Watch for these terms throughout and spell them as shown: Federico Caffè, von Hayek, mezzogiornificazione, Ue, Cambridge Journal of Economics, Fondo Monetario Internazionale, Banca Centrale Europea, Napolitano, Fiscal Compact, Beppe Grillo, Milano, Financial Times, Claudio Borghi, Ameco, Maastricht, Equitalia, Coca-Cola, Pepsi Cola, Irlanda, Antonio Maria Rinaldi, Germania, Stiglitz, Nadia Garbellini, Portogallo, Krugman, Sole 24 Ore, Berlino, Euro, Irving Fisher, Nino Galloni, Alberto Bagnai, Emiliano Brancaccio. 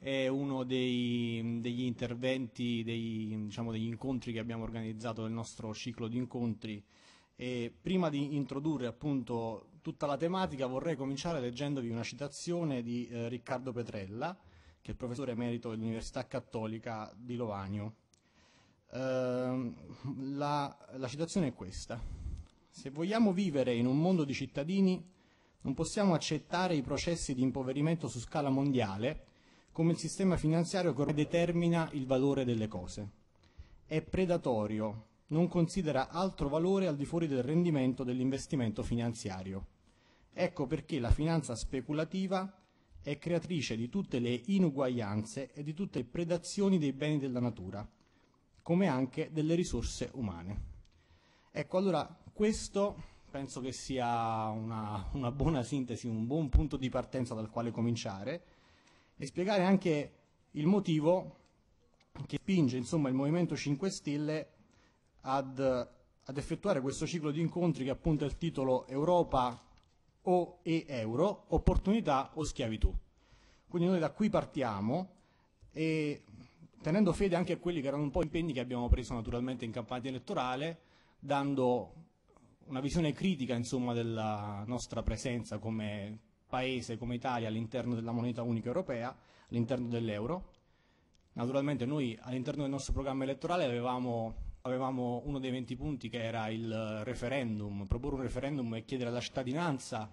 è uno degli interventi, degli incontri che abbiamo organizzato nel nostro ciclo di incontri. E prima di introdurre appunto tutta la tematica vorrei cominciare leggendovi una citazione di Riccardo Petrella, che è professore emerito dell'Università Cattolica di Lovanio. La citazione è questa: se vogliamo vivere in un mondo di cittadini non possiamo accettare i processi di impoverimento su scala mondiale come il sistema finanziario che ormai determina il valore delle cose. È predatorio, non considera altro valore al di fuori del rendimento dell'investimento finanziario. Ecco perché la finanza speculativa è creatrice di tutte le inuguaglianze e di tutte le predazioni dei beni della natura, come anche delle risorse umane. Ecco, allora, questo penso che sia una buona sintesi, un buon punto di partenza dal quale cominciare e spiegare anche il motivo che spinge, insomma, il Movimento 5 Stelle ad effettuare questo ciclo di incontri che appunto è il titolo Europa o e Euro, opportunità o schiavitù. Quindi noi da qui partiamo e tenendo fede anche a quelli che erano un po' impegni che abbiamo preso naturalmente in campagna elettorale, dando una visione critica, insomma, della nostra presenza come Paese, come Italia all'interno della moneta unica europea, all'interno dell'euro. Naturalmente noi all'interno del nostro programma elettorale avevamo uno dei 20 punti che era il referendum, proporre un referendum e chiedere alla cittadinanza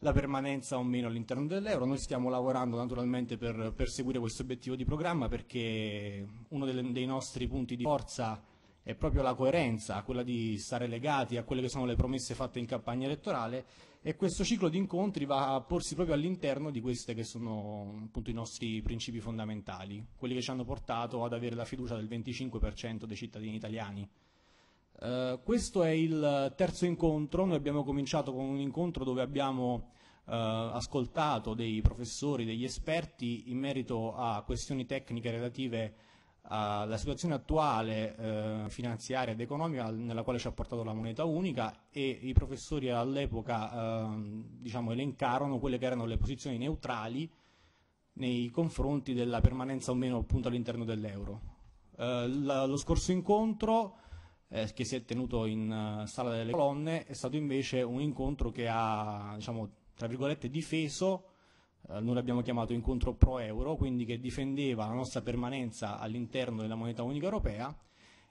la permanenza o meno all'interno dell'euro. Noi stiamo lavorando naturalmente per perseguire questo obiettivo di programma, perché uno dei nostri punti di forza è proprio la coerenza, quella di stare legati a quelle che sono le promesse fatte in campagna elettorale, e questo ciclo di incontri va a porsi proprio all'interno di questi che sono appunto i nostri principi fondamentali, quelli che ci hanno portato ad avere la fiducia del 25% dei cittadini italiani. Questo è il terzo incontro. Noi abbiamo cominciato con un incontro dove abbiamo ascoltato dei professori, degli esperti in merito a questioni tecniche relative alla situazione attuale finanziaria ed economica nella quale ci ha portato la moneta unica, e i professori all'epoca elencarono quelle che erano le posizioni neutrali nei confronti della permanenza o meno appunto all'interno dell'euro. Lo scorso incontro che si è tenuto in Sala delle Colonne è stato invece un incontro che ha, tra virgolette, difeso. Noi l'abbiamo chiamato incontro pro-euro, quindi che difendeva la nostra permanenza all'interno della moneta unica europea,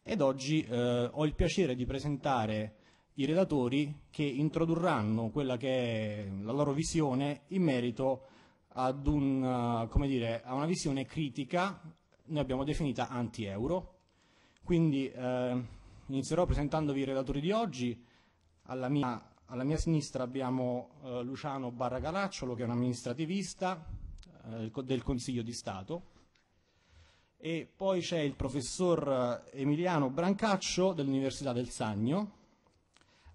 ed oggi ho il piacere di presentare i relatori che introdurranno quella che è la loro visione in merito ad a una visione critica, noi abbiamo definita anti-euro. Quindi inizierò presentandovi i relatori di oggi. Alla mia sinistra abbiamo Luciano Barra Caracciolo, che è un amministrativista del Consiglio di Stato, e poi c'è il professor Emiliano Brancaccio dell'Università del Sannio.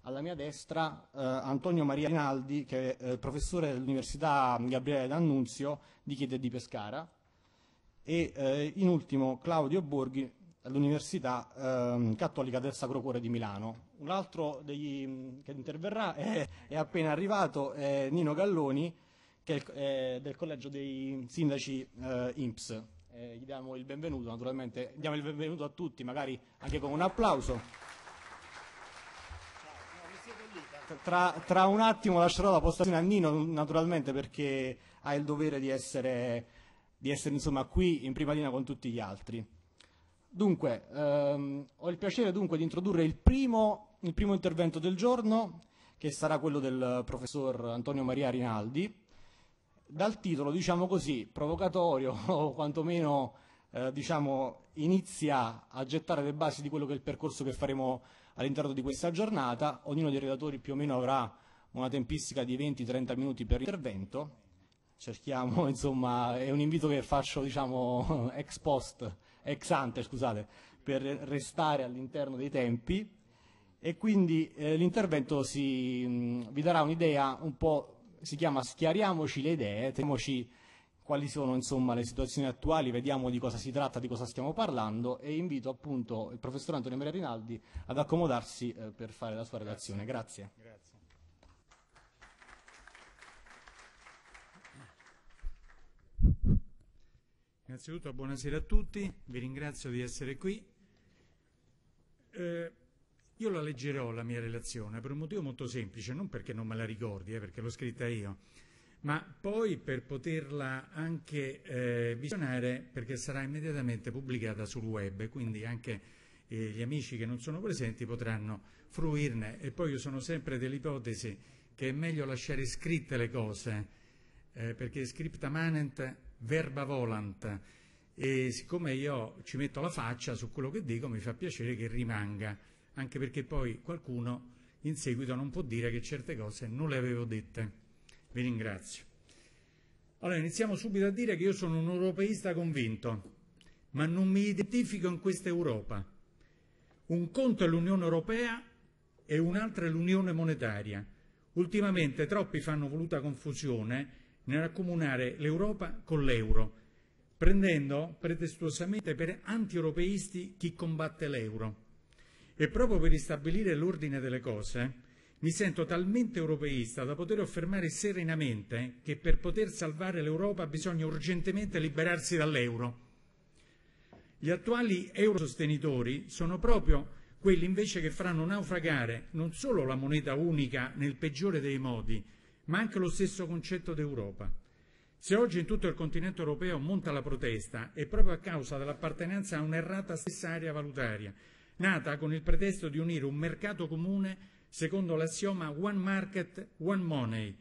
Alla mia destra Antonio Maria Rinaldi, che è professore dell'Università Gabriele D'Annunzio di Chieti di Pescara, e in ultimo Claudio Borghi all'Università Cattolica del Sacro Cuore di Milano. Un altro che interverrà è appena arrivato, è Nino Galloni, che è del Collegio dei Sindaci INPS. Gli diamo il benvenuto, naturalmente, diamo il benvenuto a tutti, magari anche con un applauso. Tra un attimo lascerò la postazione a Nino, naturalmente, perché ha il dovere di essere insomma, qui in prima linea con tutti gli altri. Dunque, ho il piacere di introdurre il primo intervento del giorno, che sarà quello del professor Antonio Maria Rinaldi, dal titolo, provocatorio, o quantomeno inizia a gettare le basi di quello che è il percorso che faremo all'interno di questa giornata. Ognuno dei relatori più o meno avrà una tempistica di 20-30 minuti per intervento. Cerchiamo, insomma, è un invito che faccio, ex ante, per restare all'interno dei tempi, e quindi l'intervento vi darà un'idea un po', si chiama "Schiariamoci le idee", teniamoci quali sono, insomma, le situazioni attuali, vediamo di cosa si tratta, di cosa stiamo parlando, e invito appunto il professor Antonio Maria Rinaldi ad accomodarsi per fare la sua relazione. Grazie. Grazie. Innanzitutto buonasera a tutti, vi ringrazio di essere qui. Io la leggerò la mia relazione per un motivo molto semplice, non perché non me la ricordi, perché l'ho scritta io, ma poi per poterla anche visionare, perché sarà immediatamente pubblicata sul web, quindi anche gli amici che non sono presenti potranno fruirne. E poi io sono sempre dell'ipotesi che è meglio lasciare scritte le cose, perché scripta manent, verba volant, e siccome io ci metto la faccia su quello che dico, mi fa piacere che rimanga, anche perché poi qualcuno in seguito non può dire che certe cose non le avevo dette. Vi ringrazio. Allora, iniziamo subito a dire che io sono un europeista convinto, ma non mi identifico in questa Europa. Un conto è l'Unione Europea e un'altra è l'Unione Monetaria. Ultimamente troppi fanno voluta confusione nell'accomunare l'Europa con l'euro, prendendo pretestuosamente per anti-europeisti chi combatte l'euro. E proprio per ristabilire l'ordine delle cose, mi sento talmente europeista da poter affermare serenamente che per poter salvare l'Europa bisogna urgentemente liberarsi dall'euro. Gli attuali eurosostenitori sono proprio quelli invece che faranno naufragare non solo la moneta unica nel peggiore dei modi, ma anche lo stesso concetto d'Europa. Se oggi in tutto il continente europeo monta la protesta è proprio a causa dell'appartenenza a un'errata stessa area valutaria, nata con il pretesto di unire un mercato comune secondo l'assioma One Market, One Money,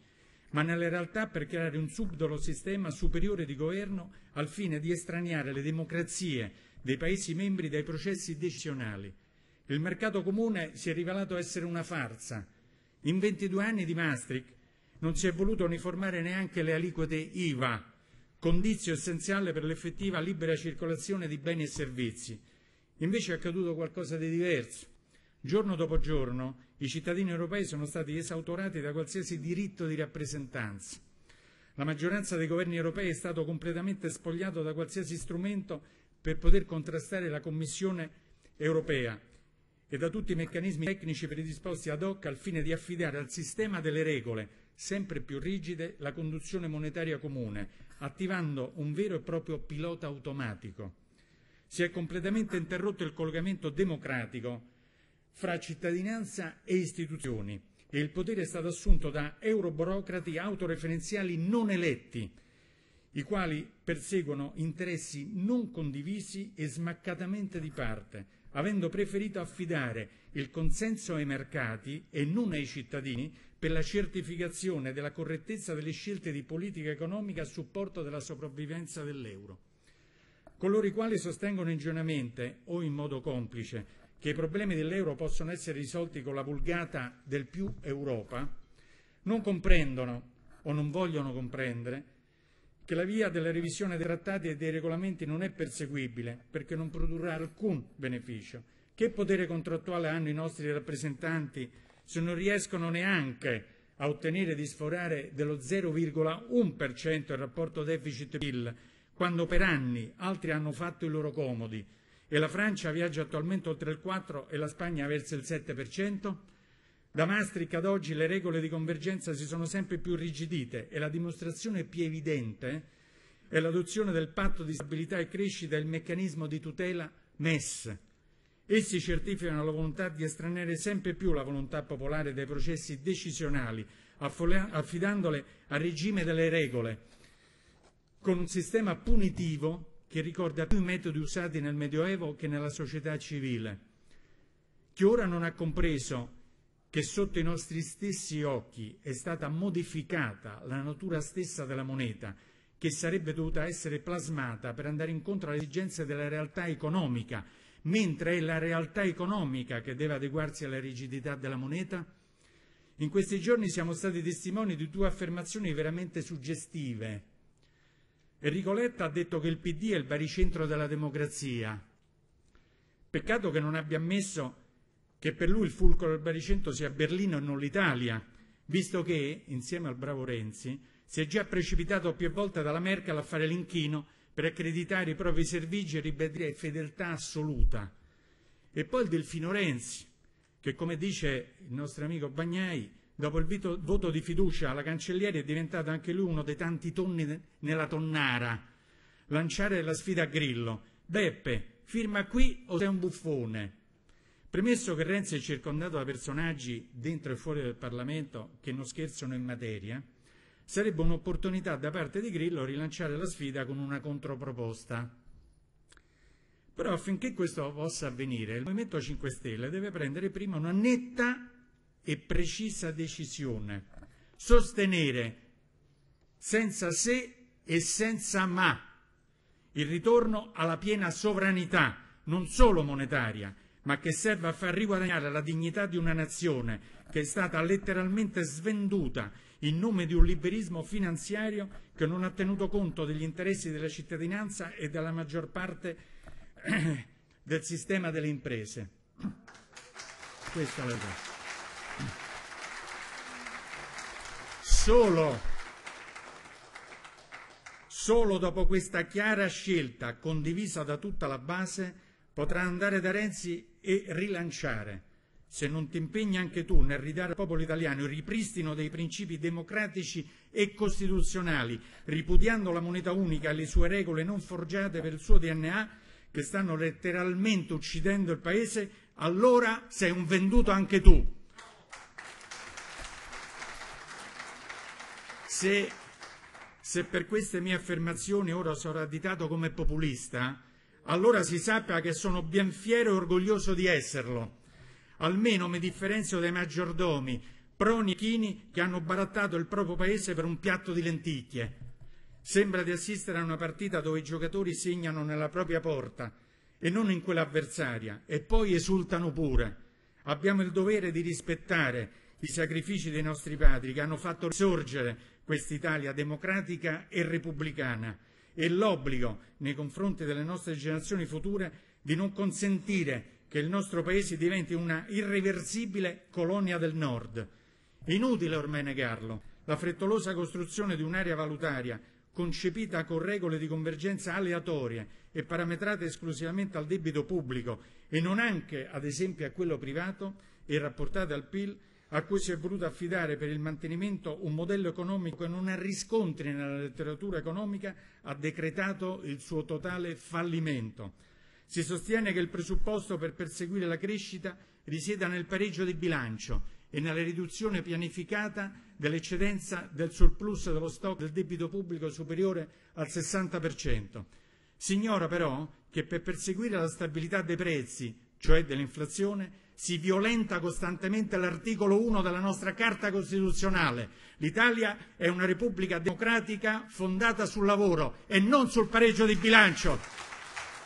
ma nella realtà per creare un subdolo sistema superiore di governo al fine di estraniare le democrazie dei Paesi membri dai processi decisionali. Il mercato comune si è rivelato essere una farsa. In 22 anni di Maastricht non si è voluto uniformare neanche le aliquote IVA, condizio essenziale per l'effettiva libera circolazione di beni e servizi. Invece è accaduto qualcosa di diverso. Giorno dopo giorno i cittadini europei sono stati esautorati da qualsiasi diritto di rappresentanza. La maggioranza dei governi europei è stato completamente spogliato da qualsiasi strumento per poter contrastare la Commissione europea e da tutti i meccanismi tecnici predisposti ad hoc al fine di affidare al sistema delle regole sempre più rigide la conduzione monetaria comune, attivando un vero e proprio pilota automatico. Si è completamente interrotto il collegamento democratico fra cittadinanza e istituzioni e il potere è stato assunto da euroburocrati autoreferenziali non eletti, i quali perseguono interessi non condivisi e smaccatamente di parte, avendo preferito affidare il consenso ai mercati e non ai cittadini per la certificazione della correttezza delle scelte di politica economica a supporto della sopravvivenza dell'euro. Coloro i quali sostengono ingenuamente o in modo complice che i problemi dell'euro possono essere risolti con la vulgata del più Europa, non comprendono o non vogliono comprendere che la via della revisione dei trattati e dei regolamenti non è perseguibile perché non produrrà alcun beneficio. Che potere contrattuale hanno i nostri rappresentanti se non riescono neanche a ottenere di sforare dello 0,1% il rapporto deficit-PIL, quando per anni altri hanno fatto i loro comodi? E la Francia viaggia attualmente oltre il 4% e la Spagna verso il 7%? Da Maastricht ad oggi le regole di convergenza si sono sempre più irrigidite e la dimostrazione più evidente è l'adozione del patto di stabilità e crescita e il meccanismo di tutela MES. Essi certificano la volontà di estraniare sempre più la volontà popolare dai processi decisionali, affidandole al regime delle regole, con un sistema punitivo che ricorda più i metodi usati nel Medioevo che nella società civile. Chi ora non ha compreso che sotto i nostri stessi occhi è stata modificata la natura stessa della moneta, che sarebbe dovuta essere plasmata per andare incontro alle esigenze della realtà economica, mentre è la realtà economica che deve adeguarsi alla rigidità della moneta? In questi giorni siamo stati testimoni di due affermazioni veramente suggestive. Enrico Letta ha detto che il PD è il baricentro della democrazia. Peccato che non abbia ammesso che per lui il fulcro del baricentro sia Berlino e non l'Italia, visto che, insieme al bravo Renzi, si è già precipitato più volte dalla Merkel a fare l'inchino per accreditare i propri servigi e ribadire fedeltà assoluta. E poi il delfino Renzi, che come dice il nostro amico Bagnai, dopo il voto di fiducia alla cancelliera è diventato anche lui uno dei tanti tonni nella tonnara, lanciare la sfida a Grillo. Beppe, firma qui o sei un buffone? Premesso che Renzi è circondato da personaggi dentro e fuori del Parlamento che non scherzano in materia, sarebbe un'opportunità da parte di Grillo rilanciare la sfida con una controproposta. Però affinché questo possa avvenire, il Movimento 5 Stelle deve prendere prima una netta e precisa decisione. Sostenere senza se e senza ma il ritorno alla piena sovranità, non solo monetaria, ma che serve a far riguadagnare la dignità di una nazione che è stata letteralmente svenduta in nome di un liberismo finanziario che non ha tenuto conto degli interessi della cittadinanza e della maggior parte del sistema delle imprese. Questa è la cosa. Solo dopo questa chiara scelta condivisa da tutta la base potrà andare da Renzi e rilanciare. Se non ti impegni anche tu nel ridare al popolo italiano il ripristino dei principi democratici e costituzionali, ripudiando la moneta unica e le sue regole non forgiate per il suo DNA, che stanno letteralmente uccidendo il paese, allora sei un venduto anche tu. Se per queste mie affermazioni ora sarò additato come populista, allora si sappia che sono ben fiero e orgoglioso di esserlo. Almeno mi differenzio dai maggiordomi, proni e chini che hanno barattato il proprio paese per un piatto di lenticchie. Sembra di assistere a una partita dove i giocatori segnano nella propria porta e non in quella avversaria, e poi esultano pure. Abbiamo il dovere di rispettare i sacrifici dei nostri padri che hanno fatto risorgere quest'Italia democratica e repubblicana, e l'obbligo nei confronti delle nostre generazioni future di non consentire che il nostro paese diventi una irreversibile colonia del Nord. Inutile ormai negarlo, la frettolosa costruzione di un'area valutaria concepita con regole di convergenza aleatorie e parametrate esclusivamente al debito pubblico e non anche, ad esempio, a quello privato e rapportate al PIL, a cui si è voluto affidare per il mantenimento un modello economico che non ha riscontri nella letteratura economica, ha decretato il suo totale fallimento. Si sostiene che il presupposto per perseguire la crescita risieda nel pareggio di bilancio e nella riduzione pianificata dell'eccedenza del surplus dello stock del debito pubblico superiore al 60%. Si ignora però che per perseguire la stabilità dei prezzi, cioè dell'inflazione, si violenta costantemente l'articolo 1 della nostra Carta Costituzionale. L'Italia è una repubblica democratica fondata sul lavoro e non sul pareggio di bilancio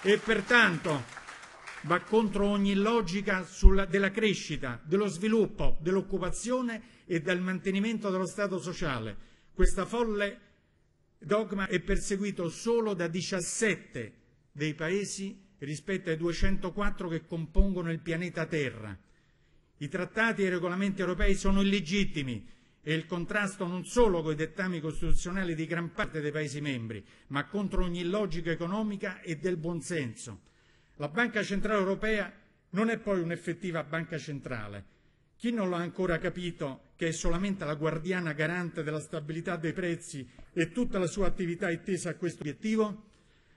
e pertanto va contro ogni logica della crescita, dello sviluppo, dell'occupazione e del mantenimento dello Stato sociale. Questo folle dogma è perseguito solo da 17 dei paesi rispetto ai 204 che compongono il pianeta Terra. I trattati e i regolamenti europei sono illegittimi e il contrasto non solo coi dettami costituzionali di gran parte dei Paesi membri, ma contro ogni logica economica e del buonsenso. La Banca Centrale Europea non è poi un'effettiva banca centrale. Chi non l'ha ancora capito che è solamente la guardiana garante della stabilità dei prezzi e tutta la sua attività è tesa a questo obiettivo?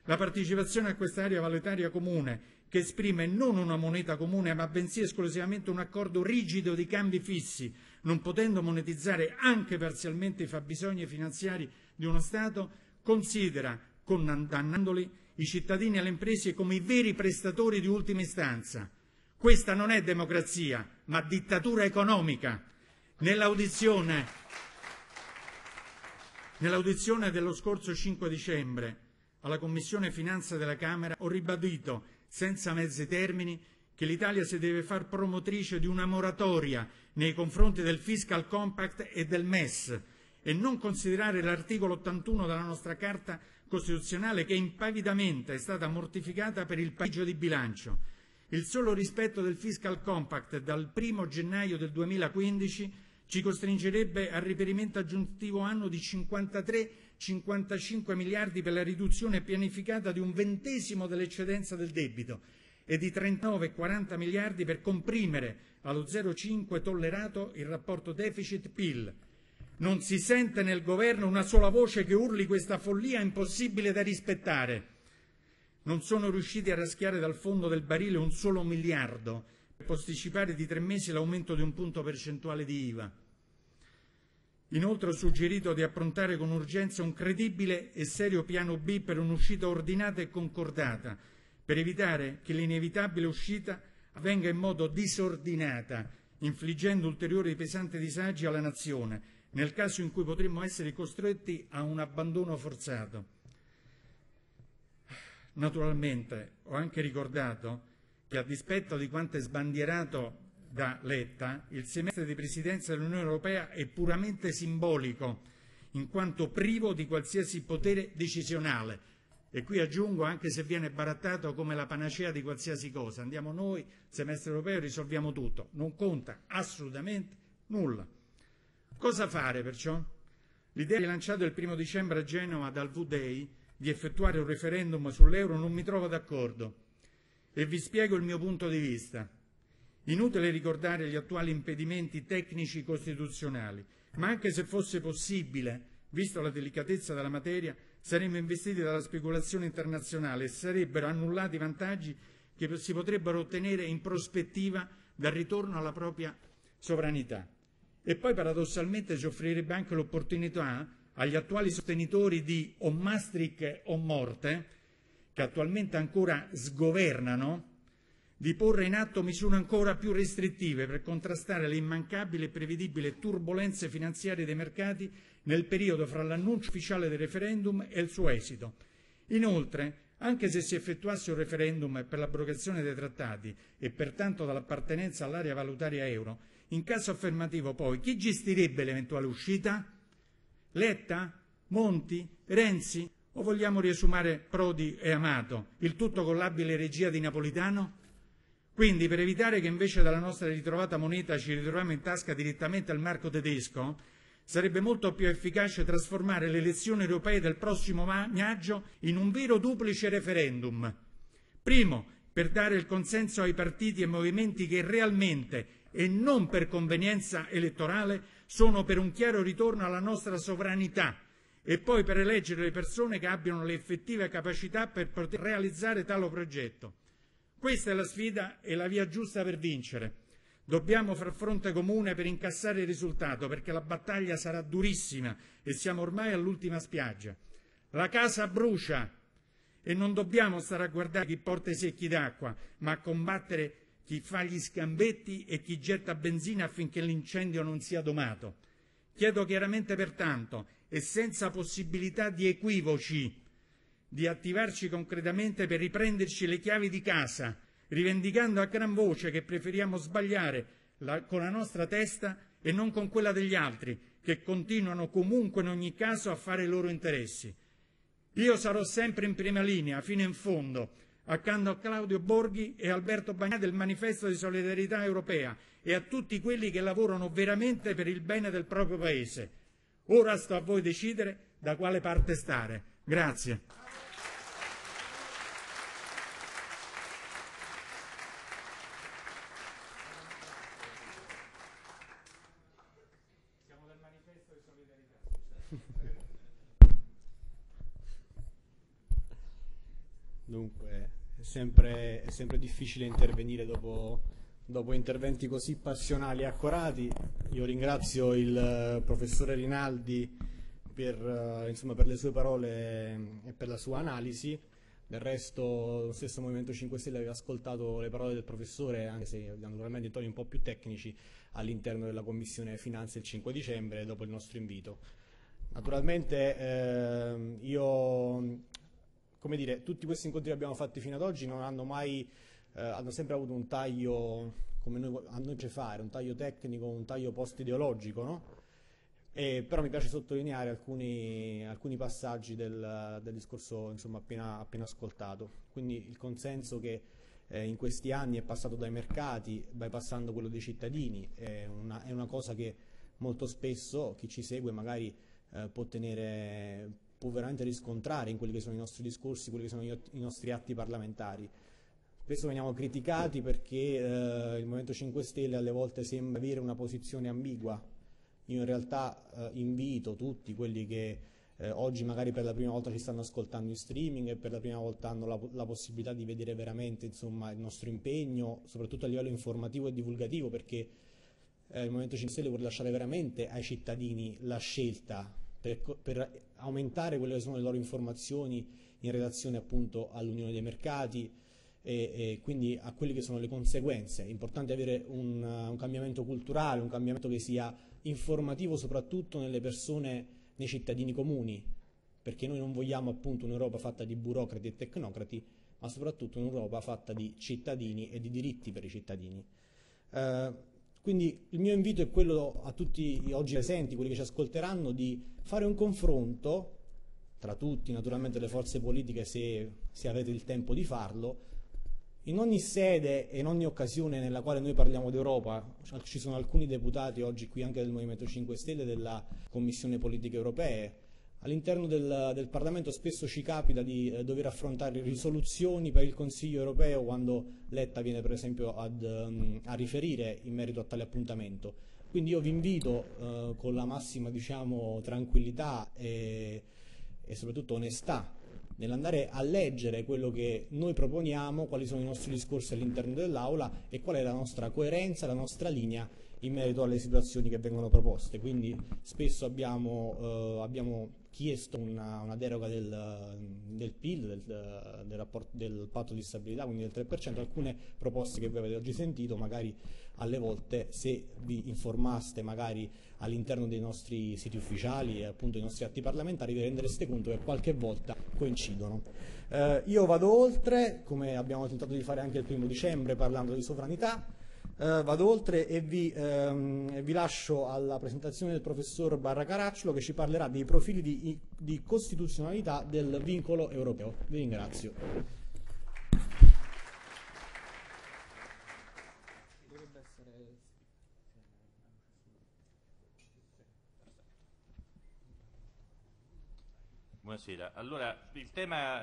La partecipazione a quest'area valutaria comune, che esprime non una moneta comune ma bensì esclusivamente un accordo rigido di cambi fissi, non potendo monetizzare anche parzialmente i fabbisogni finanziari di uno Stato, considera, condannandoli, i cittadini e le imprese come i veri prestatori di ultima istanza. Questa non è democrazia, ma dittatura economica. Nell'audizione dello scorso 5 dicembre, alla Commissione Finanza della Camera ho ribadito, senza mezzi termini, che l'Italia si deve far promotrice di una moratoria nei confronti del Fiscal Compact e del MES e non considerare l'articolo 81 della nostra Carta Costituzionale che impavidamente è stata mortificata per il pareggio di bilancio. Il solo rispetto del Fiscal Compact dal 1 gennaio del 2015 ci costringerebbe al reperimento aggiuntivo anno di 53,55 miliardi per la riduzione pianificata di un 20° dell'eccedenza del debito e di 39,40 miliardi per comprimere allo 0,5 tollerato il rapporto deficit-PIL. Non si sente nel governo una sola voce che urli questa follia impossibile da rispettare. Non sono riusciti a raschiare dal fondo del barile un solo miliardo per posticipare di 3 mesi l'aumento di 1 punto percentuale di IVA. Inoltre ho suggerito di approntare con urgenza un credibile e serio piano B per un'uscita ordinata e concordata, per evitare che l'inevitabile uscita avvenga in modo disordinata, infliggendo ulteriori pesanti disagi alla nazione, nel caso in cui potremmo essere costretti a un abbandono forzato. Naturalmente ho anche ricordato che, a dispetto di quanto è sbandierato da Letta, il semestre di presidenza dell'Unione Europea è puramente simbolico, in quanto privo di qualsiasi potere decisionale. E qui aggiungo, anche se viene barattato come la panacea di qualsiasi cosa, andiamo noi, semestre europeo, risolviamo tutto. Non conta assolutamente nulla. Cosa fare perciò? L'idea rilanciata il 1 dicembre a Genova dal V-Day di effettuare un referendum sull'euro non mi trovo d'accordo, e vi spiego il mio punto di vista. Inutile ricordare gli attuali impedimenti tecnici costituzionali, ma anche se fosse possibile, visto la delicatezza della materia, saremmo investiti dalla speculazione internazionale e sarebbero annullati i vantaggi che si potrebbero ottenere in prospettiva dal ritorno alla propria sovranità. E poi paradossalmente si offrirebbe anche l'opportunità agli attuali sostenitori di o Maastricht o morte, che attualmente ancora sgovernano, di porre in atto misure ancora più restrittive per contrastare le immancabili e prevedibili turbolenze finanziarie dei mercati nel periodo fra l'annuncio ufficiale del referendum e il suo esito. Inoltre, anche se si effettuasse un referendum per l'abrogazione dei trattati e pertanto dall'appartenenza all'area valutaria euro, in caso affermativo poi chi gestirebbe l'eventuale uscita? Letta? Monti? Renzi? O vogliamo riesumare Prodi e Amato, il tutto con l'abile regia di Napolitano? Quindi, per evitare che invece dalla nostra ritrovata moneta ci ritroviamo in tasca direttamente al marco tedesco, sarebbe molto più efficace trasformare le elezioni europee del prossimo maggio in un vero duplice referendum. Primo, per dare il consenso ai partiti e movimenti che realmente, e non per convenienza elettorale, sono per un chiaro ritorno alla nostra sovranità, e poi per eleggere le persone che abbiano le effettive capacità per poter realizzare tale progetto. Questa è la sfida e la via giusta per vincere. Dobbiamo far fronte comune per incassare il risultato, perché la battaglia sarà durissima e siamo ormai all'ultima spiaggia. La casa brucia e non dobbiamo stare a guardare chi porta i secchi d'acqua, ma a combattere chi fa gli scambetti e chi getta benzina affinché l'incendio non sia domato. Chiedo chiaramente pertanto, e senza possibilità di equivoci, di attivarci concretamente per riprenderci le chiavi di casa, rivendicando a gran voce che preferiamo sbagliare con la nostra testa e non con quella degli altri, che continuano comunque in ogni caso a fare i loro interessi. Io sarò sempre in prima linea, fino in fondo, accanto a Claudio Borghi e Alberto Bagnai del Manifesto di Solidarietà Europea e a tutti quelli che lavorano veramente per il bene del proprio Paese. Ora sta a voi decidere da quale parte stare. Grazie. Dunque, è sempre difficile intervenire dopo interventi così passionali e accurati. Io ringrazio il professore Rinaldi per le sue parole e per la sua analisi. Del resto, lo stesso Movimento 5 Stelle aveva ascoltato le parole del professore, anche se naturalmente in toni un po' più tecnici, all'interno della Commissione Finanze il 5 dicembre, dopo il nostro invito. Naturalmente, io... Come dire, tutti questi incontri che abbiamo fatti fino ad oggi non hanno mai, hanno sempre avuto un taglio, come a noi c'è fare, un taglio tecnico, un taglio post-ideologico, no? Però mi piace sottolineare alcuni passaggi del discorso appena ascoltato. Quindi il consenso che in questi anni è passato dai mercati, bypassando quello dei cittadini, è una cosa che molto spesso chi ci segue magari può veramente riscontrare in quelli che sono i nostri discorsi, quelli che sono i nostri atti parlamentari. Spesso veniamo criticati perché il Movimento 5 Stelle alle volte sembra avere una posizione ambigua Io in realtà invito tutti quelli che oggi magari per la prima volta ci stanno ascoltando in streaming e per la prima volta hanno la possibilità di vedere veramente, insomma, il nostro impegno, soprattutto a livello informativo e divulgativo, perché il Movimento 5 Stelle vuole lasciare veramente ai cittadini la scelta per aumentare quelle che sono le loro informazioni in relazione appunto all'unione dei mercati e quindi a quelle che sono le conseguenze. È importante avere un cambiamento culturale, un cambiamento che sia informativo soprattutto nelle persone, nei cittadini comuni, perché noi non vogliamo appunto un'Europa fatta di burocrati e tecnocrati, ma soprattutto un'Europa fatta di cittadini e di diritti per i cittadini. Quindi il mio invito è quello a tutti oggi presenti, quelli che ci ascolteranno, di fare un confronto tra tutti, naturalmente le forze politiche se avete il tempo di farlo. In ogni sede e in ogni occasione nella quale noi parliamo d'Europa, ci sono alcuni deputati oggi qui anche del Movimento 5 Stelle, della Commissione Politiche Europee. All'interno del Parlamento spesso ci capita di dover affrontare risoluzioni per il Consiglio europeo quando Letta viene per esempio a riferire in merito a tale appuntamento. Quindi io vi invito con la massima, diciamo, tranquillità e soprattutto onestà nell'andare a leggere quello che noi proponiamo, quali sono i nostri discorsi all'interno dell'Aula e qual è la nostra coerenza, la nostra linea in merito alle situazioni che vengono proposte. Quindi spesso abbiamo chiesto una deroga del PIL, del patto di stabilità, quindi del 3%, alcune proposte che voi avete oggi sentito, magari alle volte se vi informaste magari all'interno dei nostri siti ufficiali e appunto dei nostri atti parlamentari vi rendereste conto che qualche volta coincidono. Io vado oltre, come abbiamo tentato di fare anche il 1° dicembre parlando di sovranità. Vado oltre e vi lascio alla presentazione del professor Barra Caracciolo che ci parlerà dei profili di costituzionalità del vincolo europeo. Vi ringrazio. Buonasera. Allora, il tema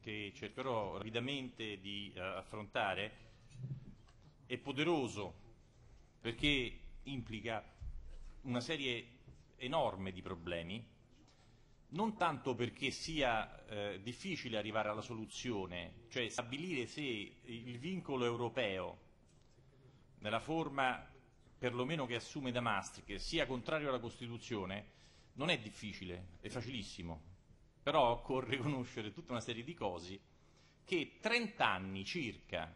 che cercherò rapidamente di affrontare è poderoso perché implica una serie enorme di problemi, non tanto perché sia difficile arrivare alla soluzione, cioè stabilire se il vincolo europeo, nella forma perlomeno che assume da Maastricht, sia contrario alla Costituzione, non è difficile, è facilissimo, però occorre conoscere tutta una serie di cose che 30 anni circa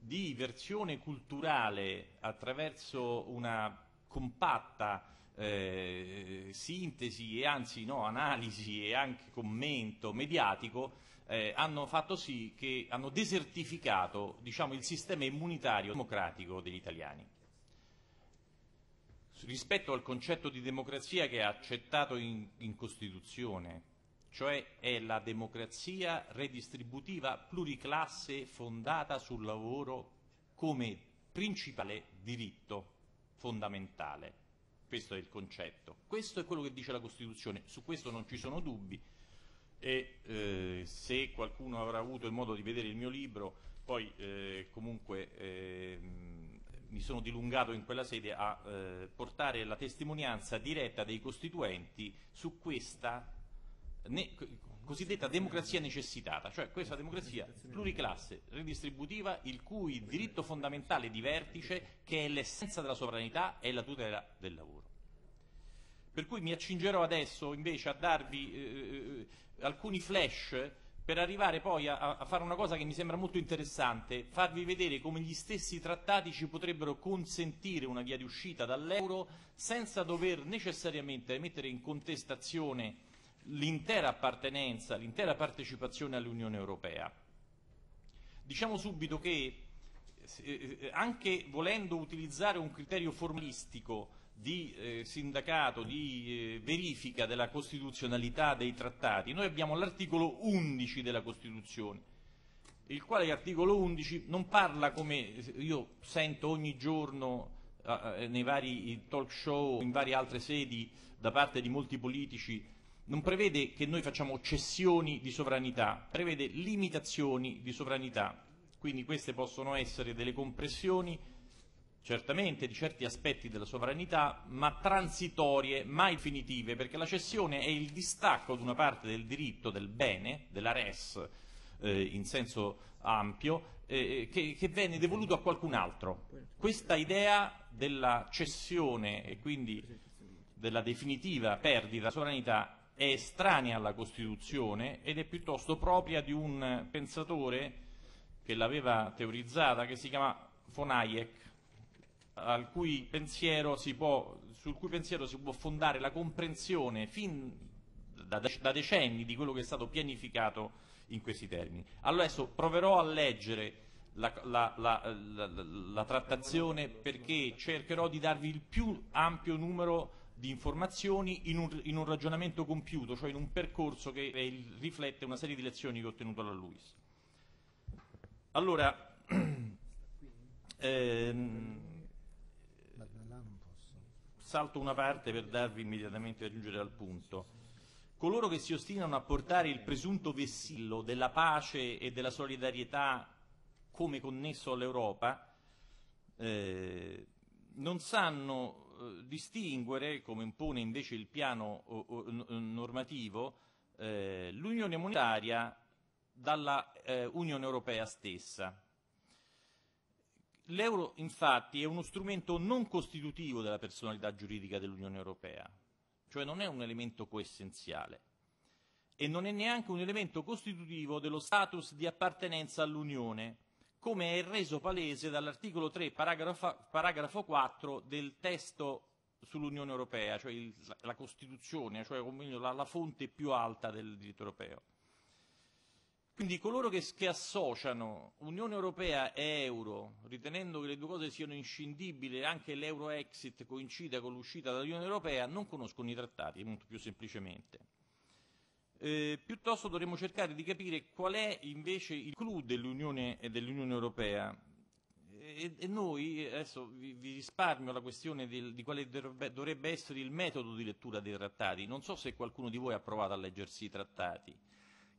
di versione culturale attraverso una compatta sintesi e anzi analisi e anche commento mediatico hanno fatto sì che hanno desertificato, diciamo, il sistema immunitario democratico degli italiani. Rispetto al concetto di democrazia che è accettato in Costituzione, cioè è la democrazia redistributiva pluriclasse fondata sul lavoro come principale diritto fondamentale. Questo è il concetto. Questo è quello che dice la Costituzione, su questo non ci sono dubbi e se qualcuno avrà avuto il modo di vedere il mio libro, poi comunque mi sono dilungato in quella sede a portare la testimonianza diretta dei Costituenti su questa cosiddetta democrazia necessitata, cioè questa democrazia pluriclasse, redistributiva, il cui diritto fondamentale di vertice, che è l'essenza della sovranità, è la tutela del lavoro. Per cui mi accingerò adesso invece a darvi alcuni flash per arrivare poi a fare una cosa che mi sembra molto interessante, farvi vedere come gli stessi trattati ci potrebbero consentire una via di uscita dall'euro senza dover necessariamente mettere in contestazione l'intera appartenenza, l'intera partecipazione all'Unione Europea. Diciamo subito che anche volendo utilizzare un criterio formalistico di sindacato, di verifica della costituzionalità dei trattati, noi abbiamo l'articolo 11 della Costituzione, il quale articolo 11 non parla, come io sento ogni giorno nei vari talk show, in varie altre sedi da parte di molti politici, non prevede che noi facciamo cessioni di sovranità, prevede limitazioni di sovranità, quindi queste possono essere delle compressioni, certamente di certi aspetti della sovranità, ma transitorie, mai definitive, perché la cessione è il distacco di una parte del diritto, del bene, della res in senso ampio, che viene devoluto a qualcun altro. Questa idea della cessione e quindi della definitiva perdita della sovranità è estranea alla Costituzione ed è piuttosto propria di un pensatore che l'aveva teorizzata, che si chiama von Hayek, sul cui pensiero si può fondare la comprensione fin da decenni di quello che è stato pianificato in questi termini. Allora adesso proverò a leggere la trattazione, perché cercherò di darvi il più ampio numero di informazioni in un ragionamento compiuto, cioè in un percorso che riflette una serie di lezioni che ho ottenuto da lui. Allora, salto una parte per darvi immediatamente a giungere al punto. Coloro che si ostinano a portare il presunto vessillo della pace e della solidarietà come connesso all'Europa non sanno distinguere, come impone invece il piano normativo, l'Unione Monetaria dalla Unione Europea stessa. L'euro infatti è uno strumento non costitutivo della personalità giuridica dell'Unione Europea, cioè non è un elemento coessenziale e non è neanche un elemento costitutivo dello status di appartenenza all'Unione, come è reso palese dall'articolo 3, paragrafo 4 del testo sull'Unione Europea, cioè la Costituzione, cioè o meglio, la fonte più alta del diritto europeo. Quindi coloro che associano Unione Europea e Euro, ritenendo che le due cose siano inscindibili e anche l'Euro Exit coincida con l'uscita dall'Unione Europea, non conoscono i trattati, molto più semplicemente. Piuttosto dovremmo cercare di capire qual è invece il clou dell'Unione Europea e noi adesso vi risparmio la questione di quale dovrebbe essere il metodo di lettura dei trattati. Non so se qualcuno di voi ha provato a leggersi i trattati.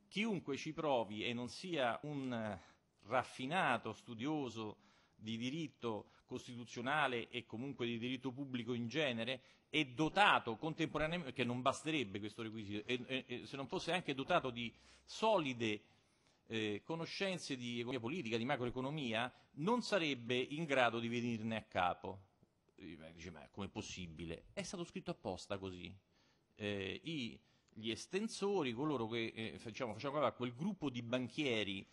Chiunque ci provi e non sia un raffinato studioso di diritto costituzionale e comunque di diritto pubblico in genere, è dotato contemporaneamente, che non basterebbe questo requisito, se non fosse anche dotato di solide conoscenze di economia politica, di macroeconomia, non sarebbe in grado di venirne a capo. Dice, ma com'è possibile? È stato scritto apposta così. Gli estensori, coloro che facevano quel gruppo di banchieri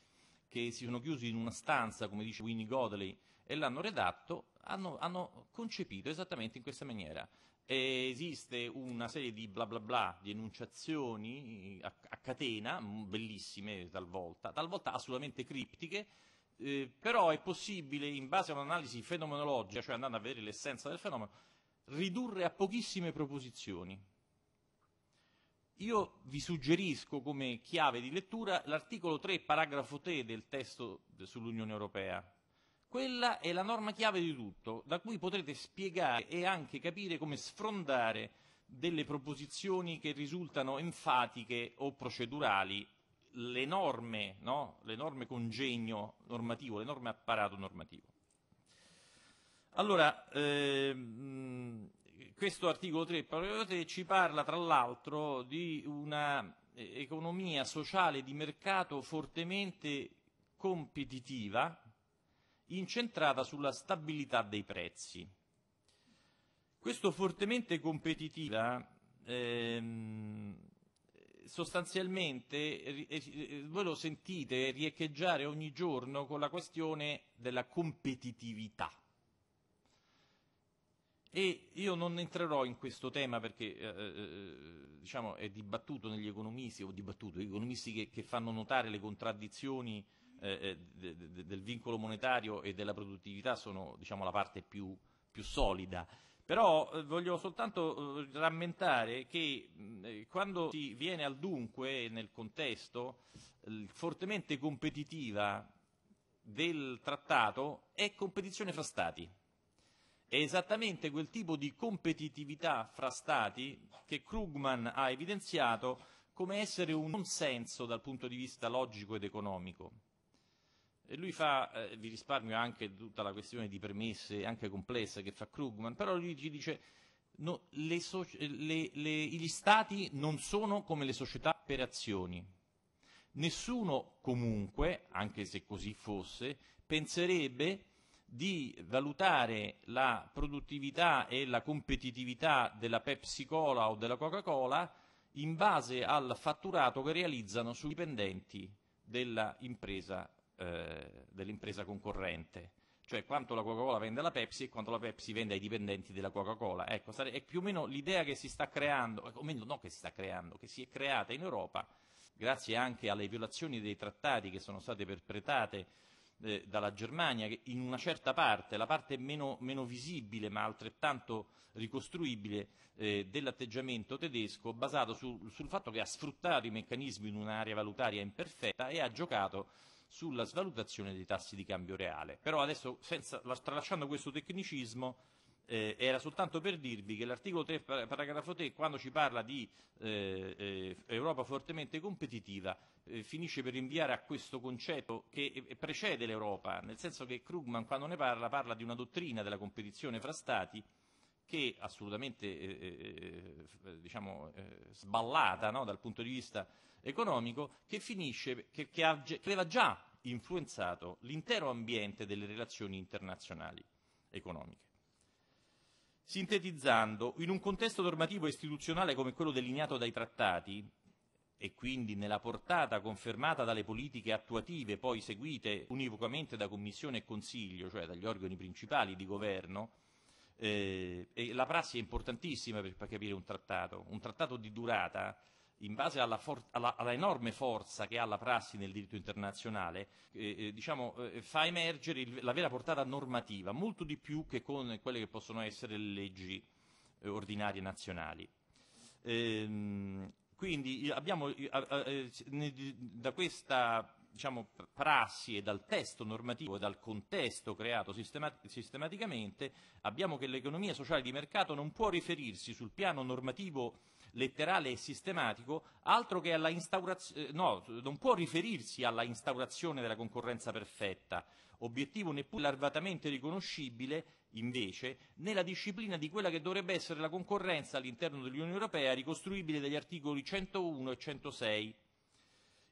che si sono chiusi in una stanza, come dice Winnie Godley, e l'hanno redatto, hanno concepito esattamente in questa maniera. Esiste una serie di bla bla bla, di enunciazioni a catena, bellissime talvolta assolutamente criptiche, però è possibile, in base a un'analisi fenomenologica, cioè andando a vedere l'essenza del fenomeno, ridurre a pochissime proposizioni. Io vi suggerisco come chiave di lettura l'articolo 3, paragrafo 3 del testo sull'Unione Europea. Quella è la norma chiave di tutto, da cui potrete spiegare e anche capire come sfrondare delle proposizioni che risultano enfatiche o procedurali, le norme, no? Le norme congegno normativo, le norme apparato normativo. Allora, questo articolo 3, paragrafo 3 ci parla tra l'altro di una economia sociale di mercato fortemente competitiva, incentrata sulla stabilità dei prezzi. Questo fortemente competitiva sostanzialmente voi lo sentite riecheggiare ogni giorno con la questione della competitività. E io non entrerò in questo tema perché è dibattuto negli economisti, o dibattuto, gli economisti che fanno notare le contraddizioni del vincolo monetario e della produttività sono, la parte più solida. Però voglio soltanto rammentare che quando si viene al dunque nel contesto fortemente competitiva del trattato è competizione fra stati. È esattamente quel tipo di competitività fra stati che Krugman ha evidenziato come essere un non senso dal punto di vista logico ed economico. E lui fa, vi risparmio anche tutta la questione di premesse, anche complessa, che fa Krugman, però lui ci dice no, gli stati non sono come le società per azioni. Nessuno comunque, anche se così fosse, penserebbe di valutare la produttività e la competitività della Pepsi Cola o della Coca-Cola in base al fatturato che realizzano sui dipendenti dell'impresa concorrente, cioè quanto la Coca-Cola vende alla Pepsi e quanto la Pepsi vende ai dipendenti della Coca-Cola. Ecco, è più o meno l'idea che si sta creando, o meglio no che si sta creando, che si è creata in Europa, grazie anche alle violazioni dei trattati che sono state perpetrate dalla Germania, che in una certa parte, la parte meno visibile ma altrettanto ricostruibile dell'atteggiamento tedesco, basato sul fatto che ha sfruttato i meccanismi in un'area valutaria imperfetta e ha giocato sulla svalutazione dei tassi di cambio reale. Però adesso, tralasciando questo tecnicismo, era soltanto per dirvi che l'articolo 3, paragrafo 3, quando ci parla di Europa fortemente competitiva, finisce per rinviare a questo concetto che precede l'Europa, nel senso che Krugman, quando ne parla, parla di una dottrina della competizione fra Stati che è assolutamente sballata, no? Dal punto di vista economico, che aveva già influenzato l'intero ambiente delle relazioni internazionali economiche. Sintetizzando, in un contesto normativo e istituzionale come quello delineato dai trattati, e quindi nella portata confermata dalle politiche attuative poi seguite univocamente da Commissione e Consiglio, cioè dagli organi principali di governo, e la prassi è importantissima per capire un trattato di durata, in base alla enorme forza che ha la prassi nel diritto internazionale, fa emergere la vera portata normativa, molto di più che con quelle che possono essere le leggi ordinarie nazionali. Quindi abbiamo da questa prassi e dal testo normativo e dal contesto creato sistematicamente, abbiamo che l'economia sociale di mercato non può riferirsi sul piano normativo letterale e sistematico altro che alla instaurazione, non può riferirsi alla instaurazione della concorrenza perfetta, obiettivo neppure larvatamente riconoscibile invece nella disciplina di quella che dovrebbe essere la concorrenza all'interno dell'Unione Europea, ricostruibile dagli articoli 101 e 106.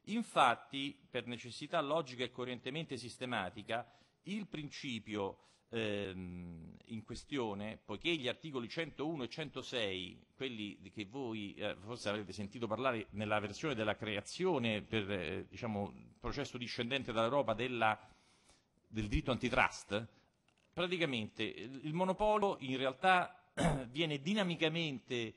Infatti, per necessità logica e coerentemente sistematica, il principio in questione, poiché gli articoli 101 e 106, quelli che voi forse avete sentito parlare nella versione della creazione per processo discendente dall'Europa del diritto antitrust, praticamente il monopolio in realtà viene dinamicamente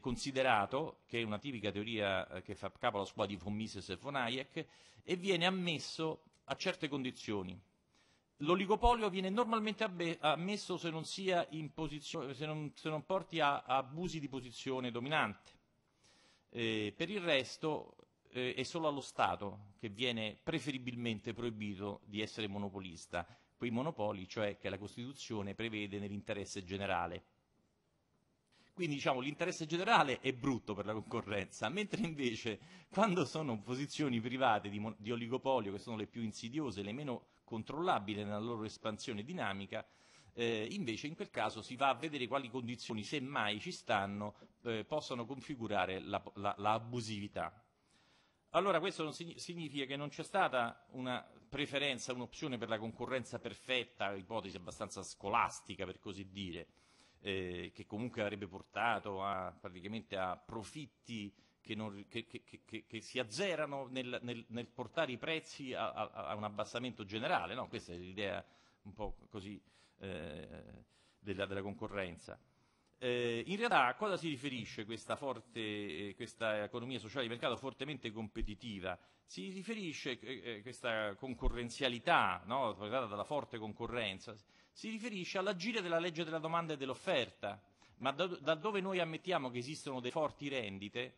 considerato, che è una tipica teoria che fa capo alla scuola di von Mises e von Hayek, e viene ammesso a certe condizioni. L'oligopolio viene normalmente ammesso se non sia in posizione, se non porti a abusi di posizione dominante. Per il resto è solo allo Stato che viene preferibilmente proibito di essere monopolista, quei monopoli cioè che la Costituzione prevede nell'interesse generale. Quindi l'interesse generale è brutto per la concorrenza, mentre invece quando sono posizioni private di oligopolio, che sono le più insidiose, le meno controllabili nella loro espansione dinamica, invece in quel caso si va a vedere quali condizioni, se mai ci stanno, possano configurare la abusività. Allora questo non significa che non c'è stata una preferenza, un'opzione per la concorrenza perfetta, ipotesi abbastanza scolastica per così dire, che comunque avrebbe portato praticamente a profitti che si azzerano nel portare i prezzi a un abbassamento generale, no? Questa è l'idea un po' così della concorrenza. In realtà a cosa si riferisce questa economia sociale di mercato fortemente competitiva? Si riferisce questa concorrenzialità, no? Portata dalla forte concorrenza, si riferisce all'agire della legge della domanda e dell'offerta, ma da dove noi ammettiamo che esistono delle forti rendite,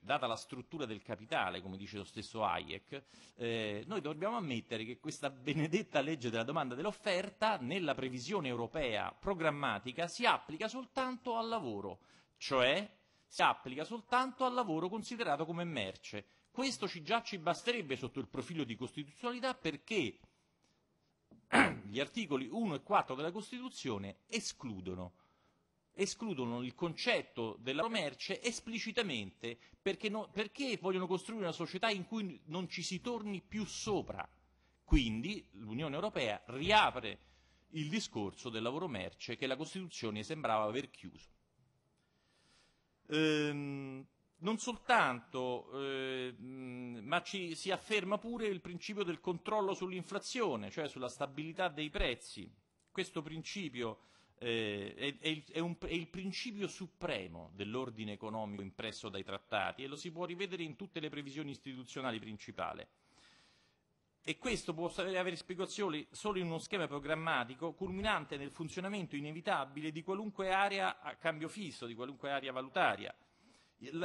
data la struttura del capitale, come dice lo stesso Hayek, noi dobbiamo ammettere che questa benedetta legge della domanda e dell'offerta, nella previsione europea programmatica, si applica soltanto al lavoro, cioè si applica soltanto al lavoro considerato come merce. Questo già ci basterebbe sotto il profilo di costituzionalità, perché gli articoli 1 e 4 della Costituzione escludono il concetto della merce esplicitamente, perché vogliono costruire una società in cui non ci si torni più sopra. Quindi l'Unione Europea riapre il discorso del lavoro merce che la Costituzione sembrava aver chiuso. Non soltanto, ma si afferma pure il principio del controllo sull'inflazione, cioè sulla stabilità dei prezzi. Questo principio è il principio supremo dell'ordine economico impresso dai trattati, e lo si può rivedere in tutte le previsioni istituzionali principali. E questo può avere spiegazioni solo in uno schema programmatico culminante nel funzionamento inevitabile di qualunque area a cambio fisso, di qualunque area valutaria,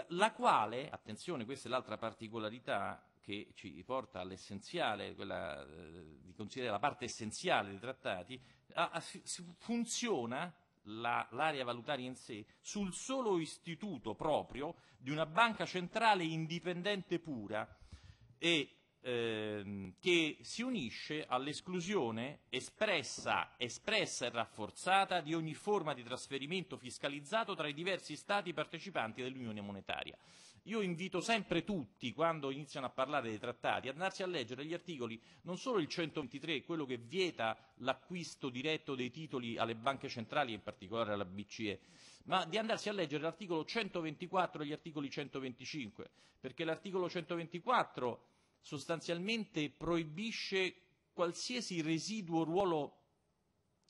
la quale, attenzione, questa è l'altra particolarità che ci porta all'essenziale, quella di considerare la parte essenziale dei trattati, funziona l'area valutaria in sé sul solo istituto proprio di una banca centrale indipendente pura, e che si unisce all'esclusione espressa e rafforzata di ogni forma di trasferimento fiscalizzato tra i diversi Stati partecipanti dell'Unione Monetaria. Io invito sempre tutti, quando iniziano a parlare dei trattati, ad andarsi a leggere gli articoli, non solo il 123, quello che vieta l'acquisto diretto dei titoli alle banche centrali, in particolare alla BCE, ma di andarsi a leggere l'articolo 124 e gli articoli 125, perché l'articolo 124 sostanzialmente proibisce qualsiasi residuo ruolo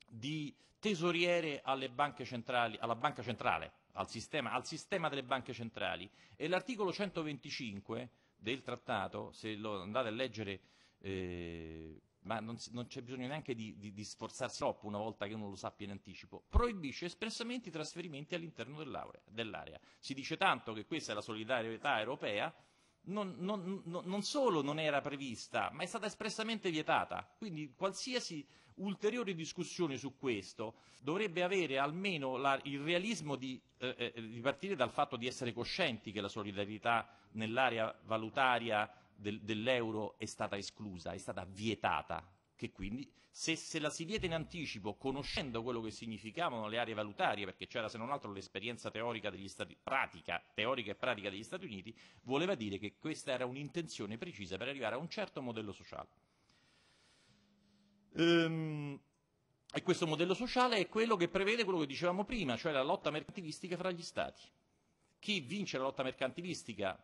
di tesoriere alle banche centrali, alla banca centrale, al sistema delle banche centrali, e l'articolo 125 del trattato, se lo andate a leggere, ma non c'è bisogno neanche di sforzarsi troppo una volta che uno lo sappia in anticipo, proibisce espressamente i trasferimenti all'interno dell'area. Si dice tanto che questa è la solidarietà europea, non solo non era prevista, ma è stata espressamente vietata. Quindi qualsiasi ulteriore discussione su questo dovrebbe avere almeno il realismo di partire dal fatto di essere coscienti che la solidarietà nell'area valutaria dell'euro è stata esclusa, è stata vietata, che quindi se la si vieta in anticipo, conoscendo quello che significavano le aree valutarie, perché c'era se non altro l'esperienza teorica e pratica degli Stati Uniti, voleva dire che questa era un'intenzione precisa per arrivare a un certo modello sociale. E questo modello sociale è quello che prevede quello che dicevamo prima, cioè la lotta mercantilistica fra gli Stati. Chi vince la lotta mercantilistica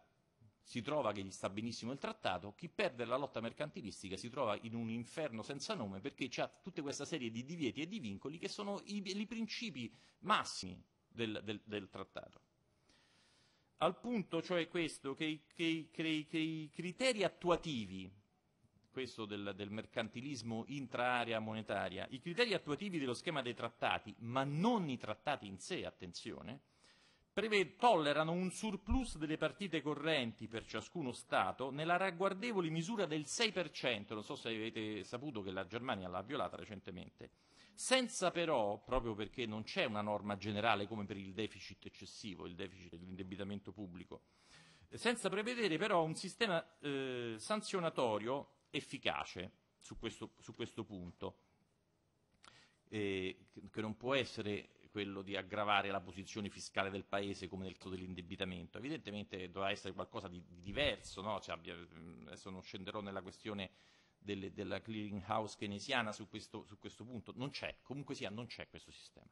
si trova che gli sta benissimo il trattato, chi perde la lotta mercantilistica si trova in un inferno senza nome, perché c'è tutta questa serie di divieti e di vincoli che sono i principi massimi del trattato. Al punto, cioè, questo, che i criteri attuativi, questo del mercantilismo intra-area monetaria, i criteri attuativi dello schema dei trattati, ma non i trattati in sé, attenzione, tollerano un surplus delle partite correnti per ciascuno Stato nella ragguardevole misura del 6%, non so se avete saputo che la Germania l'ha violata recentemente, senza però, proprio perché non c'è una norma generale come per il deficit eccessivo, il deficit dell'indebitamento pubblico, senza prevedere però un sistema sanzionatorio efficace su questo punto, che non può essere quello di aggravare la posizione fiscale del Paese come nel caso dell'indebitamento. Evidentemente dovrà essere qualcosa di diverso, no? Adesso non scenderò nella questione della clearing house keynesiana su questo punto, non c'è, comunque sia, non c'è questo sistema.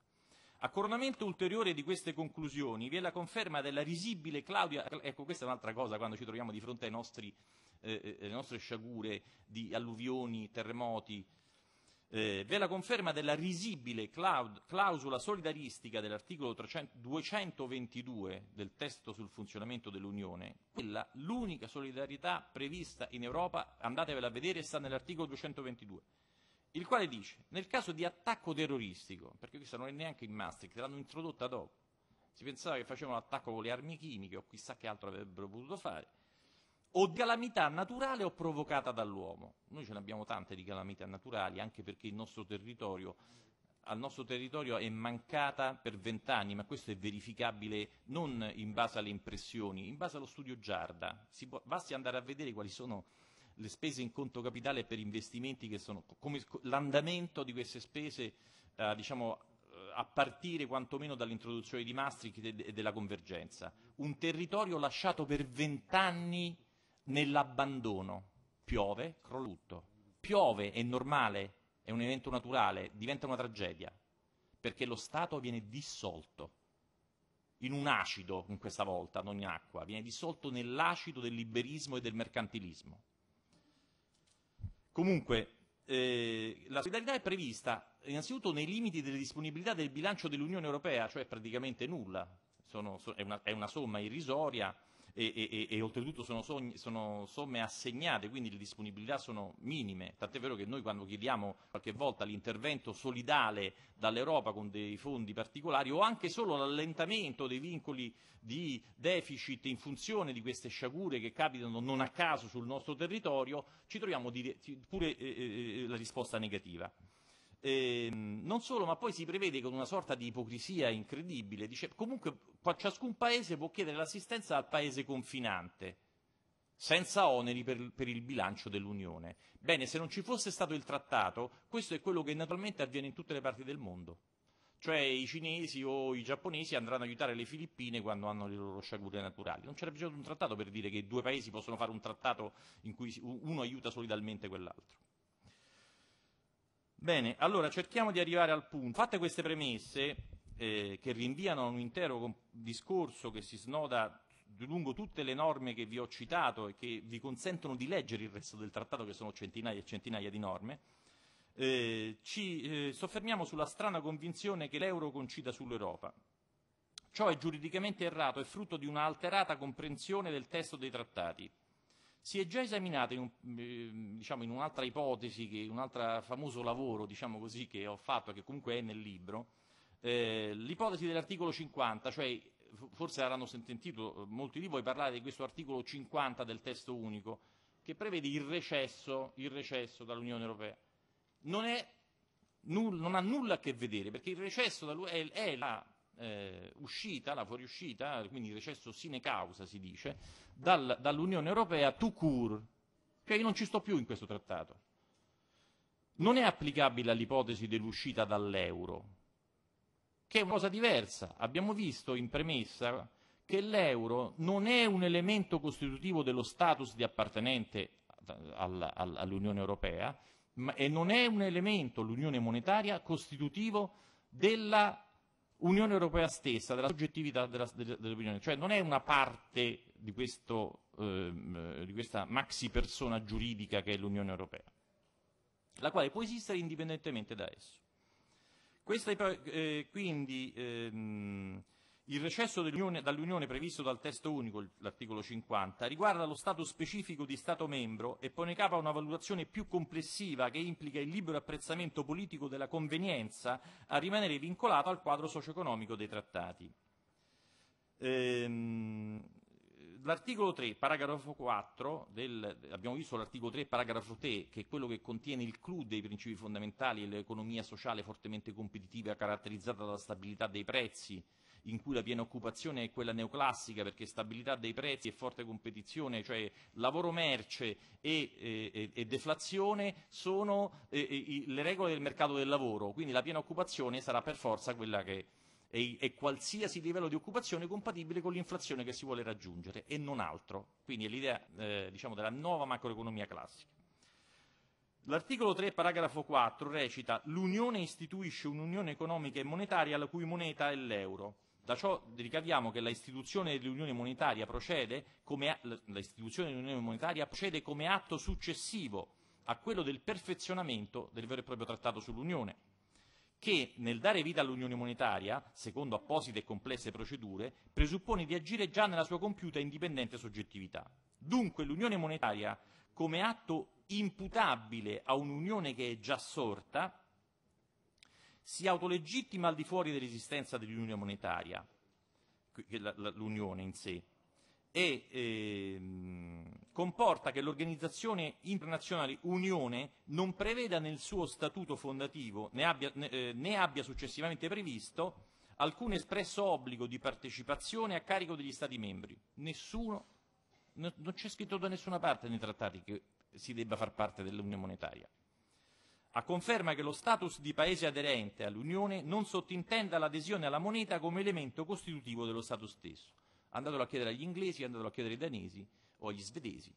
A coronamento ulteriore di queste conclusioni vi è la conferma della risibile Claudia, ecco questa è un'altra cosa quando ci troviamo di fronte alle nostre sciagure di alluvioni, terremoti, vi è la conferma della risibile clausola solidaristica dell'articolo 222 del testo sul funzionamento dell'Unione, l'unica solidarietà prevista in Europa, andatevela a vedere, sta nell'articolo 222, il quale dice, nel caso di attacco terroristico, perché questa non è neanche in Maastricht, l'hanno introdotta dopo, si pensava che facevano l'attacco con le armi chimiche o chissà che altro avrebbero potuto fare, o calamità naturale o provocata dall'uomo. Noi ce ne abbiamo tante di calamità naturali, anche perché il nostro territorio al nostro territorio è mancata per 20 anni, ma questo è verificabile non in base alle impressioni, in base allo studio Giarda. Basti andare a vedere quali sono le spese in conto capitale per investimenti, che sono come l'andamento di queste spese a partire quantomeno dall'introduzione di Maastricht e della convergenza. Un territorio lasciato per 20 anni nell'abbandono. Piove, crolla tutto. Piove, è normale, è un evento naturale, diventa una tragedia, perché lo Stato viene dissolto in un acido, in questa volta, non in acqua, viene dissolto nell'acido del liberismo e del mercantilismo. Comunque, la solidarietà è prevista innanzitutto nei limiti delle disponibilità del bilancio dell'Unione Europea, cioè praticamente nulla, è una somma irrisoria, e oltretutto sono somme assegnate, quindi le disponibilità sono minime, tant'è vero che noi quando chiediamo qualche volta l'intervento solidale dall'Europa con dei fondi particolari o anche solo l'allentamento dei vincoli di deficit in funzione di queste sciagure che capitano non a caso sul nostro territorio, ci troviamo pure la risposta negativa. Non solo, ma poi si prevede con una sorta di ipocrisia incredibile, dice comunque ciascun paese può chiedere l'assistenza al paese confinante senza oneri per il bilancio dell'Unione. Bene, se non ci fosse stato il trattato, questo è quello che naturalmente avviene in tutte le parti del mondo, cioè i cinesi o i giapponesi andranno ad aiutare le Filippine quando hanno le loro sciagure naturali. Non c'era bisogno di un trattato per dire che due paesi possono fare un trattato in cui uno aiuta solidalmente quell'altro. Bene, allora cerchiamo di arrivare al punto. Fatte queste premesse, che rinviano a un intero discorso che si snoda lungo tutte le norme che vi ho citato e che vi consentono di leggere il resto del trattato, che sono centinaia e centinaia di norme, ci soffermiamo sulla strana convinzione che l'euro concida sull'Europa. Ciò è giuridicamente errato e frutto di una alterata comprensione del testo dei trattati. Si è già esaminata in un'altra ipotesi, in un altro famoso lavoro che ho fatto, che comunque è nel libro, l'ipotesi dell'articolo 50, cioè forse avranno sentito molti di voi parlare di questo articolo 50 del testo unico, che prevede il recesso dall'Unione Europea. Non ha nulla a che vedere, perché il recesso è la uscita, la fuoriuscita, quindi il recesso sine causa si dice, dall'Unione Europea tout court, che io non ci sto più in questo trattato. Non è applicabile all'ipotesi dell'uscita dall'euro, che è una cosa diversa. Abbiamo visto in premessa che l'euro non è un elemento costitutivo dello status di appartenente all'Unione Europea, e non è un elemento, l'Unione monetaria, costitutivo della Unione Europea stessa, della soggettività dell'opinione, cioè non è una parte di questa maxi persona giuridica che è l'Unione Europea, la quale può esistere indipendentemente da esso. Il recesso dall'Unione previsto dal testo unico, l'articolo 50, riguarda lo stato specifico di Stato membro e pone capo a una valutazione più complessiva che implica il libero apprezzamento politico della convenienza a rimanere vincolato al quadro socio-economico dei trattati. L'articolo 3, paragrafo 4, abbiamo visto l'articolo 3, paragrafo 3, che è quello che contiene il clou dei principi fondamentali e l'economia sociale fortemente competitiva caratterizzata dalla stabilità dei prezzi, in cui la piena occupazione è quella neoclassica, perché stabilità dei prezzi e forte competizione, cioè lavoro merce e deflazione, sono le regole del mercato del lavoro, quindi la piena occupazione sarà per forza quella che è qualsiasi livello di occupazione compatibile con l'inflazione che si vuole raggiungere e non altro, quindi è l'idea della nuova macroeconomia classica. L'articolo 3, paragrafo 4, recita: l'Unione istituisce un'unione economica e monetaria la cui moneta è l'euro. Da ciò ricaviamo che l'istituzione dell'Unione monetaria procede come atto successivo a quello del perfezionamento del vero e proprio trattato sull'Unione, che nel dare vita all'Unione monetaria, secondo apposite e complesse procedure, presuppone di agire già nella sua compiuta e indipendente soggettività. Dunque l'Unione monetaria, come atto imputabile a un'unione che è già sorta, si autolegittima al di fuori dell'esistenza dell'unione monetaria, l'unione in sé, e comporta che l'organizzazione internazionale Unione non preveda nel suo statuto fondativo, né abbia successivamente previsto, alcun espresso obbligo di partecipazione a carico degli Stati membri. Non c'è scritto da nessuna parte nei trattati che si debba far parte dell'Unione Monetaria. A conferma che lo status di paese aderente all'Unione non sottintenda l'adesione alla moneta come elemento costitutivo dello Stato stesso. Andatelo a chiedere agli inglesi, andatelo a chiedere ai danesi o agli svedesi,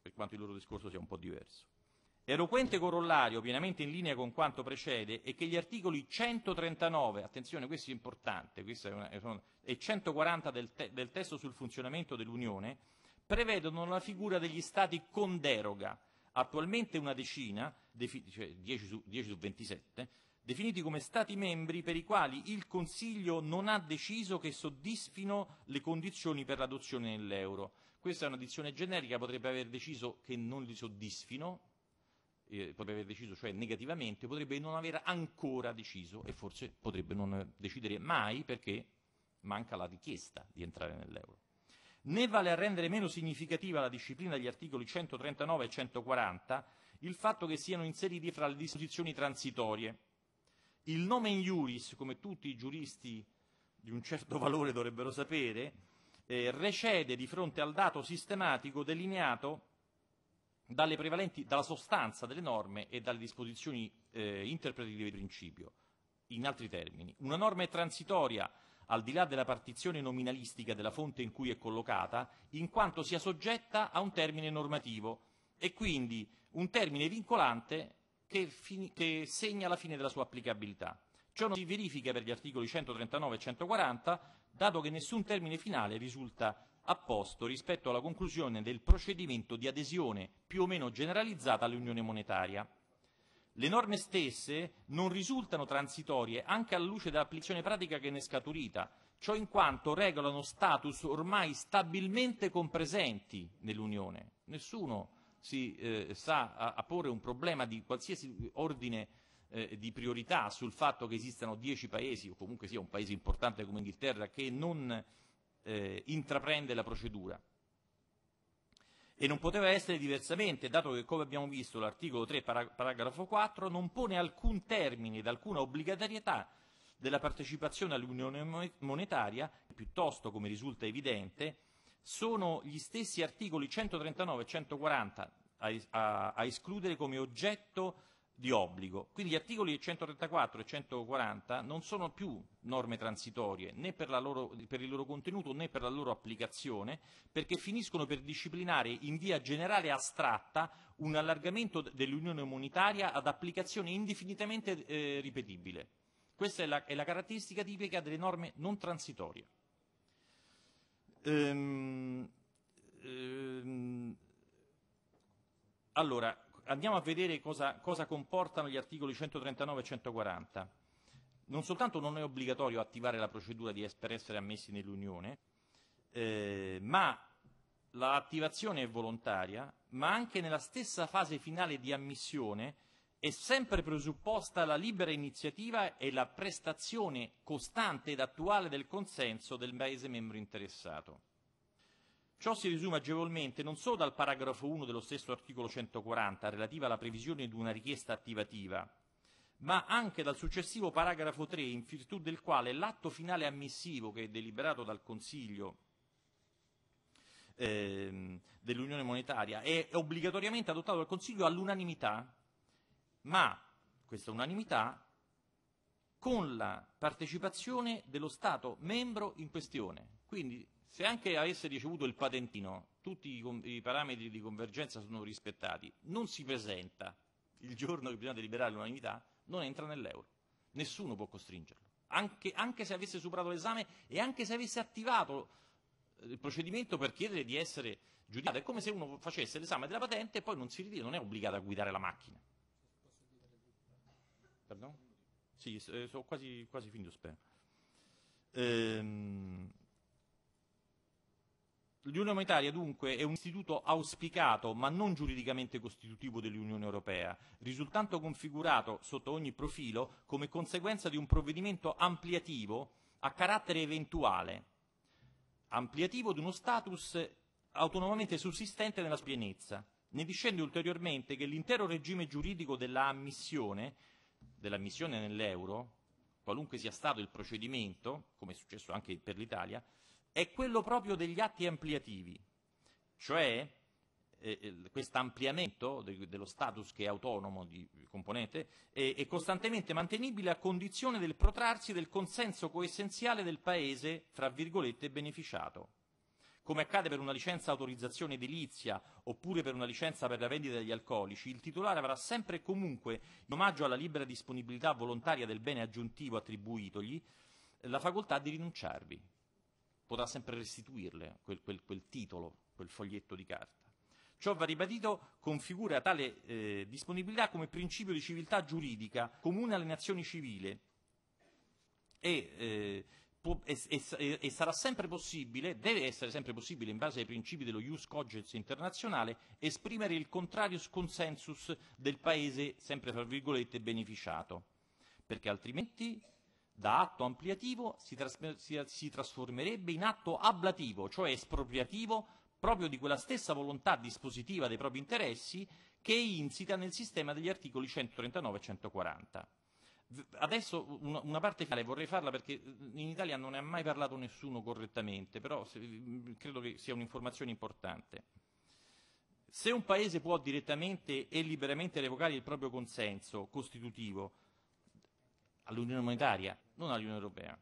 per quanto il loro discorso sia un po' diverso. Eloquente corollario, pienamente in linea con quanto precede, è che gli articoli 139, attenzione questo è importante, e 140 del testo sul funzionamento dell'Unione, prevedono la figura degli Stati con deroga, attualmente una decina, cioè 10 su 27, definiti come Stati membri per i quali il Consiglio non ha deciso che soddisfino le condizioni per l'adozione dell'euro. Questa è una dizione generica, potrebbe aver deciso che non li soddisfino, potrebbe aver deciso cioè negativamente, potrebbe non aver ancora deciso e forse potrebbe non decidere mai perché manca la richiesta di entrare nell'euro. Né vale a rendere meno significativa la disciplina degli articoli 139 e 140 il fatto che siano inseriti fra le disposizioni transitorie. Il nome in iuris, come tutti i giuristi di un certo valore dovrebbero sapere, recede di fronte al dato sistematico delineato dalla sostanza delle norme e dalle disposizioni interpretative di principio. In altri termini, una norma è transitoria al di là della partizione nominalistica della fonte in cui è collocata, in quanto sia soggetta a un termine normativo e quindi un termine vincolante che segna la fine della sua applicabilità. Ciò non si verifica per gli articoli 139 e 140, dato che nessun termine finale risulta a posto rispetto alla conclusione del procedimento di adesione più o meno generalizzata all'Unione Monetaria. Le norme stesse non risultano transitorie anche alla luce dell'applicazione pratica che ne è scaturita, ciò in quanto regolano status ormai stabilmente compresenti nell'Unione. Nessuno si sa a porre un problema di qualsiasi ordine di priorità sul fatto che esistano 10 paesi, o comunque sia un paese importante come Inghilterra, che non intraprende la procedura. E non poteva essere diversamente, dato che, come abbiamo visto, l'articolo 3, paragrafo 4, non pone alcun termine ed alcuna obbligatorietà della partecipazione all'Unione Monetaria, piuttosto, come risulta evidente, sono gli stessi articoli 139 e 140 a escludere come oggetto di obbligo. Quindi gli articoli 134 e 140 non sono più norme transitorie né per il loro contenuto né per la loro applicazione, perché finiscono per disciplinare in via generale astratta un allargamento dell'Unione Monetaria ad applicazione indefinitamente ripetibile. Questa è la caratteristica tipica delle norme non transitorie. Allora, andiamo a vedere cosa comportano gli articoli 139 e 140. Non soltanto non è obbligatorio attivare la procedura per essere ammessi nell'Unione, ma l'attivazione è volontaria, ma anche nella stessa fase finale di ammissione è sempre presupposta la libera iniziativa e la prestazione costante ed attuale del consenso del Paese membro interessato. Ciò si riassume agevolmente non solo dal paragrafo 1 dello stesso articolo 140, relativa alla previsione di una richiesta attivativa, ma anche dal successivo paragrafo 3, in virtù del quale l'atto finale ammissivo, che è deliberato dal Consiglio dell'Unione Monetaria, è obbligatoriamente adottato dal Consiglio all'unanimità, ma questa unanimità con la partecipazione dello Stato membro in questione. Quindi, se anche avesse ricevuto il patentino, tutti i parametri di convergenza sono rispettati, non si presenta il giorno che bisogna deliberare l'unanimità, non entra nell'euro. Nessuno può costringerlo, anche se avesse superato l'esame e anche se avesse attivato il procedimento per chiedere di essere giudicato. È come se uno facesse l'esame della patente e poi non si ritira, non è obbligato a guidare la macchina. Pardon? Sì, sono quasi finito, spero. L'Unione Monetaria dunque è un istituto auspicato ma non giuridicamente costitutivo dell'Unione Europea, risultando configurato sotto ogni profilo come conseguenza di un provvedimento ampliativo a carattere eventuale, ampliativo di uno status autonomamente sussistente nella pienezza. Ne discende ulteriormente che l'intero regime giuridico dell'ammissione nell'euro, qualunque sia stato il procedimento, come è successo anche per l'Italia, è quello proprio degli atti ampliativi, cioè questo ampliamento dello status che è autonomo di componente è costantemente mantenibile a condizione del protrarsi del consenso coessenziale del Paese, tra virgolette, beneficiato. Come accade per una licenza autorizzazione edilizia oppure per una licenza per la vendita degli alcolici, il titolare avrà sempre e comunque, in omaggio alla libera disponibilità volontaria del bene aggiuntivo attribuitogli, la facoltà di rinunciarvi. Potrà sempre restituirle quel titolo, quel foglietto di carta. Ciò, va ribadito, configura tale disponibilità come principio di civiltà giuridica comune alle nazioni civili e sarà sempre possibile, deve essere sempre possibile, in base ai principi dello ius cogens internazionale, esprimere il contrarius consensus del Paese, sempre tra virgolette, beneficiato, perché altrimenti da atto ampliativo si trasformerebbe in atto ablativo, cioè espropriativo, proprio di quella stessa volontà dispositiva dei propri interessi che è insita nel sistema degli articoli 139 e 140. Adesso una parte finale vorrei farla perché in Italia non ne ha mai parlato nessuno correttamente, però credo che sia un'informazione importante. Se un Paese può direttamente e liberamente revocare il proprio consenso costitutivo all'Unione Monetaria, non all'Unione Europea,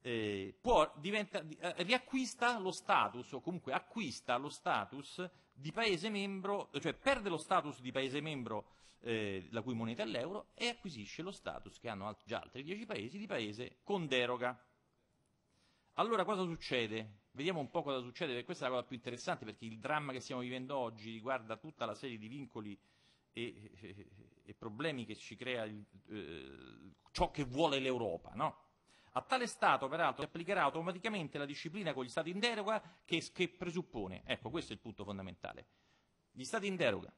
riacquista lo status, o comunque acquista lo status di Paese membro, cioè perde lo status di Paese membro la cui moneta è l'euro e acquisisce lo status che hanno già altri 10 Paesi di Paese con deroga. Allora cosa succede? Vediamo un po' cosa succede, perché questa è la cosa più interessante, perché il dramma che stiamo vivendo oggi riguarda tutta la serie di vincoli e problemi che ci crea ciò che vuole l'Europa, no? A tale Stato, peraltro, si applicherà automaticamente la disciplina con gli Stati in deroga che presuppone, ecco questo è il punto fondamentale, gli Stati in deroga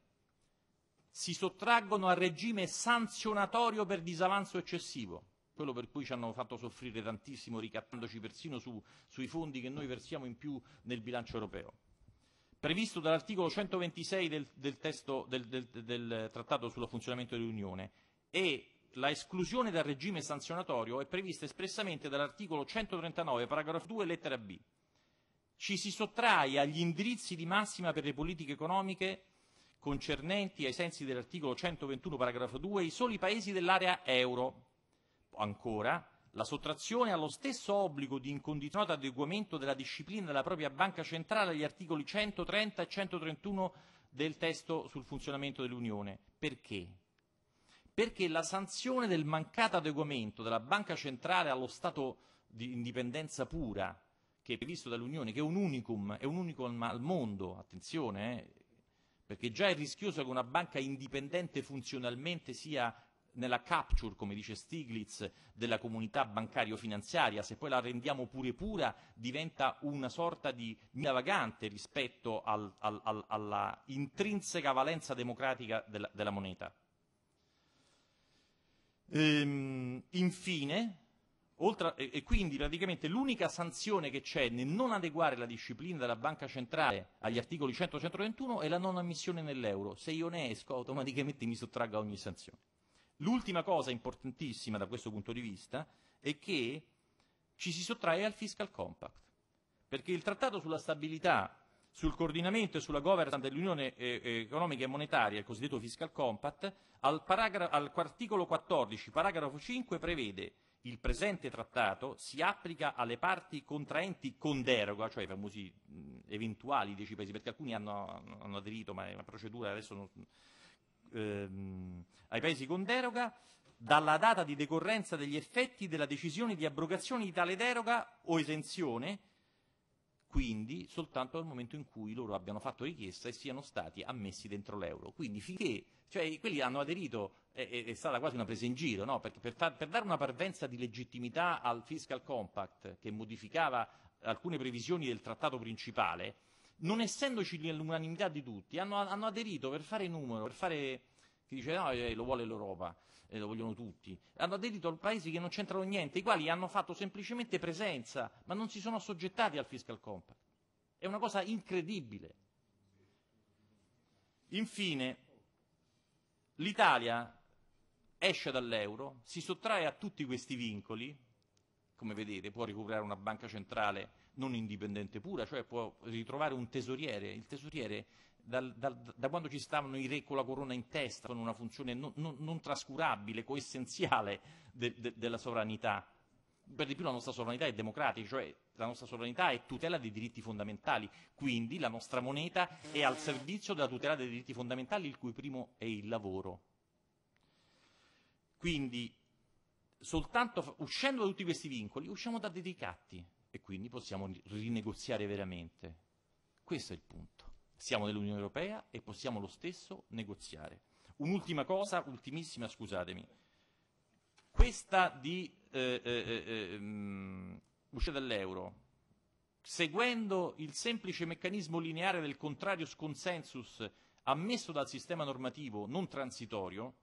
si sottraggono al regime sanzionatorio per disavanzo eccessivo, quello per cui ci hanno fatto soffrire tantissimo ricattandoci persino sui fondi che noi versiamo in più nel bilancio europeo, previsto dall'articolo 126 del Trattato sullo funzionamento dell'Unione, e la esclusione dal regime sanzionatorio è prevista espressamente dall'articolo 139, paragrafo 2, lettera B. Ci si sottrae agli indirizzi di massima per le politiche economiche concernenti, ai sensi dell'articolo 121, paragrafo 2, i soli Paesi dell'area euro. Ancora, la sottrazione allo stesso obbligo di incondizionato adeguamento della disciplina della propria Banca Centrale agli articoli 130 e 131 del testo sul funzionamento dell'Unione. Perché? Perché la sanzione del mancato adeguamento della Banca Centrale allo stato di indipendenza pura, che è previsto dall'Unione, che è un unicum al mondo, attenzione, perché già è rischioso che una banca indipendente funzionalmente sia nella capture, come dice Stiglitz, della comunità bancario-finanziaria, se poi la rendiamo pure pura diventa una sorta di mina vagante rispetto alla intrinseca valenza democratica della moneta. Infine, quindi praticamente l'unica sanzione che c'è nel non adeguare la disciplina della Banca Centrale agli articoli 100-121 è la non ammissione nell'euro. Se io ne esco, automaticamente mi sottraggo a ogni sanzione. L'ultima cosa importantissima da questo punto di vista è che ci si sottrae al Fiscal Compact, perché il trattato sulla stabilità, sul coordinamento e sulla governance dell'Unione Economica e Monetaria, il cosiddetto Fiscal Compact, all'articolo 14, paragrafo 5, prevede: il presente trattato si applica alle parti contraenti con deroga, cioè i famosi eventuali 10 Paesi, perché alcuni hanno aderito, ma è una procedura adesso ai Paesi con deroga, dalla data di decorrenza degli effetti della decisione di abrogazione di tale deroga o esenzione, quindi soltanto al momento in cui loro abbiano fatto richiesta e siano stati ammessi dentro l'euro. Quindi finché, cioè quelli hanno aderito, è stata quasi una presa in giro, no? Perché per dare una parvenza di legittimità al Fiscal Compact, che modificava alcune previsioni del trattato principale, non essendoci l'unanimità di tutti, hanno aderito per fare numero, per fare chi dice no, lo vuole l'Europa, lo vogliono tutti, hanno aderito a paesi che non c'entrano niente, i quali hanno fatto semplicemente presenza, ma non si sono assoggettati al Fiscal Compact. È una cosa incredibile. Infine, l'Italia esce dall'euro, si sottrae a tutti questi vincoli, come vedete può recuperare una banca centrale non indipendente pura, cioè può ritrovare un tesoriere, il tesoriere da quando ci stavano i re con la corona in testa, sono una funzione non trascurabile, coessenziale della sovranità. Per di più la nostra sovranità è democratica, cioè la nostra sovranità è tutela dei diritti fondamentali, quindi la nostra moneta è al servizio della tutela dei diritti fondamentali, il cui primo è il lavoro. Quindi soltanto uscendo da tutti questi vincoli usciamo da dei ricatti e quindi possiamo rinegoziare veramente. Questo è il punto. Siamo nell'Unione Europea e possiamo lo stesso negoziare. Un'ultima cosa, ultimissima, scusatemi. Questa di uscita dall'euro, seguendo il semplice meccanismo lineare del contrarius consensus ammesso dal sistema normativo non transitorio,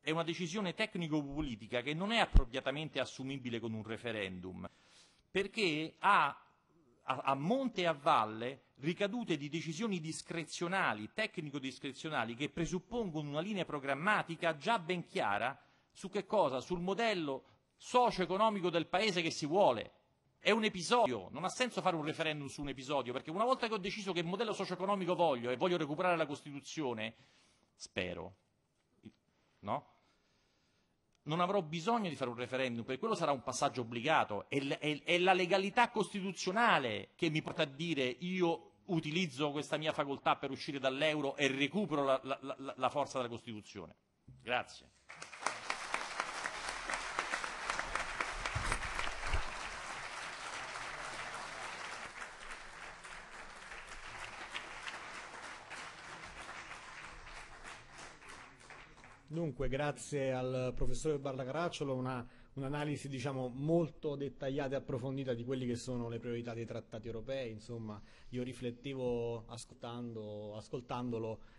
è una decisione tecnico-politica che non è appropriatamente assumibile con un referendum, perché ha a monte e a valle ricadute di decisioni discrezionali, tecnico-discrezionali, che presuppongono una linea programmatica già ben chiara. Su che cosa? Sul modello socio-economico del paese che si vuole. È un episodio, non ha senso fare un referendum su un episodio, perché una volta che ho deciso che modello socio-economico voglio e voglio recuperare la Costituzione, spero, no? Non avrò bisogno di fare un referendum, perché quello sarà un passaggio obbligato. È la legalità costituzionale che mi porta a dire io utilizzo questa mia facoltà per uscire dall'euro e recupero la forza della Costituzione. Grazie. Dunque, grazie al professore Barra Caracciolo, un'analisi diciamo molto dettagliata e approfondita di quelli che sono le priorità dei trattati europei. Insomma, io riflettevo ascoltandolo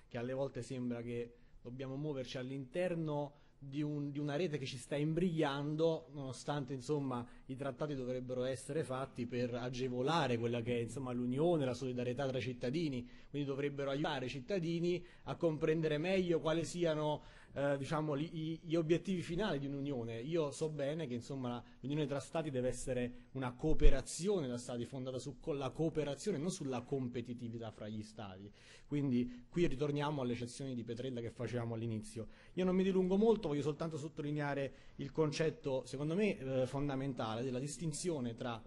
che alle volte sembra che dobbiamo muoverci all'interno di una rete che ci sta imbrigliando, nonostante insomma i trattati dovrebbero essere fatti per agevolare quella che è insomma l'unione, la solidarietà tra i cittadini, quindi dovrebbero aiutare i cittadini a comprendere meglio quali siano diciamo gli obiettivi finali di un'unione. Io so bene che insomma l'unione tra stati deve essere una cooperazione tra stati fondata sulla cooperazione, non sulla competitività fra gli stati. Quindi qui ritorniamo alle eccezioni di Petrella che facevamo all'inizio. Io non mi dilungo molto, voglio soltanto sottolineare il concetto, secondo me, fondamentale della distinzione tra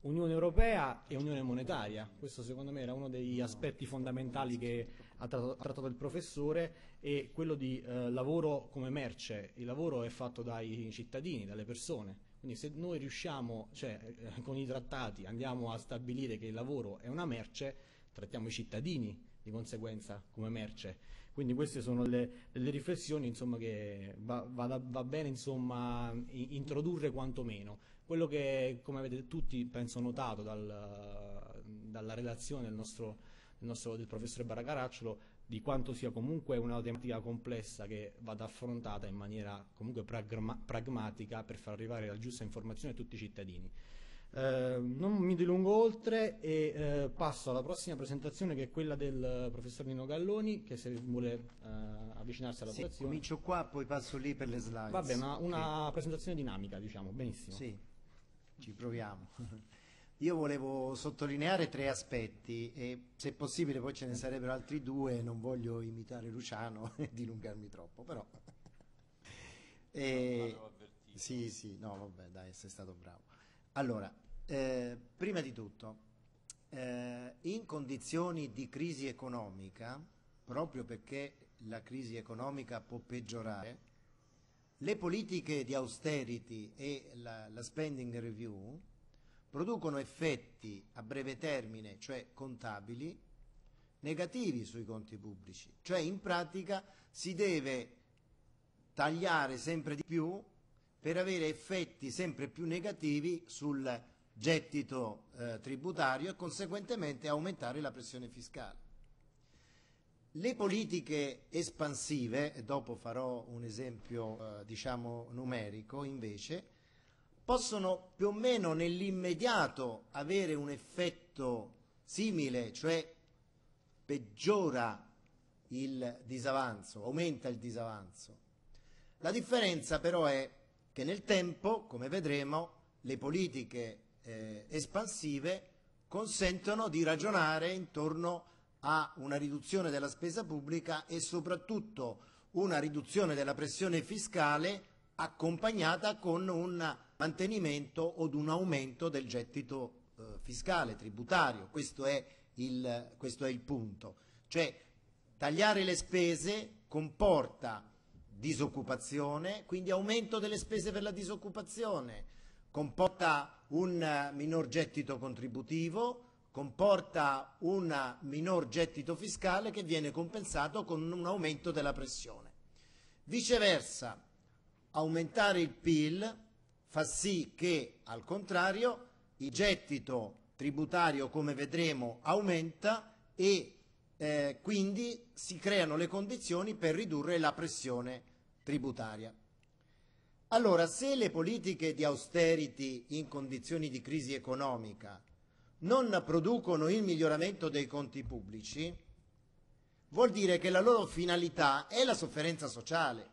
Unione Europea e Unione Monetaria. Questo secondo me era uno degli aspetti fondamentali che ha trattato il professore, e quello di lavoro come merce. Il lavoro è fatto dai cittadini, dalle persone. Quindi se noi riusciamo, con i trattati andiamo a stabilire che il lavoro è una merce, trattiamo i cittadini di conseguenza come merce. Quindi queste sono le riflessioni insomma, che va bene insomma, introdurre quantomeno. Quello che, come avete tutti penso notato dalla relazione del professore Barra Caracciolo, di quanto sia comunque una tematica complessa che vada affrontata in maniera comunque pragmatica per far arrivare la giusta informazione a tutti i cittadini. Non mi dilungo oltre e passo alla prossima presentazione, che è quella del professor Nino Galloni, che se vuole avvicinarsi alla presentazione. Sì, comincio qua, poi passo lì per le slide. Va bene, una presentazione dinamica, diciamo, benissimo. Sì, ci proviamo. Io volevo sottolineare tre aspetti e se possibile poi ce ne sarebbero altri due, non voglio imitare Luciano e dilungarmi troppo, però... sì, sì, no, vabbè, dai, sei stato bravo. Allora, prima di tutto, in condizioni di crisi economica, proprio perché la crisi economica può peggiorare, le politiche di austerity e la spending review producono effetti a breve termine, cioè contabili, negativi sui conti pubblici. Cioè in pratica si deve tagliare sempre di più per avere effetti sempre più negativi sul gettito tributario e conseguentemente aumentare la pressione fiscale. Le politiche espansive, e dopo farò un esempio diciamo numerico invece, possono più o meno nell'immediato avere un effetto simile, cioè peggiora il disavanzo, aumenta il disavanzo. La differenza però è che nel tempo, come vedremo, le politiche espansive consentono di ragionare intorno a una riduzione della spesa pubblica e soprattutto una riduzione della pressione fiscale accompagnata con un mantenimento o un aumento del gettito fiscale, tributario. Questo è il punto. Cioè, tagliare le spese comporta disoccupazione, quindi aumento delle spese per la disoccupazione, comporta un minor gettito contributivo, comporta un minor gettito fiscale che viene compensato con un aumento della pressione. Viceversa, aumentare il PIL fa sì che, al contrario, il gettito tributario, come vedremo, aumenta e quindi si creano le condizioni per ridurre la pressione tributaria. Allora, se le politiche di austerity in condizioni di crisi economica non producono il miglioramento dei conti pubblici, vuol dire che la loro finalità è la sofferenza sociale.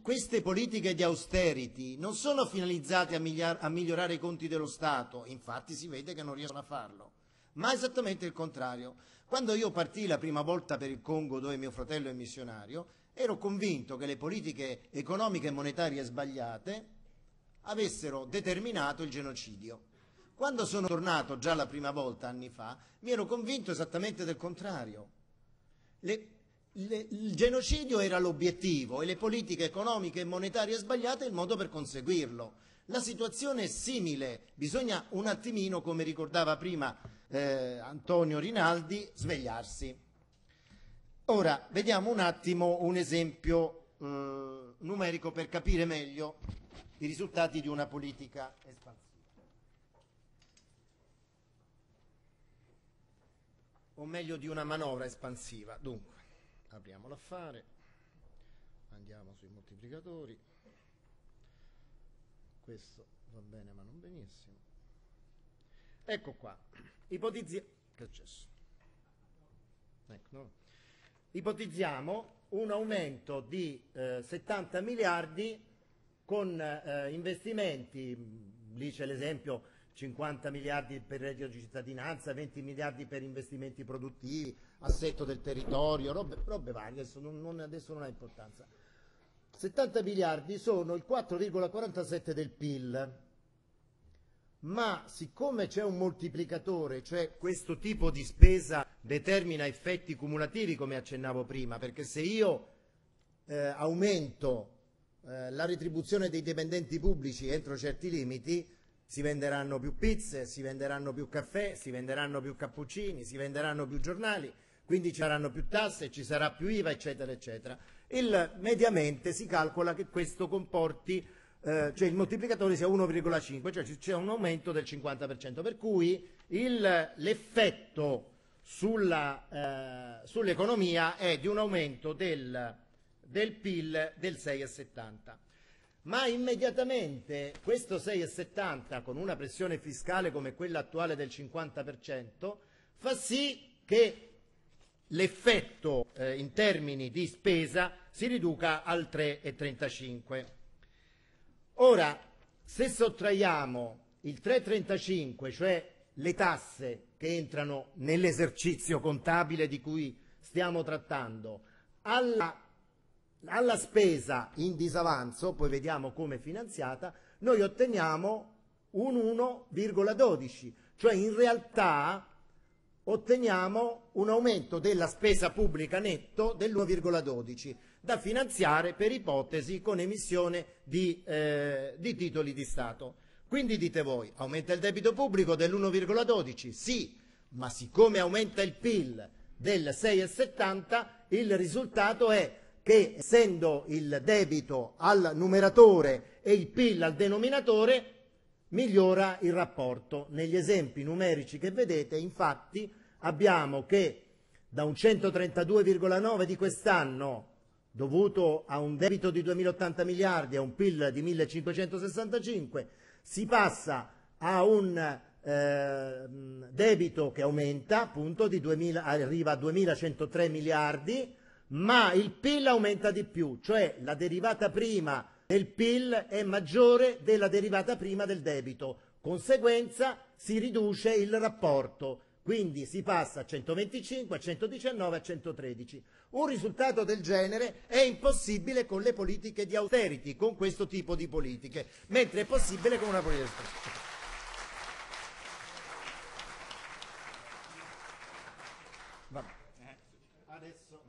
Queste politiche di austerity non sono finalizzate a migliorare i conti dello Stato, infatti si vede che non riescono a farlo, ma esattamente il contrario. Quando io partii la prima volta per il Congo, dove mio fratello è missionario, ero convinto che le politiche economiche e monetarie sbagliate avessero determinato il genocidio. Quando sono tornato già la prima volta, anni fa, mi ero convinto esattamente del contrario. Il genocidio era l'obiettivo e le politiche economiche e monetarie sbagliate il modo per conseguirlo. La situazione è simile, bisogna un attimino, come ricordava prima Antonio Rinaldi, svegliarsi. Ora, vediamo un attimo un esempio numerico per capire meglio i risultati di una politica espansiva. O meglio di una manovra espansiva. Dunque, apriamo l'affare, andiamo sui moltiplicatori, questo va bene ma non benissimo. Ecco qua, ipotizziamo un aumento di 70 miliardi con investimenti, lì c'è l'esempio, 50 miliardi per reddito di cittadinanza, 20 miliardi per investimenti produttivi, assetto del territorio, robe varie, adesso non ha importanza. 70 miliardi sono il 4,47 del PIL, ma siccome c'è un moltiplicatore, cioè questo tipo di spesa determina effetti cumulativi, come accennavo prima, perché se io aumento la retribuzione dei dipendenti pubblici entro certi limiti, si venderanno più pizze, si venderanno più caffè, si venderanno più cappuccini, si venderanno più giornali, quindi ci saranno più tasse, ci sarà più IVA, eccetera, eccetera. Mediamente si calcola che questo comporti, cioè il moltiplicatore sia 1,5, cioè c'è un aumento del 50%, per cui l'effetto sull'economia è di un aumento del PIL del 6,70%. Ma immediatamente questo 6,70 con una pressione fiscale come quella attuale del 50% fa sì che l'effetto in termini di spesa si riduca al 3,35. Ora, se sottraiamo il 3,35, cioè le tasse che entrano nell'esercizio contabile di cui stiamo trattando, alla spesa in disavanzo, poi vediamo come finanziata, noi otteniamo un 1,12, cioè in realtà otteniamo un aumento della spesa pubblica netto dell'1,12 da finanziare per ipotesi con emissione di titoli di Stato. Quindi dite voi, aumenta il debito pubblico dell'1,12? Sì, ma siccome aumenta il PIL del 6,70, il risultato è che essendo il debito al numeratore e il PIL al denominatore migliora il rapporto. Negli esempi numerici che vedete infatti abbiamo che da un 132,9 di quest'anno dovuto a un debito di 2080 miliardi e a un PIL di 1565 si passa a un debito che aumenta, appunto, di 2000, arriva a 2103 miliardi, ma il PIL aumenta di più, cioè la derivata prima del PIL è maggiore della derivata prima del debito, conseguenza si riduce il rapporto, quindi si passa a 125, a 119, a 113. Un risultato del genere è impossibile con le politiche di austerity, con questo tipo di politiche, mentre è possibile con una politica di austerity. Adesso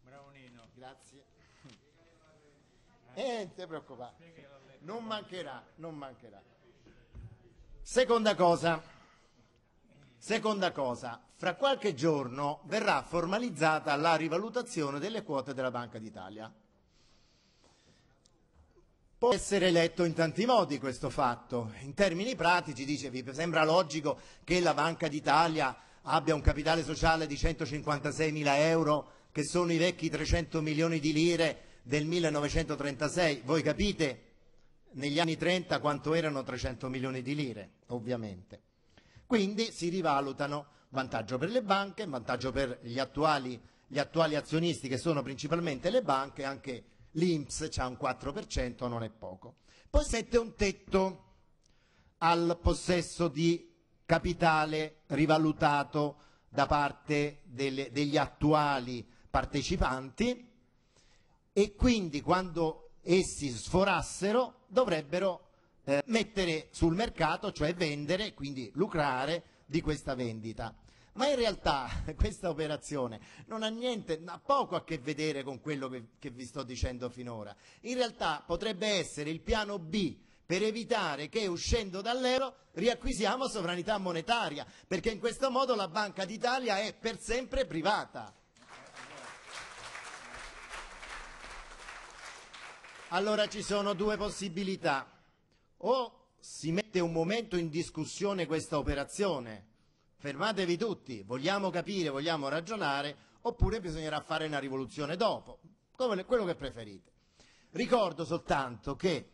bravo Nino, grazie. Non ti preoccupare, non mancherà. Seconda cosa, fra qualche giorno verrà formalizzata la rivalutazione delle quote della Banca d'Italia. Può essere letto in tanti modi questo fatto. In termini pratici dice: vi sembra logico che la Banca d'Italia abbia un capitale sociale di 156.000 euro, che sono i vecchi 300 milioni di lire del 1936, voi capite negli anni 30 quanto erano 300 milioni di lire, ovviamente. Quindi si rivalutano, vantaggio per le banche, vantaggio per gli attuali azionisti che sono principalmente le banche, anche l'INPS c'ha un 4%, non è poco. Poi sette un tetto al possesso di capitale rivalutato da parte degli attuali partecipanti, e quindi quando essi sforassero dovrebbero mettere sul mercato, cioè vendere, quindi lucrare di questa vendita. Ma in realtà questa operazione non ha niente, ha poco a che vedere con quello che vi sto dicendo finora. In realtà potrebbe essere il piano B per evitare che, uscendo dall'euro, riacquisiamo sovranità monetaria, perché in questo modo la Banca d'Italia è per sempre privata. Allora ci sono due possibilità: o si mette un momento in discussione questa operazione, fermatevi tutti, vogliamo capire, vogliamo ragionare, oppure bisognerà fare una rivoluzione dopo, come quello che preferite. Ricordo soltanto che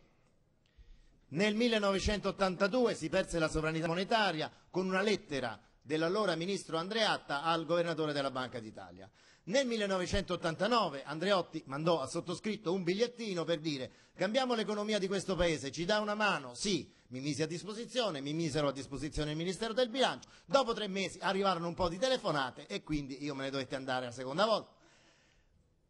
nel 1982 si perse la sovranità monetaria con una lettera dell'allora ministro Andreatta al governatore della Banca d'Italia. Nel 1989 Andreotti mandò a sottoscritto un bigliettino per dire: cambiamo l'economia di questo paese, ci dà una mano? Sì, mi misi a disposizione, mi misero a disposizione il Ministero del Bilancio. Dopo 3 mesi arrivarono un po' di telefonate e quindi io me ne dovetti andare la seconda volta.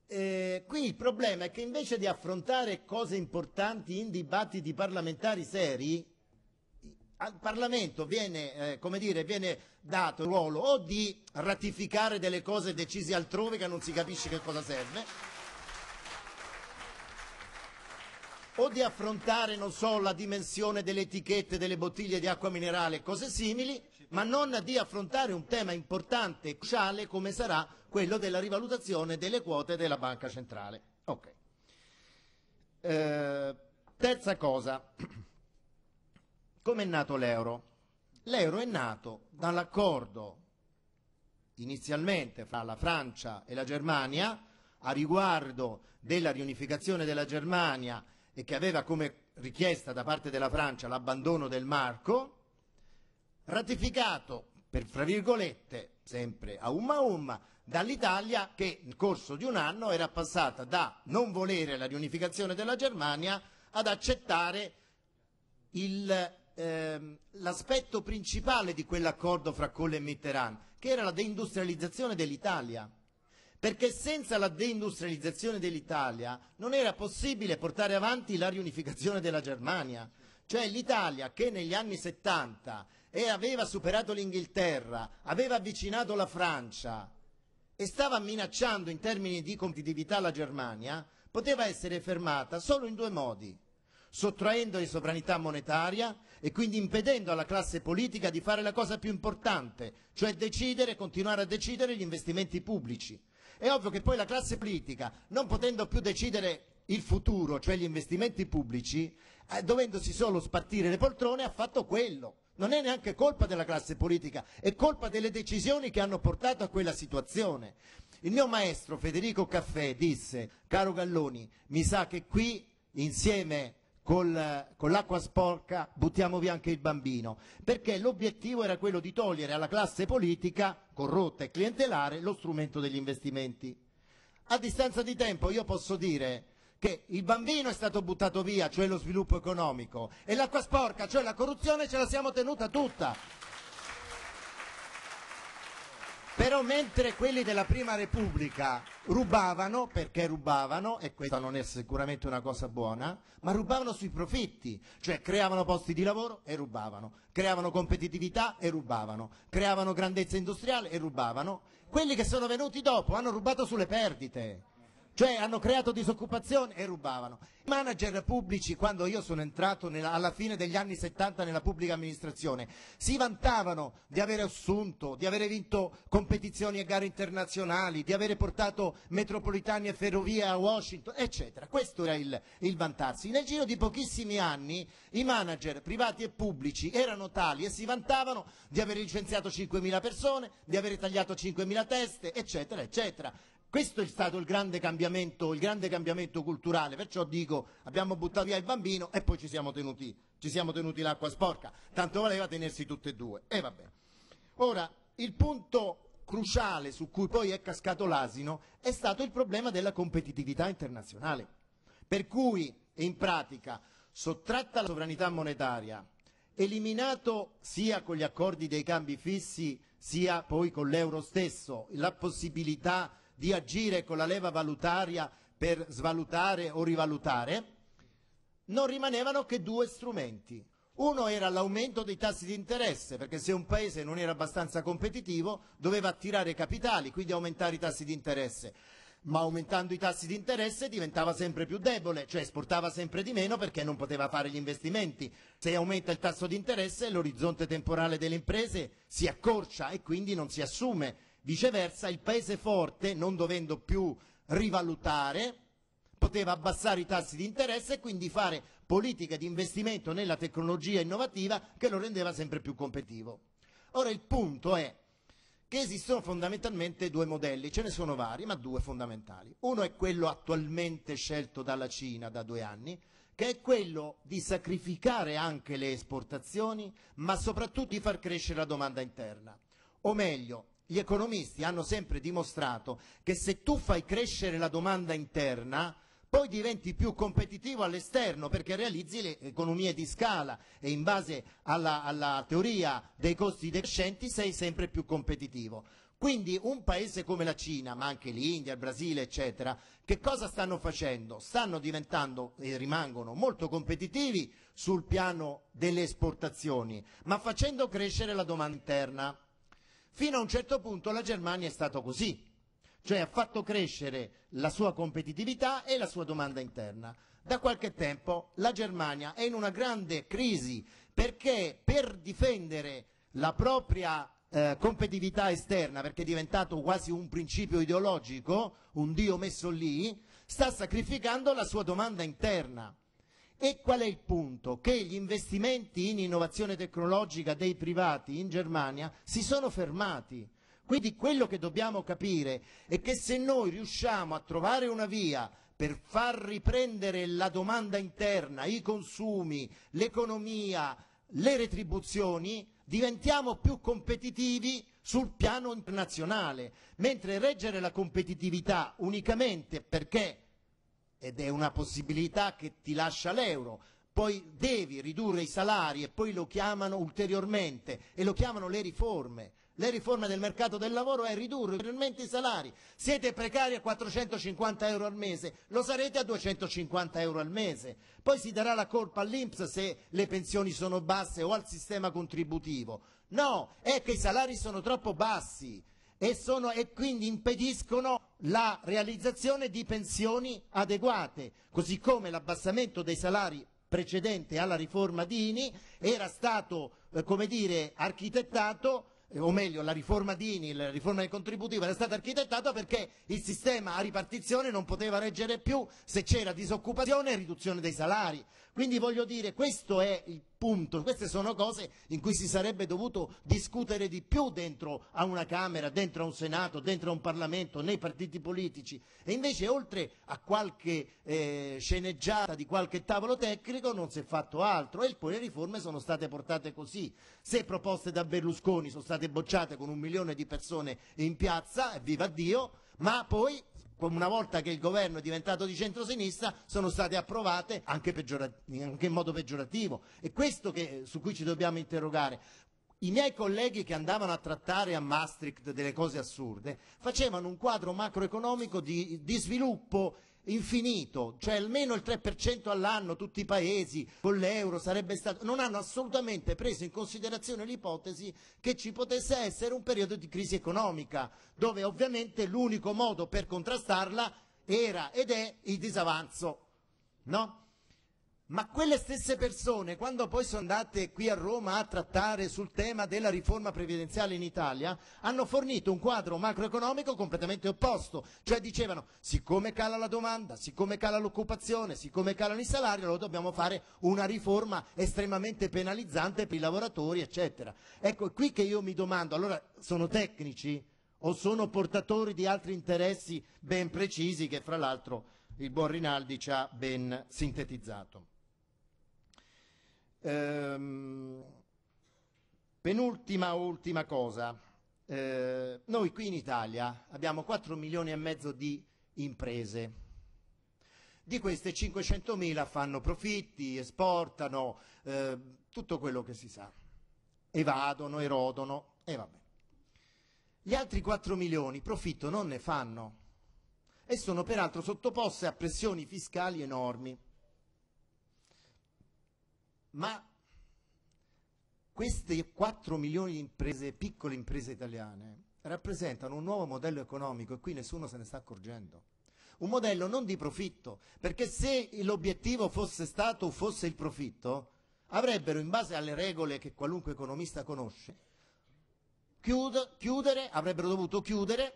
Qui il problema è che invece di affrontare cose importanti in dibattiti parlamentari seri, al Parlamento viene, come dire, viene dato il ruolo o di ratificare delle cose decise altrove che non si capisce che cosa serve, o di affrontare, non so, la dimensione delle etichette delle bottiglie di acqua minerale e cose simili, ma non di affrontare un tema importante e cruciale come sarà quello della rivalutazione delle quote della Banca Centrale. Okay. Terza cosa, come è nato l'euro? L'euro è nato dall'accordo inizialmente fra la Francia e la Germania a riguardo della riunificazione della Germania, e che aveva come richiesta da parte della Francia l'abbandono del marco, ratificato, per fra virgolette, sempre a umma, dall'Italia, che nel corso di un anno era passata da non volere la riunificazione della Germania ad accettare l'aspetto principale di quell'accordo fra Kohl e Mitterrand, che era la deindustrializzazione dell'Italia. Perché senza la deindustrializzazione dell'Italia non era possibile portare avanti la riunificazione della Germania. Cioè l'Italia, che negli anni 70 aveva superato l'Inghilterra, aveva avvicinato la Francia e stava minacciando in termini di competitività la Germania, poteva essere fermata solo in due modi: sottraendo di sovranità monetaria e quindi impedendo alla classe politica di fare la cosa più importante, cioè decidere, continuare a decidere gli investimenti pubblici. È ovvio che poi la classe politica, non potendo più decidere il futuro, cioè gli investimenti pubblici, dovendosi solo spartire le poltrone, ha fatto quello. Non è neanche colpa della classe politica, è colpa delle decisioni che hanno portato a quella situazione. Il mio maestro Federico Caffè disse: caro Galloni, mi sa che qui, insieme con l'acqua sporca buttiamo via anche il bambino, perché l'obiettivo era quello di togliere alla classe politica corrotta e clientelare lo strumento degli investimenti. A distanza di tempo io posso dire che il bambino è stato buttato via, cioè lo sviluppo economico, e l'acqua sporca, cioè la corruzione, ce la siamo tenuta tutta. Però mentre quelli della Prima Repubblica rubavano, perché rubavano, e questa non è sicuramente una cosa buona, ma rubavano sui profitti, cioè creavano posti di lavoro e rubavano, creavano competitività e rubavano, creavano grandezza industriale e rubavano, quelli che sono venuti dopo hanno rubato sulle perdite, cioè hanno creato disoccupazione e rubavano. I manager pubblici, quando io sono entrato alla fine degli anni 70 nella pubblica amministrazione, si vantavano di avere assunto, di avere vinto competizioni e gare internazionali, di avere portato metropolitane e ferrovie a Washington, eccetera. Questo era il vantarsi. Nel giro di pochissimi anni i manager privati e pubblici erano tali e si vantavano di aver licenziato 5.000 persone, di aver tagliato 5.000 teste, eccetera, eccetera. Questo è stato il grande cambiamento culturale, perciò dico, abbiamo buttato via il bambino e poi ci siamo tenuti l'acqua sporca, tanto valeva tenersi tutte e due. E vabbè. Ora, il punto cruciale su cui poi è cascato l'asino è stato il problema della competitività internazionale, per cui in pratica sottratta la sovranità monetaria, eliminato sia con gli accordi dei cambi fissi sia poi con l'euro stesso la possibilità di agire con la leva valutaria per svalutare o rivalutare, non rimanevano che due strumenti. Uno era l'aumento dei tassi di interesse, perché se un paese non era abbastanza competitivo doveva attirare capitali, quindi aumentare i tassi di interesse. Ma aumentando i tassi di interesse diventava sempre più debole, cioè esportava sempre di meno perché non poteva fare gli investimenti. Se aumenta il tasso di interesse l'orizzonte temporale delle imprese si accorcia e quindi non si assume. Viceversa, il paese forte, non dovendo più rivalutare, poteva abbassare i tassi di interesse e quindi fare politiche di investimento nella tecnologia innovativa che lo rendeva sempre più competitivo. Ora il punto è che esistono fondamentalmente due modelli, ce ne sono vari, ma due fondamentali. Uno è quello attualmente scelto dalla Cina da 2 anni, che è quello di sacrificare anche le esportazioni, ma soprattutto di far crescere la domanda interna. O meglio, gli economisti hanno sempre dimostrato che se tu fai crescere la domanda interna, poi diventi più competitivo all'esterno perché realizzi le economie di scala e in base alla teoria dei costi decrescenti sei sempre più competitivo. Quindi un paese come la Cina, ma anche l'India, il Brasile, eccetera, che cosa stanno facendo? Stanno diventando e rimangono molto competitivi sul piano delle esportazioni, ma facendo crescere la domanda interna. Fino a un certo punto la Germania è stata così, cioè ha fatto crescere la sua competitività e la sua domanda interna. Da qualche tempo la Germania è in una grande crisi perché per difendere la propria competitività esterna, perché è diventato quasi un principio ideologico, un dio messo lì, sta sacrificando la sua domanda interna. E qual è il punto? Che gli investimenti in innovazione tecnologica dei privati in Germania si sono fermati. Quindi quello che dobbiamo capire è che se noi riusciamo a trovare una via per far riprendere la domanda interna, i consumi, l'economia, le retribuzioni, diventiamo più competitivi sul piano internazionale, mentre reggere la competitività unicamente perché ed è una possibilità che ti lascia l'euro, poi devi ridurre i salari e poi lo chiamano ulteriormente e lo chiamano le riforme. Le riforme del mercato del lavoro è ridurre ulteriormente i salari. Siete precari a 450 euro al mese, lo sarete a 250 euro al mese. Poi si darà la colpa all'INPS se le pensioni sono basse o al sistema contributivo. No, è che i salari sono troppo bassi. E quindi impediscono la realizzazione di pensioni adeguate, così come l'abbassamento dei salari precedente alla riforma Dini era stato, come dire, architettato, o meglio la riforma Dini, la riforma del contributivo era stata architettata perché il sistema a ripartizione non poteva reggere più se c'era disoccupazione e riduzione dei salari. Quindi voglio dire, questo è il punto. Queste sono cose in cui si sarebbe dovuto discutere di più dentro a una Camera, dentro a un Senato, dentro a un Parlamento, nei partiti politici, e invece oltre a qualche sceneggiata di qualche tavolo tecnico non si è fatto altro, e poi le riforme sono state portate così. Se proposte da Berlusconi sono state bocciate con 1 milione di persone in piazza, viva Dio, ma poi una volta che il governo è diventato di centrosinistra sono state approvate anche in modo peggiorativo. È questo su cui ci dobbiamo interrogare. I miei colleghi che andavano a trattare a Maastricht delle cose assurde facevano un quadro macroeconomico di sviluppo infinito, cioè almeno il 3% all'anno tutti i paesi con l'euro sarebbe stato. Non hanno assolutamente preso in considerazione l'ipotesi che ci potesse essere un periodo di crisi economica, dove ovviamente l'unico modo per contrastarla era ed è il disavanzo, no? Ma quelle stesse persone, quando poi sono andate qui a Roma a trattare sul tema della riforma previdenziale in Italia, hanno fornito un quadro macroeconomico completamente opposto, cioè dicevano siccome cala la domanda, siccome cala l'occupazione, siccome calano i salari, allora dobbiamo fare una riforma estremamente penalizzante per i lavoratori, eccetera. Ecco, è qui che io mi domando, allora sono tecnici o sono portatori di altri interessi ben precisi che fra l'altro il buon Rinaldi ci ha ben sintetizzato. Penultima o ultima cosa, noi qui in Italia abbiamo 4 milioni e mezzo di imprese, di queste 500.000 fanno profitti, esportano, tutto quello che si sa, evadono, erodono e vabbè. Gli altri 4 milioni profitto non ne fanno e sono peraltro sottoposte a pressioni fiscali enormi. Ma queste 4 milioni di imprese, piccole imprese italiane, rappresentano un nuovo modello economico e qui nessuno se ne sta accorgendo. Un modello non di profitto, perché se l'obiettivo fosse il profitto, avrebbero in base alle regole che qualunque economista conosce, avrebbero dovuto chiudere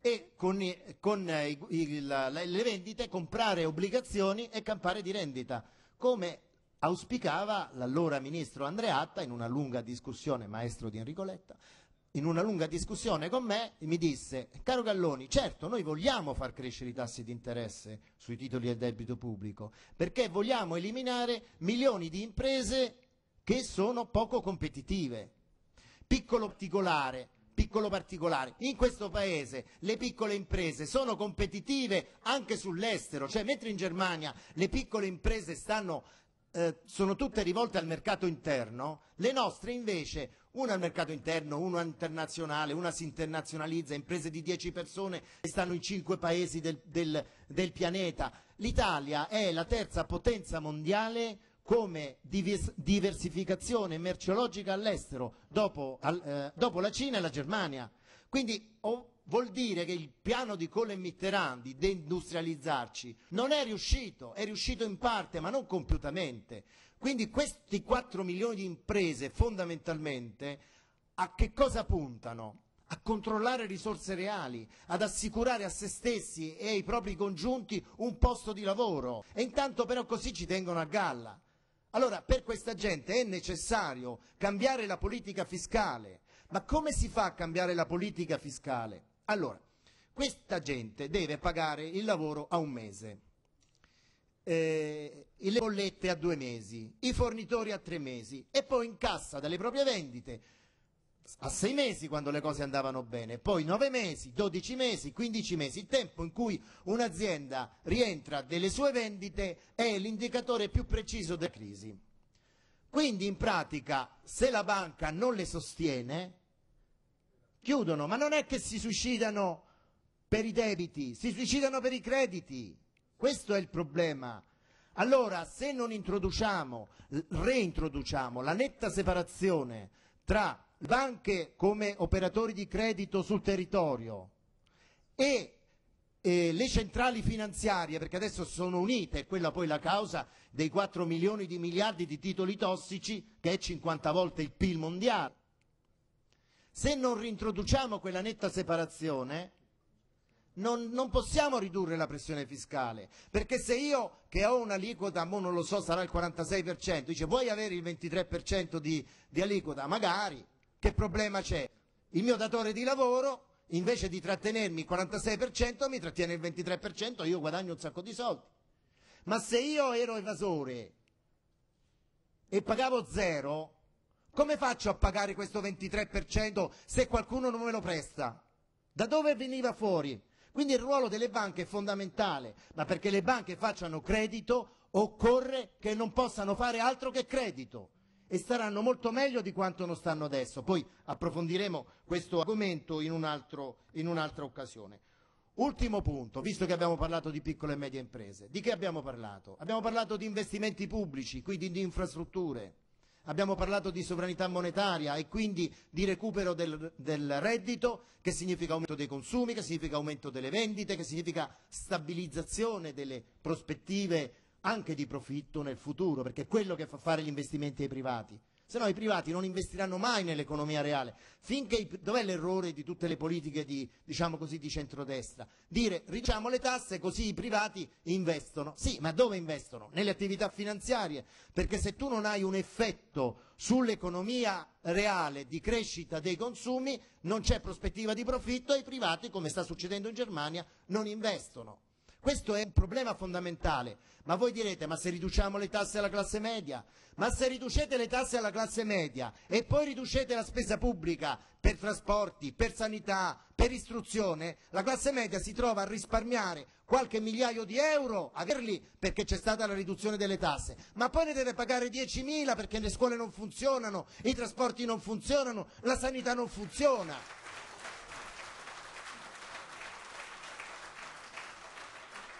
e con le vendite comprare obbligazioni e campare di rendita, come auspicava l'allora ministro Andreatta in una lunga discussione, maestro di Enrico Letta, in una lunga discussione con me, mi disse: caro Galloni, certo noi vogliamo far crescere i tassi di interesse sui titoli del debito pubblico perché vogliamo eliminare milioni di imprese che sono poco competitive. Piccolo particolare, in questo paese le piccole imprese sono competitive anche sull'estero, cioè mentre in Germania le piccole imprese sono tutte rivolte al mercato interno, le nostre invece una al mercato interno, una internazionale, una si internazionalizza, imprese di 10 persone che stanno in 5 paesi del pianeta. L'Italia è la terza potenza mondiale come diversificazione merceologica all'estero dopo la Cina e la Germania. Quindi vuol dire che il piano di Kohl e Mitterrand di deindustrializzarci non è riuscito, è riuscito in parte ma non compiutamente. Quindi questi 4 milioni di imprese fondamentalmente a che cosa puntano? A controllare risorse reali, ad assicurare a se stessi e ai propri congiunti un posto di lavoro, e intanto però così ci tengono a galla. Allora per questa gente è necessario cambiare la politica fiscale. Ma come si fa a cambiare la politica fiscale? Allora, questa gente deve pagare il lavoro a 1 mese, le bollette a 2 mesi, i fornitori a 3 mesi e poi incassa dalle proprie vendite a 6 mesi quando le cose andavano bene, poi 9 mesi, 12 mesi, 15 mesi. Il tempo in cui un'azienda rientra delle sue vendite è l'indicatore più preciso della crisi. Quindi in pratica se la banca non le sostiene chiudono, ma non è che si suicidano per i debiti, si suicidano per i crediti, questo è il problema. Allora se non reintroduciamo la netta separazione tra banche come operatori di credito sul territorio e le centrali finanziarie, perché adesso sono unite, è quella poi la causa dei 4 milioni di miliardi di titoli tossici che è 50 volte il PIL mondiale. Se non rintroduciamo quella netta separazione Non possiamo ridurre la pressione fiscale, perché se io che ho un'aliquota, mo non lo so, sarà il 46%, dice vuoi avere il 23% di aliquota? Magari, che problema c'è? Il mio datore di lavoro invece di trattenermi il 46% mi trattiene il 23%, io guadagno un sacco di soldi. Ma se io ero evasore e pagavo zero, come faccio a pagare questo 23% se qualcuno non me lo presta? Da dove veniva fuori? Quindi il ruolo delle banche è fondamentale, ma perché le banche facciano credito occorre che non possano fare altro che credito e staranno molto meglio di quanto non stanno adesso. Poi approfondiremo questo argomento in un'altra occasione. Ultimo punto, visto che abbiamo parlato di piccole e medie imprese, di che abbiamo parlato? Abbiamo parlato di investimenti pubblici, quindi di infrastrutture. Abbiamo parlato di sovranità monetaria e quindi di recupero del reddito, che significa aumento dei consumi, che significa aumento delle vendite, che significa stabilizzazione delle prospettive anche di profitto nel futuro, perché è quello che fa fare gli investimenti ai privati. Se no i privati non investiranno mai nell'economia reale. Dov'è l'errore di tutte le politiche di centrodestra? Dire riduciamo le tasse così i privati investono. Sì, ma dove investono? Nelle attività finanziarie, perché se tu non hai un effetto sull'economia reale di crescita dei consumi non c'è prospettiva di profitto e i privati, come sta succedendo in Germania, non investono. Questo è un problema fondamentale, ma voi direte, ma se riduciamo le tasse alla classe media? Ma se riducete le tasse alla classe media e poi riducete la spesa pubblica per trasporti, per sanità, per istruzione, la classe media si trova a risparmiare qualche migliaio di euro, averli perché c'è stata la riduzione delle tasse, ma poi ne deve pagare 10.000 perché le scuole non funzionano, i trasporti non funzionano, la sanità non funziona.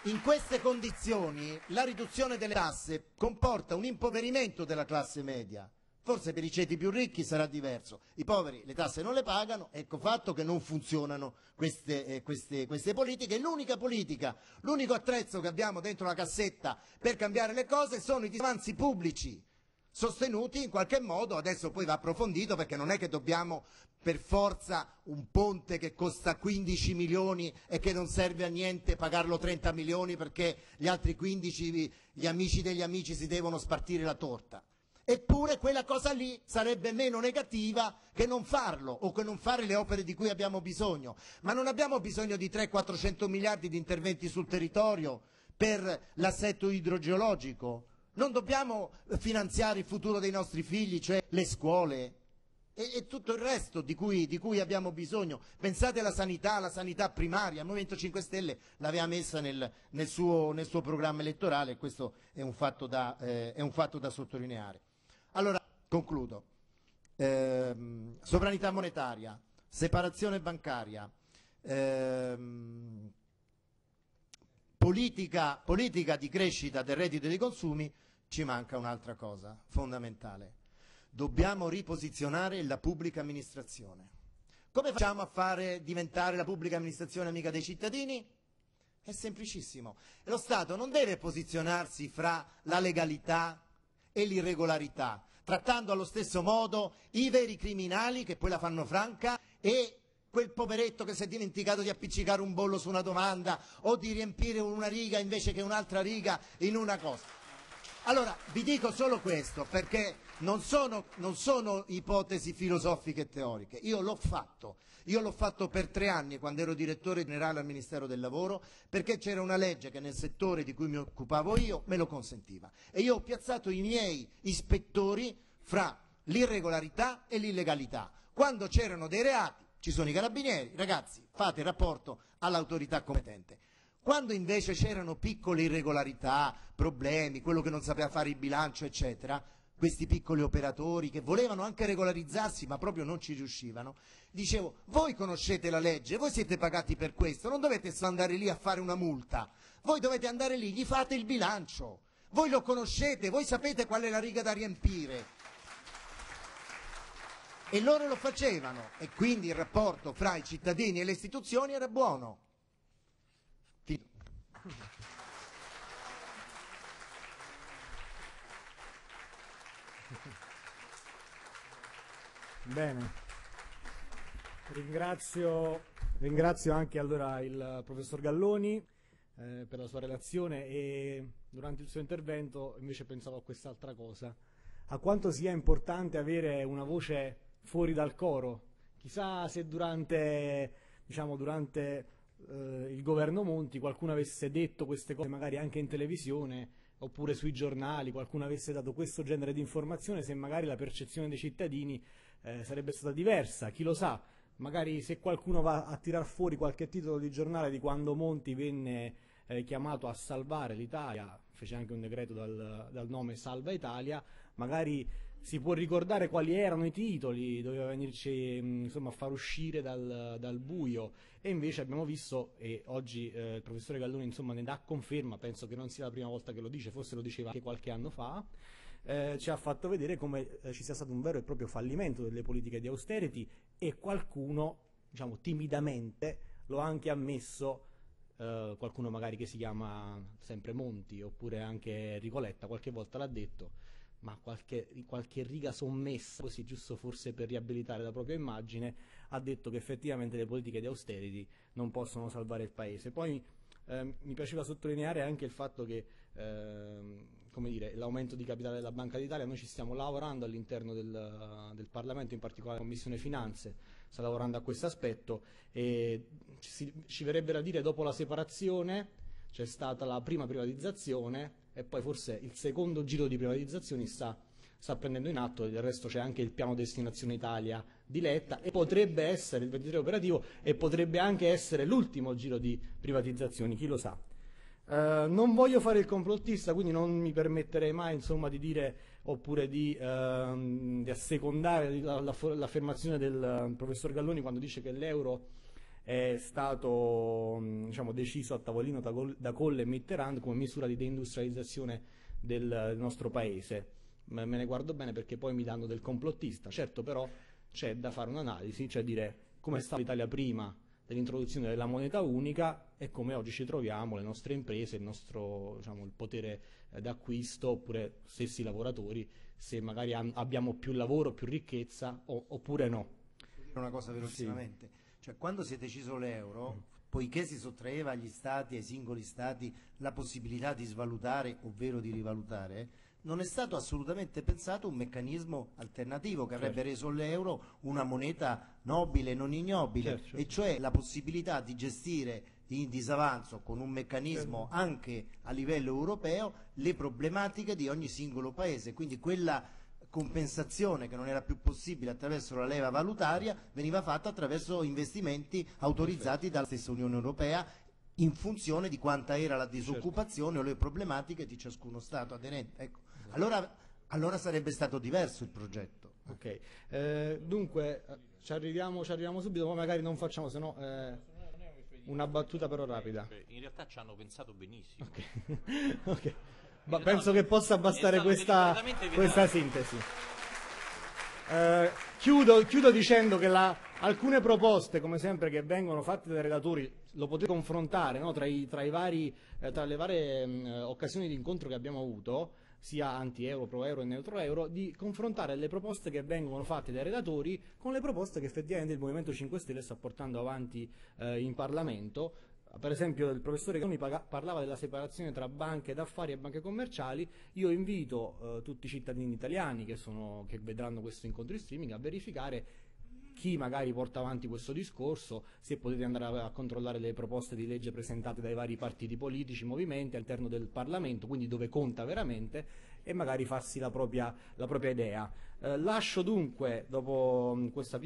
In queste condizioni la riduzione delle tasse comporta un impoverimento della classe media, forse per i ceti più ricchi sarà diverso, i poveri le tasse non le pagano, ecco fatto che non funzionano queste politiche, l'unica politica, l'unico attrezzo che abbiamo dentro la cassetta per cambiare le cose sono i disavanzi pubblici, sostenuti in qualche modo, adesso poi va approfondito perché non è che dobbiamo per forza un ponte che costa 15 milioni e che non serve a niente pagarlo 30 milioni perché gli altri 15, gli amici degli amici si devono spartire la torta. Eppure quella cosa lì sarebbe meno negativa che non farlo o che non fare le opere di cui abbiamo bisogno, ma non abbiamo bisogno di 300-400 miliardi di interventi sul territorio per l'assetto idrogeologico. Non dobbiamo finanziare il futuro dei nostri figli, cioè le scuole e tutto il resto di cui abbiamo bisogno. Pensate alla sanità primaria, il Movimento 5 Stelle l'aveva messa nel suo programma elettorale e questo è un fatto da sottolineare. Allora, concludo. Sovranità monetaria, separazione bancaria, politica di crescita del reddito e dei consumi. Ci manca un'altra cosa fondamentale, dobbiamo riposizionare la pubblica amministrazione. Come facciamo a fare diventare la pubblica amministrazione amica dei cittadini? È semplicissimo, lo Stato non deve posizionarsi fra la legalità e l'irregolarità, trattando allo stesso modo i veri criminali che poi la fanno franca e quel poveretto che si è dimenticato di appiccicare un bollo su una domanda o di riempire una riga invece che un'altra riga in una cosa. Allora, vi dico solo questo, perché non sono ipotesi filosofiche e teoriche, io l'ho fatto per 3 anni quando ero direttore generale al Ministero del Lavoro, perché c'era una legge che nel settore di cui mi occupavo io me lo consentiva e io ho piazzato i miei ispettori fra l'irregolarità e l'illegalità. Quando c'erano dei reati ci sono i carabinieri, ragazzi, fate rapporto all'autorità competente. Quando invece c'erano piccole irregolarità, problemi, quello che non sapeva fare il bilancio, eccetera, questi piccoli operatori che volevano anche regolarizzarsi ma proprio non ci riuscivano, dicevo, voi conoscete la legge, voi siete pagati per questo, non dovete solo andare lì a fare una multa, voi dovete andare lì, gli fate il bilancio, voi lo conoscete, voi sapete qual è la riga da riempire. E loro lo facevano e quindi il rapporto fra i cittadini e le istituzioni era buono. Tito. Bene, ringrazio Ringrazio anche allora il professor Galloni per la sua relazione, e durante il suo intervento invece pensavo a quest'altra cosa, a quanto sia importante avere una voce fuori dal coro. Chissà se durante il governo Monti qualcuno avesse detto queste cose magari anche in televisione oppure sui giornali, qualcuno avesse dato questo genere di informazione, se magari la percezione dei cittadini sarebbe stata diversa, chi lo sa. Magari se qualcuno va a tirar fuori qualche titolo di giornale di quando Monti venne chiamato a salvare l'Italia, fece anche un decreto dal nome Salva Italia, magari si può ricordare quali erano i titoli, doveva venirci insomma a far uscire dal buio, e invece abbiamo visto, e oggi il professore Galloni insomma ne dà conferma, penso che non sia la prima volta che lo dice, forse lo diceva anche qualche anno fa, ci ha fatto vedere come ci sia stato un vero e proprio fallimento delle politiche di austerity, e qualcuno, diciamo timidamente, lo ha anche ammesso, qualcuno magari che si chiama sempre Monti oppure anche Enrico Letta qualche volta l'ha detto, ma qualche riga sommessa così, giusto forse per riabilitare la propria immagine, ha detto che effettivamente le politiche di austerity non possono salvare il paese. Poi mi piaceva sottolineare anche il fatto che come dire, l'aumento di capitale della Banca d'Italia, noi ci stiamo lavorando all'interno del Parlamento, in particolare la Commissione Finanze sta lavorando a questo aspetto, e ci verrebbe da dire, dopo la separazione c'è stata la prima privatizzazione e poi forse il secondo giro di privatizzazioni sta prendendo in atto, e del resto c'è anche il piano destinazione Italia di Letta, e potrebbe essere il 23 operativo, e potrebbe anche essere l'ultimo giro di privatizzazioni, chi lo sa. Non voglio fare il complottista, quindi non mi permetterei mai insomma di dire oppure di assecondare l'affermazione del professor Galloni quando dice che l'euro è stato diciamo, deciso a tavolino da Kohl e Mitterrand come misura di deindustrializzazione del nostro paese. Me ne guardo bene perché poi mi danno del complottista. Certo, però c'è da fare un'analisi, cioè dire come stava l'Italia prima dell'introduzione della moneta unica e come oggi ci troviamo, le nostre imprese, il nostro diciamo, il potere d'acquisto, oppure stessi lavoratori, se magari abbiamo più lavoro, più ricchezza oppure no. Una cosa velocissimamente, sì. Cioè, quando si è deciso l'euro, poiché si sottraeva agli stati, ai singoli stati, la possibilità di svalutare ovvero di rivalutare, non è stato assolutamente pensato un meccanismo alternativo che avrebbe reso l'euro una moneta nobile, non ignobile, e cioè la possibilità di gestire in disavanzo con un meccanismo anche a livello europeo le problematiche di ogni singolo paese, quindi quella compensazione che non era più possibile attraverso la leva valutaria veniva fatta attraverso investimenti autorizzati dalla stessa Unione Europea in funzione di quanta era la disoccupazione o le problematiche di ciascuno Stato aderente. Ecco. Allora sarebbe stato diverso il progetto. Ok, dunque ci arriviamo subito, ma magari non facciamo sennò una battuta però rapida. In realtà ci hanno pensato benissimo. Okay. Okay. Ma penso che possa bastare questa sintesi. Chiudo dicendo che alcune proposte, come sempre, che vengono fatte dai relatori, lo potete confrontare no? Tra le varie occasioni di incontro che abbiamo avuto, sia anti-euro, pro-euro e neutro-euro, di confrontare le proposte che vengono fatte dai relatori con le proposte che effettivamente il Movimento 5 Stelle sta portando avanti in Parlamento. Per esempio il professore Galloni parlava della separazione tra banche d'affari e banche commerciali. Io invito tutti i cittadini italiani che vedranno questo incontro in streaming a verificare chi magari porta avanti questo discorso, se potete andare a controllare le proposte di legge presentate dai vari partiti politici, movimenti all'interno del Parlamento, quindi dove conta veramente, e magari farsi la propria idea. Lascio dunque, dopo questa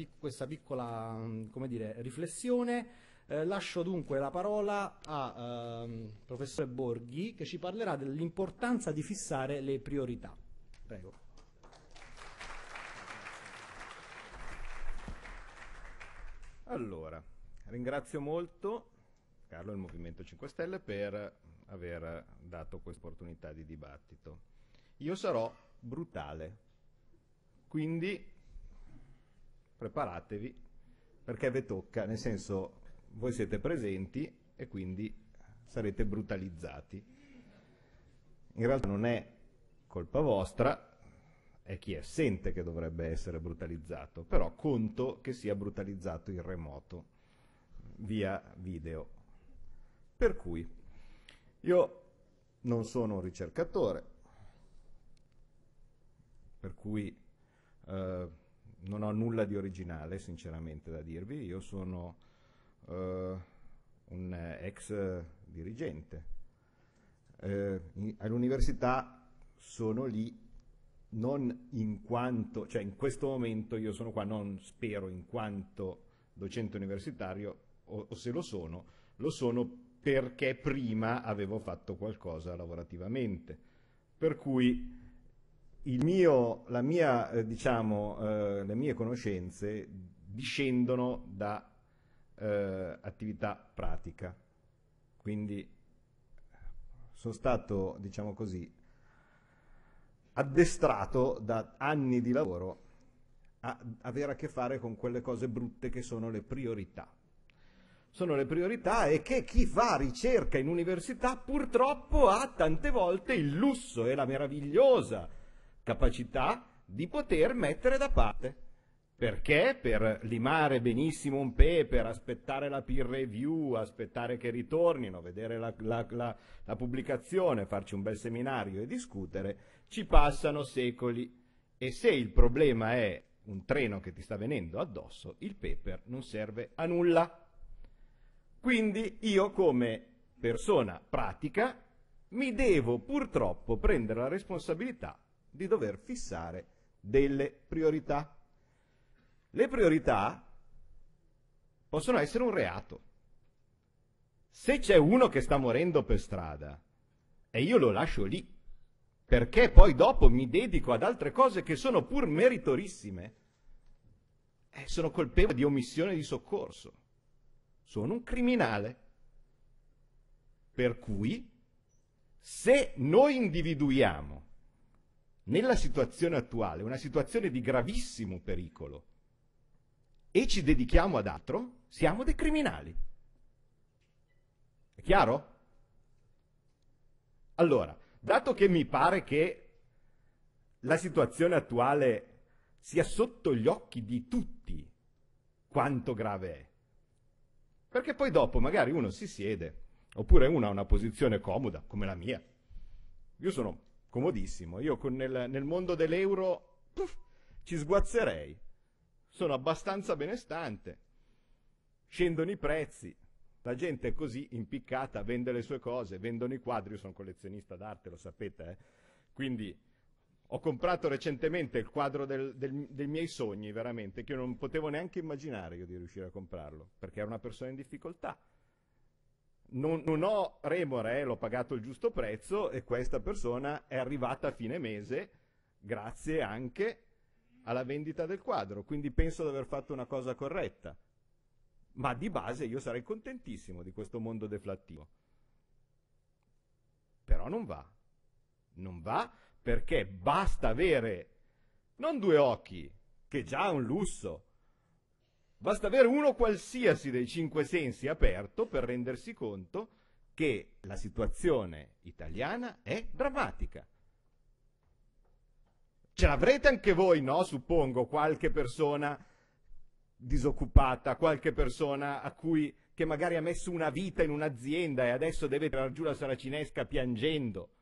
piccola come dire, riflessione, lascio dunque la parola a professore Borghi, che ci parlerà dell'importanza di fissare le priorità. Prego. Allora, ringrazio molto Carlo e il Movimento 5 Stelle per aver dato questa opportunità di dibattito. Io sarò brutale, quindi preparatevi perché vi tocca, nel senso, voi siete presenti e quindi sarete brutalizzati. In realtà non è colpa vostra, è chi è assente che dovrebbe essere brutalizzato, però conto che sia brutalizzato in remoto. via video. Per cui io non sono un ricercatore, per cui non ho nulla di originale sinceramente da dirvi. Io sono un ex dirigente, all'università sono lì non in quanto, cioè in questo momento io sono qua non spero in quanto docente universitario, o se lo sono, lo sono perché prima avevo fatto qualcosa lavorativamente, per cui le mie conoscenze discendono da attività pratica, quindi sono stato, diciamo così, addestrato da anni di lavoro a avere a che fare con quelle cose brutte che sono le priorità. Sono le priorità, e che chi fa ricerca in università purtroppo ha tante volte il lusso e la meravigliosa capacità di poter mettere da parte. Perché? Per limare benissimo un paper, aspettare la peer review, aspettare che ritornino, vedere la pubblicazione, farci un bel seminario e discutere, ci passano secoli. E se il problema è un treno che ti sta venendo addosso, il paper non serve a nulla. Quindi io come persona pratica mi devo purtroppo prendere la responsabilità di dover fissare delle priorità. Le priorità possono essere un reato. Se c'è uno che sta morendo per strada e io lo lascio lì, perché poi dopo mi dedico ad altre cose che sono pur meritorissime, sono colpevole di omissione di soccorso. Sono un criminale. Per cui, se noi individuiamo nella situazione attuale una situazione di gravissimo pericolo e ci dedichiamo ad altro, siamo dei criminali. È chiaro? Allora, dato che mi pare che la situazione attuale sia sotto gli occhi di tutti quanto grave è, perché poi dopo magari uno si siede, oppure uno ha una posizione comoda, come la mia. Io sono comodissimo, io nel mondo dell'euro ci sguazzerei, sono abbastanza benestante, scendono i prezzi, la gente è così impiccata, vende le sue cose, vendono i quadri, io sono collezionista d'arte, lo sapete, quindi ho comprato recentemente il quadro dei miei sogni, veramente, che io non potevo neanche immaginare io di riuscire a comprarlo, perché ero una persona in difficoltà. Non ho remore, l'ho pagato il giusto prezzo, e questa persona è arrivata a fine mese grazie anche alla vendita del quadro, quindi penso di aver fatto una cosa corretta. Ma di base io sarei contentissimo di questo mondo deflattivo. Però non va. Non va, perché basta avere non due occhi, che già è un lusso, basta avere uno qualsiasi dei cinque sensi aperto per rendersi conto che la situazione italiana è drammatica. Ce l'avrete anche voi, no? Suppongo, qualche persona disoccupata, qualche persona che magari ha messo una vita in un'azienda e adesso deve tirar giù la saracinesca piangendo,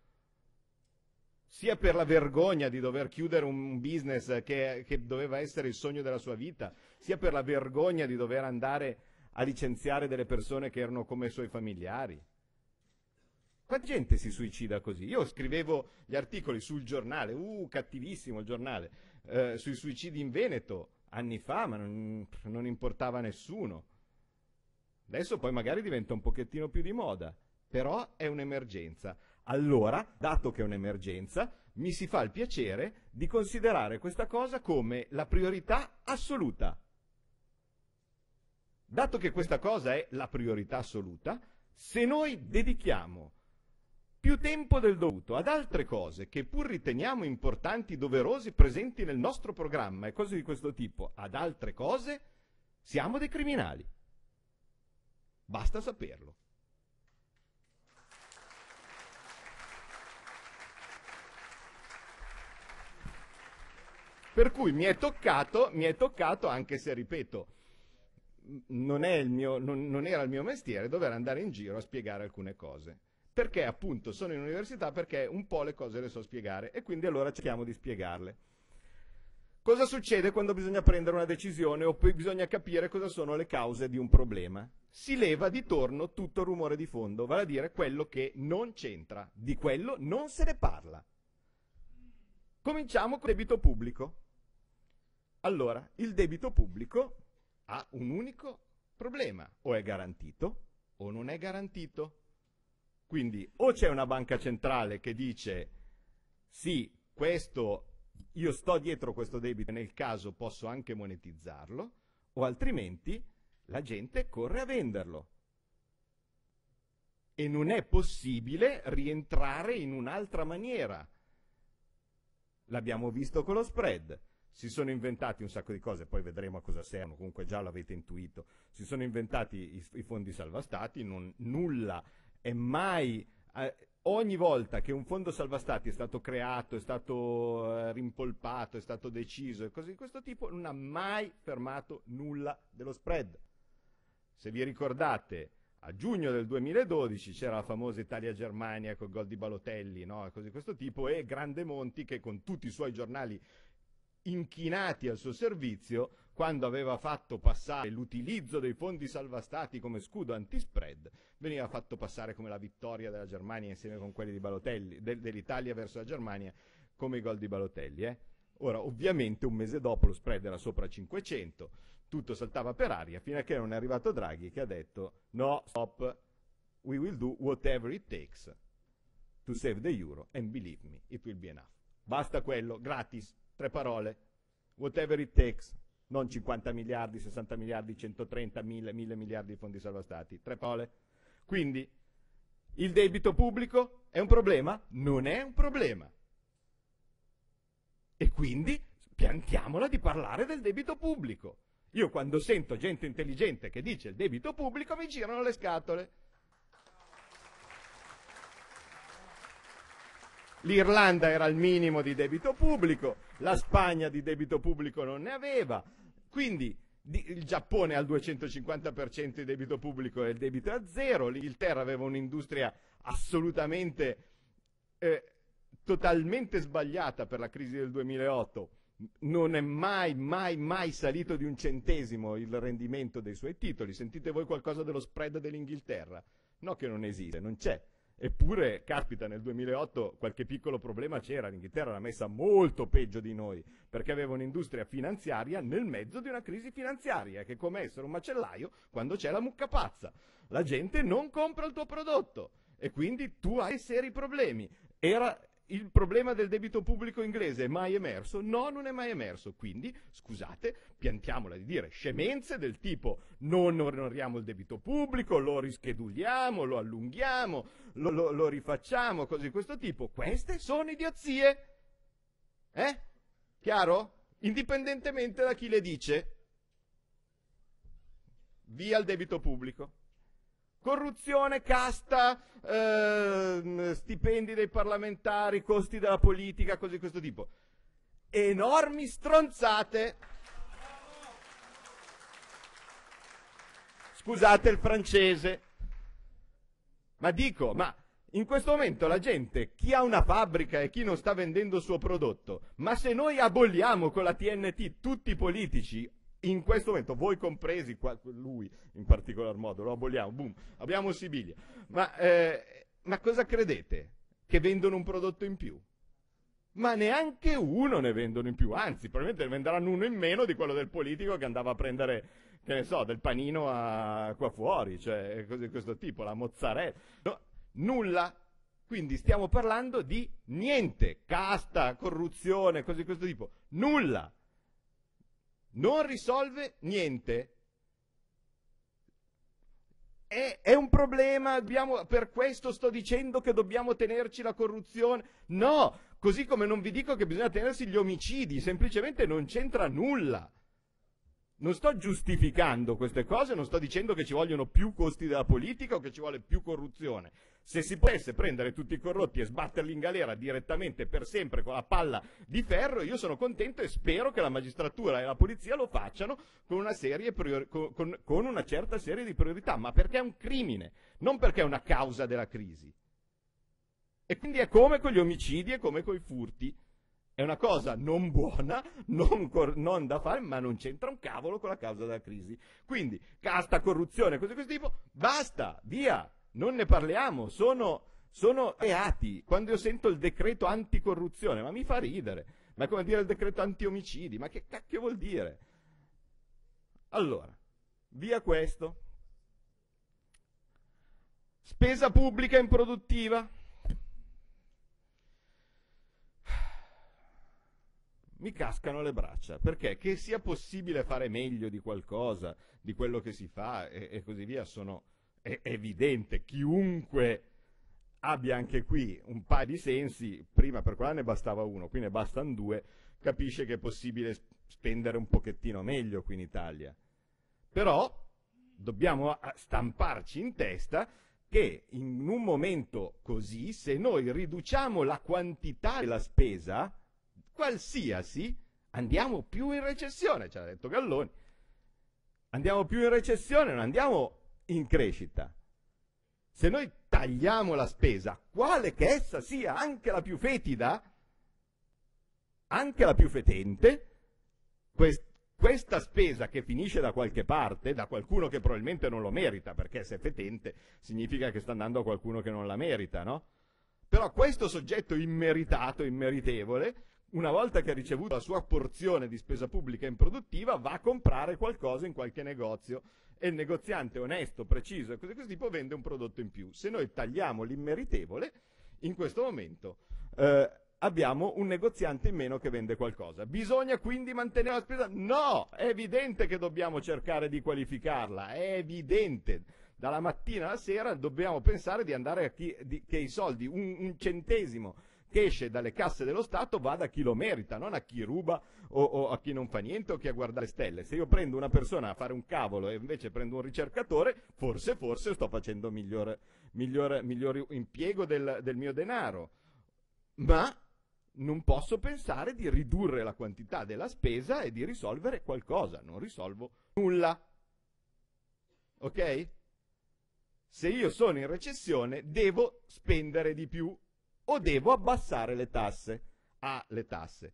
sia per la vergogna di dover chiudere un business che doveva essere il sogno della sua vita, sia per la vergogna di dover andare a licenziare delle persone che erano come i suoi familiari. Quanta gente si suicida così? Io scrivevo gli articoli sul giornale, cattivissimo il giornale, sui suicidi in Veneto anni fa, ma non importava a nessuno. Adesso poi magari diventa un pochettino più di moda, però è un'emergenza. Allora, dato che è un'emergenza, mi si fa il piacere di considerare questa cosa come la priorità assoluta. Dato che questa cosa è la priorità assoluta, se noi dedichiamo più tempo del dovuto ad altre cose che pur riteniamo importanti, doverosi, presenti nel nostro programma e cose di questo tipo, ad altre cose, siamo dei criminali. Basta saperlo. Per cui mi è toccato, anche se ripeto, non era il mio mestiere dover andare in giro a spiegare alcune cose. Perché appunto sono in università? Perché un po' le cose le so spiegare e quindi allora cerchiamo di spiegarle. Cosa succede quando bisogna prendere una decisione o bisogna capire cosa sono le cause di un problema? Si leva di torno tutto il rumore di fondo, vale a dire quello che non c'entra, di quello non se ne parla. Cominciamo con il debito pubblico. Allora, il debito pubblico ha un unico problema, o è garantito o non è garantito. Quindi o c'è una banca centrale che dice sì, questo... io sto dietro questo debito e nel caso posso anche monetizzarlo, o altrimenti la gente corre a venderlo. E non è possibile rientrare in un'altra maniera. L'abbiamo visto con lo spread. Si sono inventati un sacco di cose, poi vedremo a cosa servono, comunque già l'avete intuito. Si sono inventati i fondi salvastati, nulla è mai... Ogni volta che un fondo salvastati è stato creato, è stato rimpolpato, è stato deciso e cose di questo tipo, non ha mai fermato nulla dello spread. Se vi ricordate, a giugno del 2012 c'era la famosa Italia-Germania col gol di Balotelli, no? Cose di questo tipo, e Grande Monti che con tutti i suoi giornali inchinati al suo servizio, quando aveva fatto passare l'utilizzo dei fondi salvastati come scudo antispread, veniva fatto passare come la vittoria della Germania insieme con quelli di Balotelli, dell'Italia verso la Germania, come i gol di Balotelli. Ora, ovviamente un mese dopo lo spread era sopra 500, tutto saltava per aria, fino a che non è arrivato Draghi che ha detto no, stop, we will do whatever it takes to save the euro and believe me, it will be enough. Basta quello, gratis, 3 parole, whatever it takes. Non 50 miliardi, 60 miliardi, 130, 1000 miliardi di fondi salvastati. 3 parole. Quindi, il debito pubblico è un problema? Non è un problema. E quindi, piantiamola di parlare del debito pubblico. Io quando sento gente intelligente che dice il debito pubblico, mi girano le scatole. L'Irlanda era al minimo di debito pubblico, la Spagna di debito pubblico non ne aveva, quindi il Giappone ha il 250% di debito pubblico e il debito è a zero, l'Inghilterra aveva un'industria assolutamente, totalmente sbagliata per la crisi del 2008, non è mai salito di 1 centesimo il rendimento dei suoi titoli. Sentite voi qualcosa dello spread dell'Inghilterra? No, che non esiste, non c'è. Eppure, caspita, nel 2008 qualche piccolo problema c'era, l'Inghilterra l'ha messa molto peggio di noi, perché aveva un'industria finanziaria nel mezzo di una crisi finanziaria, che è come essere un macellaio quando c'è la mucca pazza. La gente non compra il tuo prodotto e quindi tu hai seri problemi. Era il problema del debito pubblico inglese, è mai emerso? No, non è mai emerso. Quindi, scusate, piantiamola di dire scemenze del tipo non onoriamo il debito pubblico, lo rischeduliamo, lo allunghiamo, lo rifacciamo, cose di questo tipo. Queste sono idiozie. Chiaro? Indipendentemente da chi le dice. Via il debito pubblico. Corruzione, casta, stipendi dei parlamentari, costi della politica, cose di questo tipo. Enormi stronzate. Scusate il francese. Ma dico, ma in questo momento la gente, chi ha una fabbrica e chi non sta vendendo il suo prodotto, ma se noi aboliamo con la TNT tutti i politici, in questo momento, voi compresi, lui in particolar modo, lo aboliamo, boom, abbiamo Sibilia. Ma cosa credete? Che vendono un prodotto in più? Ma neanche uno ne vendono in più, anzi, probabilmente ne venderanno uno in meno di quello del politico che andava a prendere, che ne so, del panino qua fuori, cioè cose di questo tipo, la mozzarella, no, nulla. Quindi stiamo parlando di niente, casta, corruzione, cose di questo tipo, nulla. Non risolve niente. È un problema, per questo sto dicendo che dobbiamo tenerci la corruzione. No, così come non vi dico che bisogna tenersi gli omicidi, semplicemente non c'entra nulla. Non sto giustificando queste cose, non sto dicendo che ci vogliono più costi della politica o che ci vuole più corruzione. Se si potesse prendere tutti i corrotti e sbatterli in galera direttamente per sempre con la palla di ferro, io sono contento e spero che la magistratura e la polizia lo facciano con una certa serie di priorità, ma perché è un crimine, non perché è una causa della crisi. E quindi è come con gli omicidi e come con i furti. È una cosa non buona, non da fare, ma non c'entra un cavolo con la causa della crisi. Quindi, casta, corruzione, cose di questo tipo, basta, via, non ne parliamo, sono reati. Quando io sento il decreto anticorruzione, ma mi fa ridere, ma è come dire il decreto anti-omicidi, ma che cacchio vuol dire? Allora, via questo. Spesa pubblica improduttiva. Mi cascano le braccia, perché che sia possibile fare meglio di qualcosa, di quello che si fa e così via, è evidente. Chiunque abbia anche qui un paio di sensi, prima per qua ne bastava uno, qui ne bastano due, capisce che è possibile spendere un pochettino meglio qui in Italia. Però dobbiamo stamparci in testa che in un momento così, se noi riduciamo la quantità della spesa, qualsiasi, andiamo più in recessione, ce l'ha detto Galloni. Andiamo più in recessione, non andiamo in crescita. Se noi tagliamo la spesa, quale che essa sia, anche la più fetida, anche la più fetente, questa spesa che finisce da qualche parte, da qualcuno che probabilmente non lo merita, perché se è fetente significa che sta andando a qualcuno che non la merita, no? Però questo soggetto immeritato, immeritevole, una volta che ha ricevuto la sua porzione di spesa pubblica improduttiva, va a comprare qualcosa in qualche negozio e il negoziante onesto, preciso e cose di questo tipo vende un prodotto in più. Se noi tagliamo l'immeritevole, in questo momento abbiamo un negoziante in meno che vende qualcosa. Bisogna quindi mantenere la spesa? No! È evidente che dobbiamo cercare di qualificarla, è evidente. Dalla mattina alla sera dobbiamo pensare di andare a che i soldi, un centesimo che esce dalle casse dello Stato, vada a chi lo merita, non a chi ruba o a chi non fa niente o a chi a guardare le stelle. Se io prendo una persona a fare un cavolo e invece prendo un ricercatore, forse sto facendo migliore impiego del mio denaro. Ma non posso pensare di ridurre la quantità della spesa e di risolvere qualcosa. Non risolvo nulla. Ok? Se io sono in recessione, devo spendere di più. O devo abbassare le tasse. Le tasse.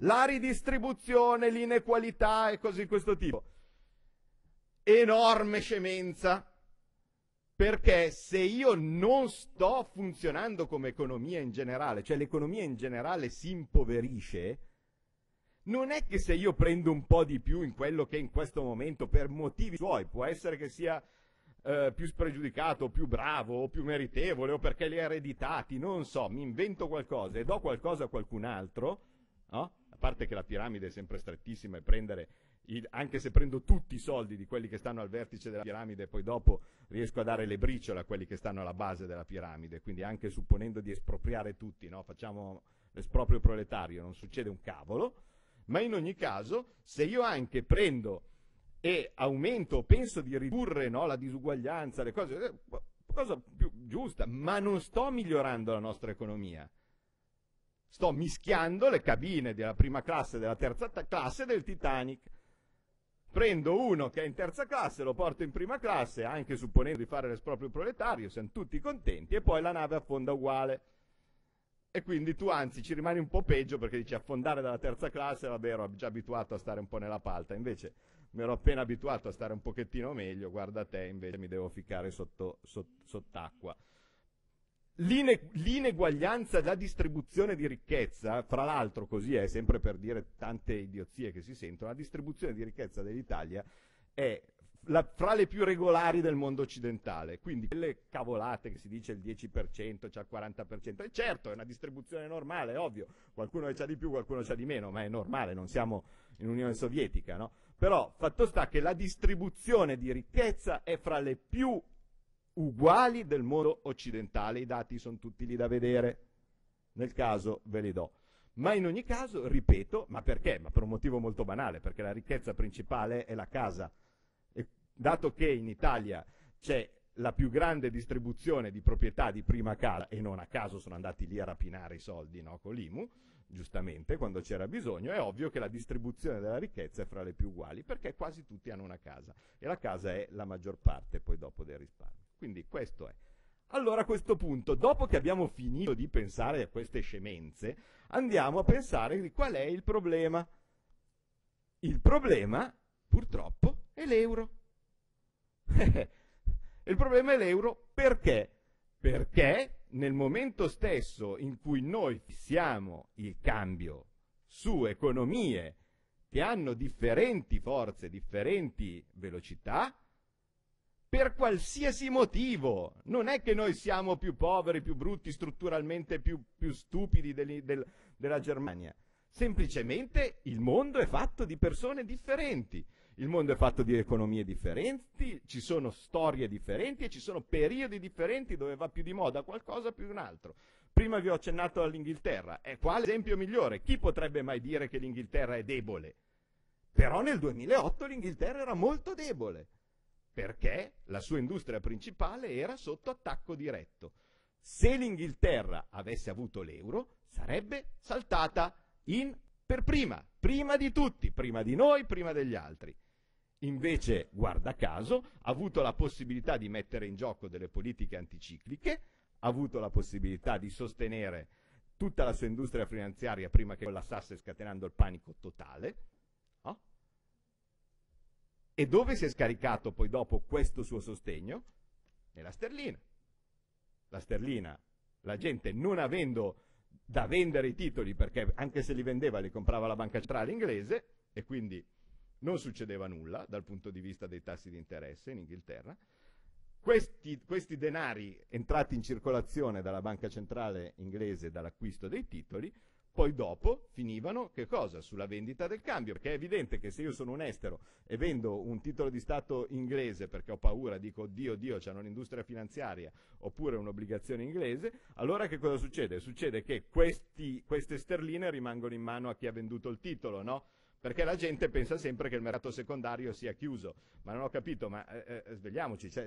La ridistribuzione, l'inequalità e cose di questo tipo. Enorme scemenza. Perché se io non sto funzionando come economia in generale, cioè l'economia in generale si impoverisce, non è che se io prendo un po' di più in quello che in questo momento, per motivi suoi, può essere che sia più spregiudicato, o più bravo, o più meritevole, o perché li ha ereditati, non so, mi invento qualcosa e do qualcosa a qualcun altro, no? A parte che la piramide è sempre strettissima e prendere, anche se prendo tutti i soldi di quelli che stanno al vertice della piramide, poi dopo riesco a dare le briciole a quelli che stanno alla base della piramide, quindi anche supponendo di espropriare tutti, no? Facciamo l'esproprio proletario, non succede un cavolo, ma in ogni caso, se io anche prendo e aumento, penso di ridurre, no, la disuguaglianza, le cose, cosa più giusta, ma non sto migliorando la nostra economia. Sto mischiando le cabine della prima classe, della terza classe del Titanic. Prendo uno che è in terza classe, lo porto in prima classe, anche supponendo di fare l'esproprio proletario, siamo tutti contenti, e poi la nave affonda uguale. E quindi tu anzi ci rimani un po' peggio, perché dici affondare dalla terza classe, vabbè, ero già abituato a stare un po' nella palta, invece mi ero appena abituato a stare un pochettino meglio, guarda te, invece mi devo ficcare sott'acqua. L'ineguaglianza della distribuzione di ricchezza, fra l'altro, così è, sempre per dire tante idiozie che si sentono, la distribuzione di ricchezza dell'Italia è fra le più regolari del mondo occidentale, quindi quelle cavolate che si dice il 10%, c'è il 40%, e certo è una distribuzione normale, è ovvio, qualcuno c'ha di più, qualcuno c'ha di meno, ma è normale, non siamo in Unione Sovietica, no? Però fatto sta che la distribuzione di ricchezza è fra le più uguali del mondo occidentale, i dati sono tutti lì da vedere, nel caso ve li do. Ma in ogni caso, ripeto, ma perché? Ma per un motivo molto banale, perché la ricchezza principale è la casa. E dato che in Italia c'è la più grande distribuzione di proprietà di prima casa, e non a caso sono andati lì a rapinare i soldi, no, con l'IMU, giustamente, quando c'era bisogno, è ovvio che la distribuzione della ricchezza è fra le più uguali, perché quasi tutti hanno una casa, e la casa è la maggior parte poi dopo del risparmio. Quindi questo è. Allora a questo punto, dopo che abbiamo finito di pensare a queste scemenze, andiamo a pensare di qual è il problema. Il problema, purtroppo, è l'euro. Il problema è l'euro perché? Perché nel momento stesso in cui noi fissiamo il cambio su economie che hanno differenti forze, differenti velocità, per qualsiasi motivo, non è che noi siamo più poveri, più brutti, strutturalmente più stupidi della Germania. Semplicemente il mondo è fatto di persone differenti, il mondo è fatto di economie differenti, ci sono storie differenti e ci sono periodi differenti dove va più di moda qualcosa più un altro. Prima vi ho accennato all'Inghilterra, e quale esempio migliore? Chi potrebbe mai dire che l'Inghilterra è debole? Però nel 2008 l'Inghilterra era molto debole, perché la sua industria principale era sotto attacco diretto. Se l'Inghilterra avesse avuto l'euro, sarebbe saltata per prima di tutti, prima di noi, prima degli altri. Invece, guarda caso, ha avuto la possibilità di mettere in gioco delle politiche anticicliche, ha avuto la possibilità di sostenere tutta la sua industria finanziaria prima che collassasse, scatenando il panico totale. No? E dove si è scaricato poi dopo questo suo sostegno? Nella sterlina. La sterlina, la gente non avendo da vendere i titoli, perché anche se li vendeva li comprava la banca centrale inglese, e quindi non succedeva nulla dal punto di vista dei tassi di interesse in Inghilterra, questi denari entrati in circolazione dalla banca centrale inglese dall'acquisto dei titoli, poi dopo finivano che cosa? Sulla vendita del cambio, perché è evidente che se io sono un estero e vendo un titolo di Stato inglese perché ho paura, dico oddio, c'hanno un'industria finanziaria, oppure un'obbligazione inglese, allora che cosa succede? Succede che queste sterline rimangono in mano a chi ha venduto il titolo, no? Perché la gente pensa sempre che il mercato secondario sia chiuso, ma non ho capito, ma svegliamoci, cioè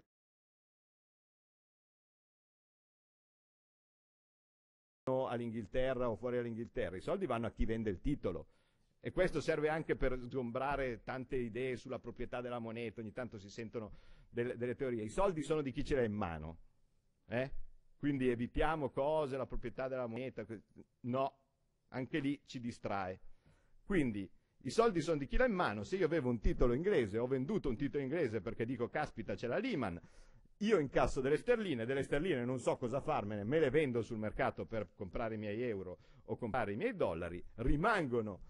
all'Inghilterra o fuori all'Inghilterra, i soldi vanno a chi vende il titolo, e questo serve anche per sgombrare tante idee sulla proprietà della moneta. Ogni tanto si sentono delle teorie, i soldi sono di chi ce l'ha in mano, quindi evitiamo cose, la proprietà della moneta, no, anche lì ci distrae. Quindi i soldi sono di chi l'ha in mano. Se io avevo un titolo inglese, ho venduto un titolo inglese perché dico caspita c'è la Lehman, io incasso delle sterline non so cosa farmene, me le vendo sul mercato per comprare i miei euro o comprare i miei dollari, rimangono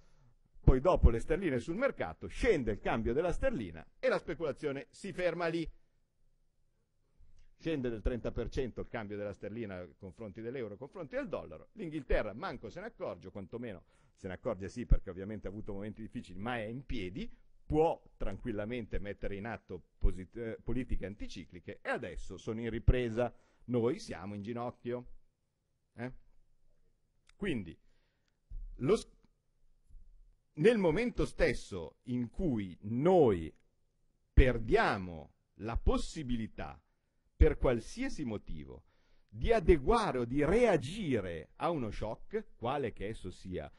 poi dopo le sterline sul mercato, scende il cambio della sterlina e la speculazione si ferma lì. Scende del 30% il cambio della sterlina nei confronti dell'euro, nei confronti del dollaro. L'Inghilterra manco se ne accorge, o quantomeno se ne accorge sì, perché ovviamente ha avuto momenti difficili, ma è in piedi, può tranquillamente mettere in atto politiche anticicliche, e adesso sono in ripresa, noi siamo in ginocchio. Quindi, nel momento stesso in cui noi perdiamo la possibilità, per qualsiasi motivo, di adeguare o di reagire a uno shock, quale che esso sia,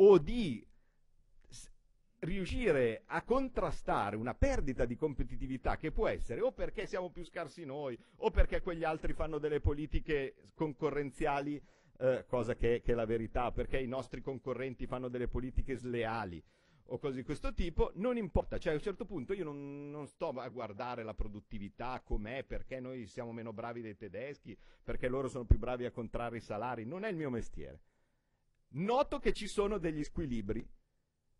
o di riuscire a contrastare una perdita di competitività che può essere o perché siamo più scarsi noi, o perché quegli altri fanno delle politiche concorrenziali, cosa che è la verità, perché i nostri concorrenti fanno delle politiche sleali o cose di questo tipo, non importa. Cioè a un certo punto io non sto a guardare la produttività com'è, perché noi siamo meno bravi dei tedeschi, perché loro sono più bravi a contrarre i salari, non è il mio mestiere. Noto che ci sono degli squilibri.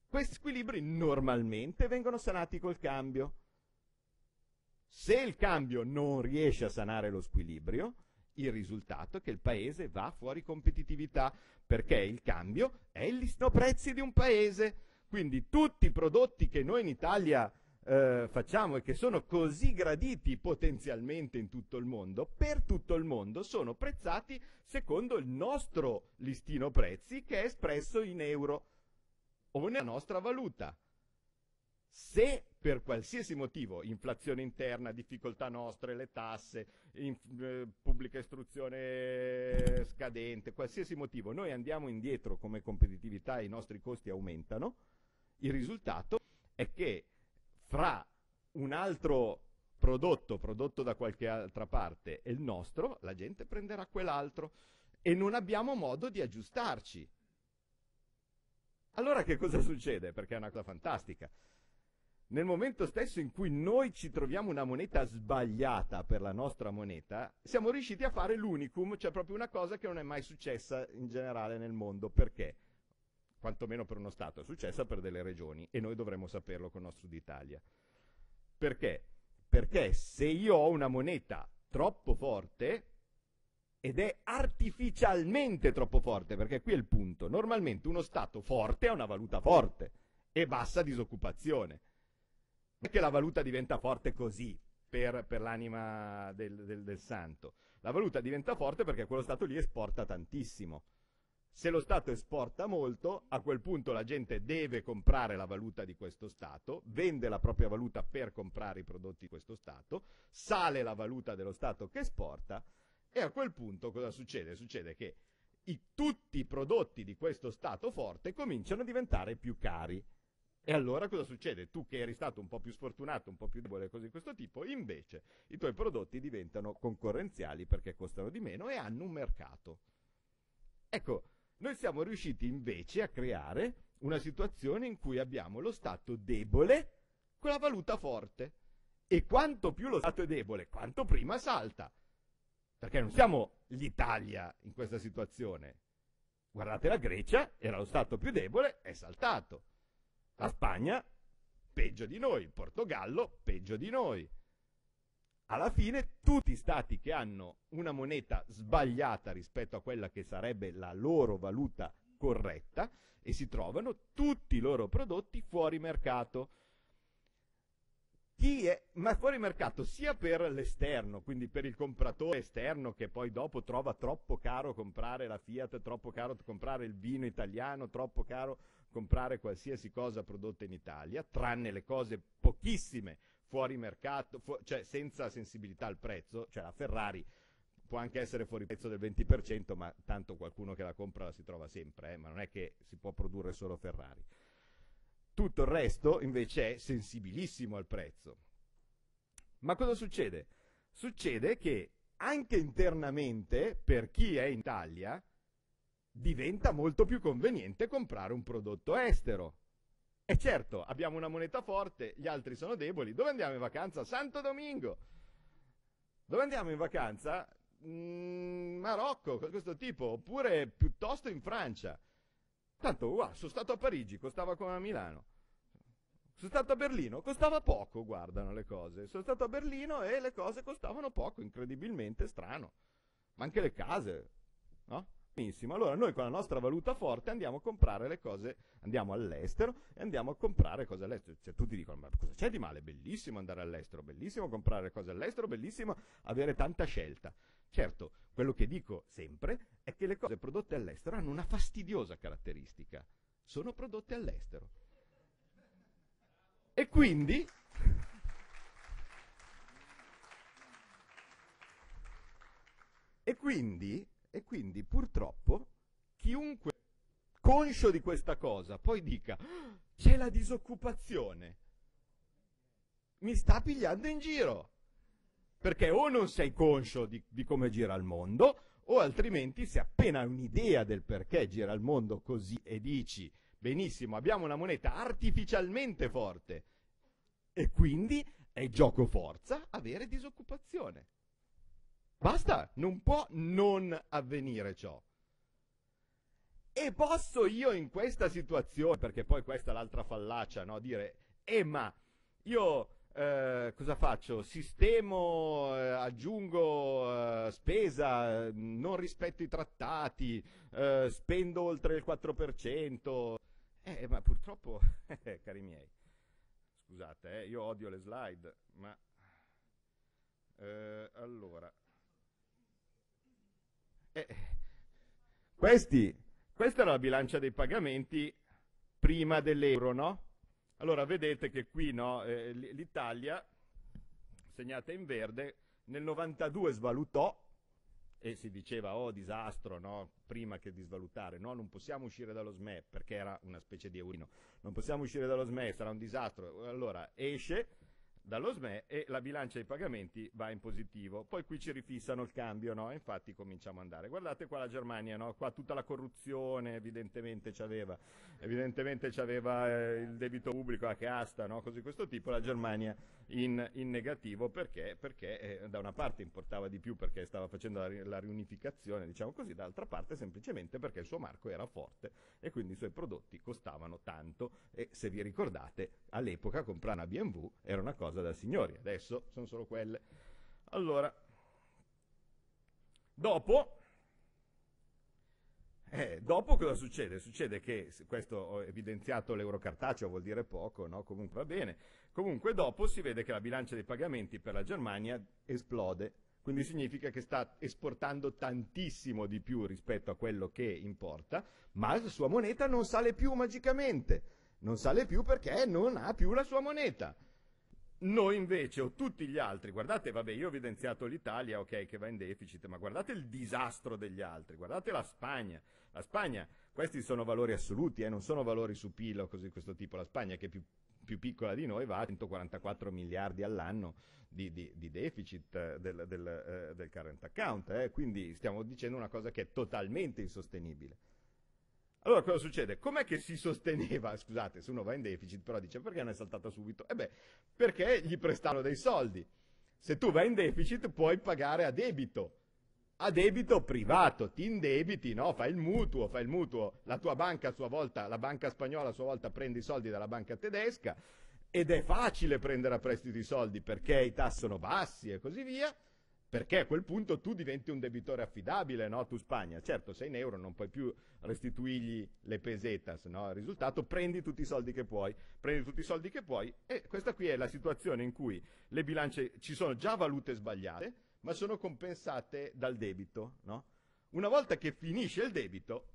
Questi squilibri normalmente vengono sanati col cambio. Se il cambio non riesce a sanare lo squilibrio, il risultato è che il paese va fuori competitività, perché il cambio è il listino prezzi di un paese. Quindi tutti i prodotti che noi in Italia facciamo e che sono così graditi potenzialmente in tutto il mondo, per tutto il mondo sono prezzati secondo il nostro listino prezzi che è espresso in euro o nella nostra valuta. Se per qualsiasi motivo, inflazione interna, difficoltà nostre, le tasse, pubblica istruzione scadente, qualsiasi motivo, noi andiamo indietro come competitività e i nostri costi aumentano, il risultato è che fra un altro prodotto da qualche altra parte e il nostro, la gente prenderà quell'altro e non abbiamo modo di aggiustarci. Allora che cosa succede? Perché è una cosa fantastica. Nel momento stesso in cui noi ci troviamo una moneta sbagliata per la nostra moneta, siamo riusciti a fare l'unicum, cioè proprio una cosa che non è mai successa in generale nel mondo. Perché? Quantomeno per uno Stato, è successa per delle regioni e noi dovremmo saperlo con il nostro Sud Italia. Perché? Perché se io ho una moneta troppo forte, ed è artificialmente troppo forte, perché qui è il punto, normalmente uno Stato forte ha una valuta forte e bassa disoccupazione. Perché la valuta diventa forte così, per l'anima del santo. La valuta diventa forte perché quello Stato lì esporta tantissimo. Se lo Stato esporta molto, a quel punto la gente deve comprare la valuta di questo Stato, vende la propria valuta per comprare i prodotti di questo Stato, sale la valuta dello Stato che esporta e a quel punto cosa succede? Succede che tutti i prodotti di questo Stato forte cominciano a diventare più cari. E allora cosa succede? Tu che eri stato un po' più sfortunato, un po' più debole, cose di questo tipo, invece i tuoi prodotti diventano concorrenziali perché costano di meno e hanno un mercato. Ecco, noi siamo riusciti invece a creare una situazione in cui abbiamo lo Stato debole con la valuta forte. E quanto più lo Stato è debole, quanto prima salta. Perché non siamo l'Italia in questa situazione. Guardate la Grecia, era lo Stato più debole, è saltato. La Spagna, peggio di noi. Il Portogallo, peggio di noi. Alla fine, tutti gli stati che hanno una moneta sbagliata rispetto a quella che sarebbe la loro valuta corretta e si trovano tutti i loro prodotti fuori mercato. Ma fuori mercato sia per l'esterno, quindi per il compratore esterno che poi dopo trova troppo caro comprare la Fiat, troppo caro comprare il vino italiano, troppo caro comprare qualsiasi cosa prodotta in Italia, tranne le cose pochissime fuori mercato, cioè senza sensibilità al prezzo, cioè la Ferrari può anche essere fuori prezzo del 20%, ma tanto qualcuno che la compra la si trova sempre, ma non è che si può produrre solo Ferrari. Tutto il resto invece è sensibilissimo al prezzo. Ma cosa succede? Succede che anche internamente, per chi è in Italia, diventa molto più conveniente comprare un prodotto estero. E certo, abbiamo una moneta forte, gli altri sono deboli. Dove andiamo in vacanza? Santo Domingo! Dove andiamo in vacanza? Marocco, questo tipo, oppure piuttosto in Francia. Tanto, guarda, sono stato a Parigi, costava come a Milano. Sono stato a Berlino, costava poco, guardano le cose. Sono stato a Berlino e le cose costavano poco, incredibilmente strano. Ma anche le case, no? Benissimo, allora noi con la nostra valuta forte andiamo a comprare le cose, andiamo all'estero e andiamo a comprare cose all'estero. Cioè, tutti dicono, ma cosa c'è di male? Bellissimo andare all'estero, bellissimo comprare cose all'estero, bellissimo avere tanta scelta. Certo, quello che dico sempre è che le cose prodotte all'estero hanno una fastidiosa caratteristica. Sono prodotte all'estero. E quindi... E quindi purtroppo chiunque conscio di questa cosa poi dica c'è la disoccupazione, mi sta pigliando in giro, perché o non sei conscio di come gira il mondo o altrimenti se appena hai un'idea del perché gira il mondo così e dici benissimo abbiamo una moneta artificialmente forte e quindi è gioco forza avere disoccupazione. Basta, non può non avvenire ciò. E posso io in questa situazione, perché poi questa è l'altra fallacia, no? Dire, ma io cosa faccio? Sistemo, aggiungo spesa, non rispetto i trattati, spendo oltre il 4%. Ma purtroppo, cari miei, Scusate, io odio le slide, ma... allora... Questa era la bilancia dei pagamenti prima dell'euro, no? Allora vedete che qui, no, l'Italia, segnata in verde, nel 92 svalutò, e si diceva, oh, disastro, no? Prima che di svalutare, no, non possiamo uscire dallo SME, perché era una specie di eurino, non possiamo uscire dallo SME, sarà un disastro. Allora esce dallo SME e la bilancia dei pagamenti va in positivo, poi qui ci rifissano il cambio, no? Infatti cominciamo ad andare, guardate qua la Germania, no? Qua tutta la corruzione evidentemente c'aveva, il debito pubblico a casta, no? Così questo tipo, la Germania in negativo, perché? Perché da una parte importava di più perché stava facendo la riunificazione, diciamo così, dall'altra parte semplicemente perché il suo marco era forte e quindi i suoi prodotti costavano tanto, e se vi ricordate all'epoca comprare una BMW era una cosa da signori, adesso sono solo quelle. Allora, dopo cosa succede? Succede che, questo ho evidenziato l'euro cartaceo, vuol dire poco, no? Comunque va bene. Comunque dopo si vede che la bilancia dei pagamenti per la Germania esplode, quindi significa che sta esportando tantissimo di più rispetto a quello che importa, ma la sua moneta non sale più magicamente, non sale più perché non ha più la sua moneta. Noi invece, o tutti gli altri, guardate, vabbè, io ho evidenziato l'Italia, ok, che va in deficit, ma guardate il disastro degli altri, guardate la Spagna. La Spagna, questi sono valori assoluti, non sono valori su PIL o cose di questo tipo. La Spagna, che è più piccola di noi, va a 144 miliardi all'anno di deficit del current account, quindi stiamo dicendo una cosa che è totalmente insostenibile. Allora cosa succede? Com'è che si sosteneva? Scusate, se uno va in deficit, però dice, perché non è saltata subito? Perché gli prestano dei soldi. Se tu vai in deficit puoi pagare a debito privato, ti indebiti, no? Fai il mutuo, la tua banca a sua volta, la banca spagnola a sua volta prende i soldi dalla banca tedesca, ed è facile prendere a prestito i soldi perché i tassi sono bassi e così via. Perché a quel punto tu diventi un debitore affidabile, no? Tu Spagna, certo, sei in euro, non puoi più restituirgli le pesetas, no? Il risultato, prendi tutti i soldi che puoi, e questa qui è la situazione in cui le bilance, ci sono già valute sbagliate, ma sono compensate dal debito, no? Una volta che finisce il debito,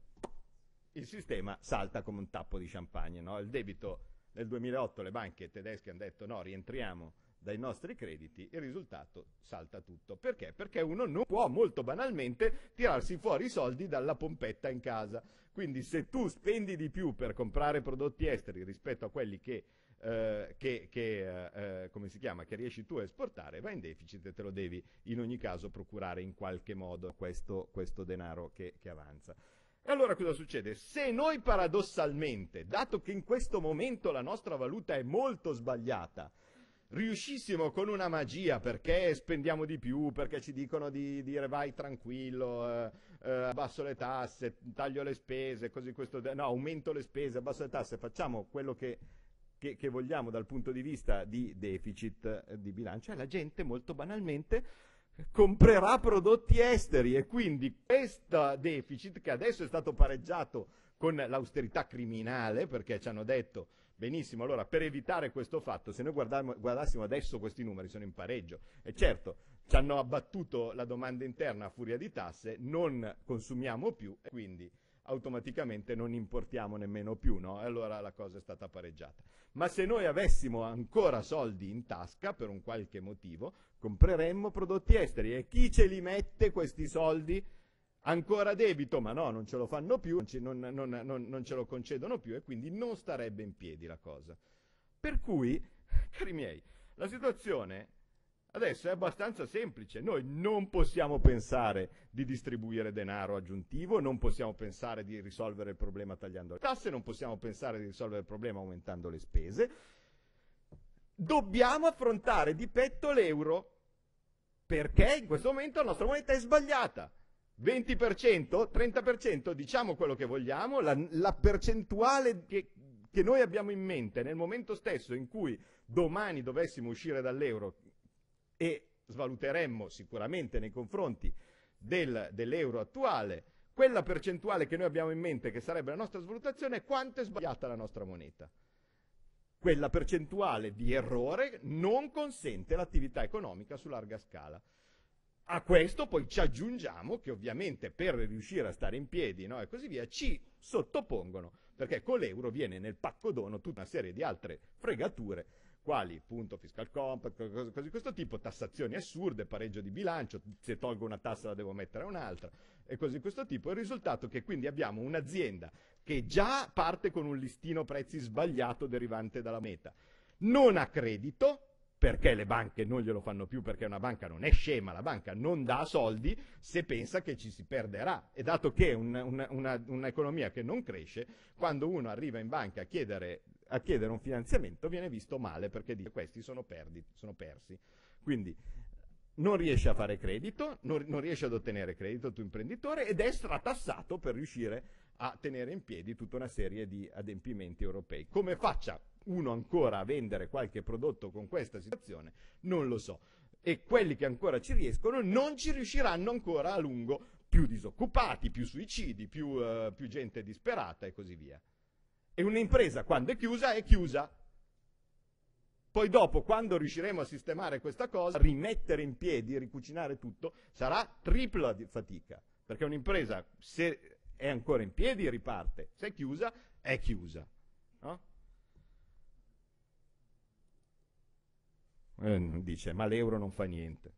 il sistema salta come un tappo di champagne, no? Il debito, nel 2008 le banche tedesche hanno detto, no, rientriamo dai nostri crediti, il risultato salta tutto. Perché? Perché uno non può, molto banalmente, tirarsi fuori i soldi dalla pompetta in casa. Quindi se tu spendi di più per comprare prodotti esteri rispetto a quelli che riesci tu a esportare, vai in deficit e te lo devi in ogni caso procurare in qualche modo questo denaro che avanza. E allora cosa succede? Se noi paradossalmente, dato che in questo momento la nostra valuta è molto sbagliata, riuscissimo con una magia, perché spendiamo di più, perché ci dicono di dire vai tranquillo, abbasso le tasse, taglio le spese, così questo, no, aumento le spese, abbasso le tasse, facciamo quello che vogliamo dal punto di vista di deficit di bilancio, e la gente molto banalmente comprerà prodotti esteri, e quindi questo deficit, che adesso è stato pareggiato con l'austerità criminale, perché ci hanno detto benissimo, allora per evitare questo fatto, se noi guardassimo adesso, questi numeri sono in pareggio, e certo ci hanno abbattuto la domanda interna a furia di tasse, non consumiamo più e quindi automaticamente non importiamo nemmeno più, no? E allora la cosa è stata pareggiata. Ma se noi avessimo ancora soldi in tasca per un qualche motivo, compreremmo prodotti esteri, e chi ce li mette questi soldi? Ancora debito, ma no, non ce lo fanno più, non ce lo concedono più, e quindi non starebbe in piedi la cosa. Per cui, cari miei, la situazione adesso è abbastanza semplice. Noi non possiamo pensare di distribuire denaro aggiuntivo, non possiamo pensare di risolvere il problema tagliando le tasse, non possiamo pensare di risolvere il problema aumentando le spese. Dobbiamo affrontare di petto l'euro, perché in questo momento la nostra moneta è sbagliata. 20%, 30%, diciamo quello che vogliamo, la percentuale che noi abbiamo in mente nel momento stesso in cui domani dovessimo uscire dall'euro e svaluteremmo sicuramente nei confronti dell'euro attuale, quella percentuale che noi abbiamo in mente che sarebbe la nostra svalutazione, quanto è sbagliata la nostra moneta. Quella percentuale di errore non consente l'attività economica su larga scala. A questo poi ci aggiungiamo che ovviamente per riuscire a stare in piedi, no, e così via, ci sottopongono, perché con l'euro viene nel paccodono tutta una serie di altre fregature, quali appunto Fiscal Compact, cose di questo tipo, tassazioni assurde, pareggio di bilancio, se tolgo una tassa la devo mettere un'altra, e cose di questo tipo. Il risultato è che quindi abbiamo un'azienda che già parte con un listino prezzi sbagliato derivante dalla moneta, non ha credito, perché le banche non glielo fanno più, perché una banca non è scema, la banca non dà soldi se pensa che ci si perderà. E dato che è un'economia che non cresce, quando uno arriva in banca a chiedere un finanziamento viene visto male, perché dice questi sono persi. Quindi non riesce a fare credito, non riesce ad ottenere credito il tuo imprenditore ed è stratassato per riuscire a tenere in piedi tutta una serie di adempimenti europei. Come faccia uno ancora a vendere qualche prodotto con questa situazione? Non lo so. E quelli che ancora ci riescono non ci riusciranno ancora a lungo. Più disoccupati, più suicidi, più gente disperata e così via. E un'impresa quando è chiusa è chiusa. Poi dopo, quando riusciremo a sistemare questa cosa, rimettere in piedi, ricucinare tutto, sarà tripla fatica. Perché un'impresa, se è ancora in piedi, riparte. Se è chiusa, è chiusa. No? Dice, ma l'euro non fa niente.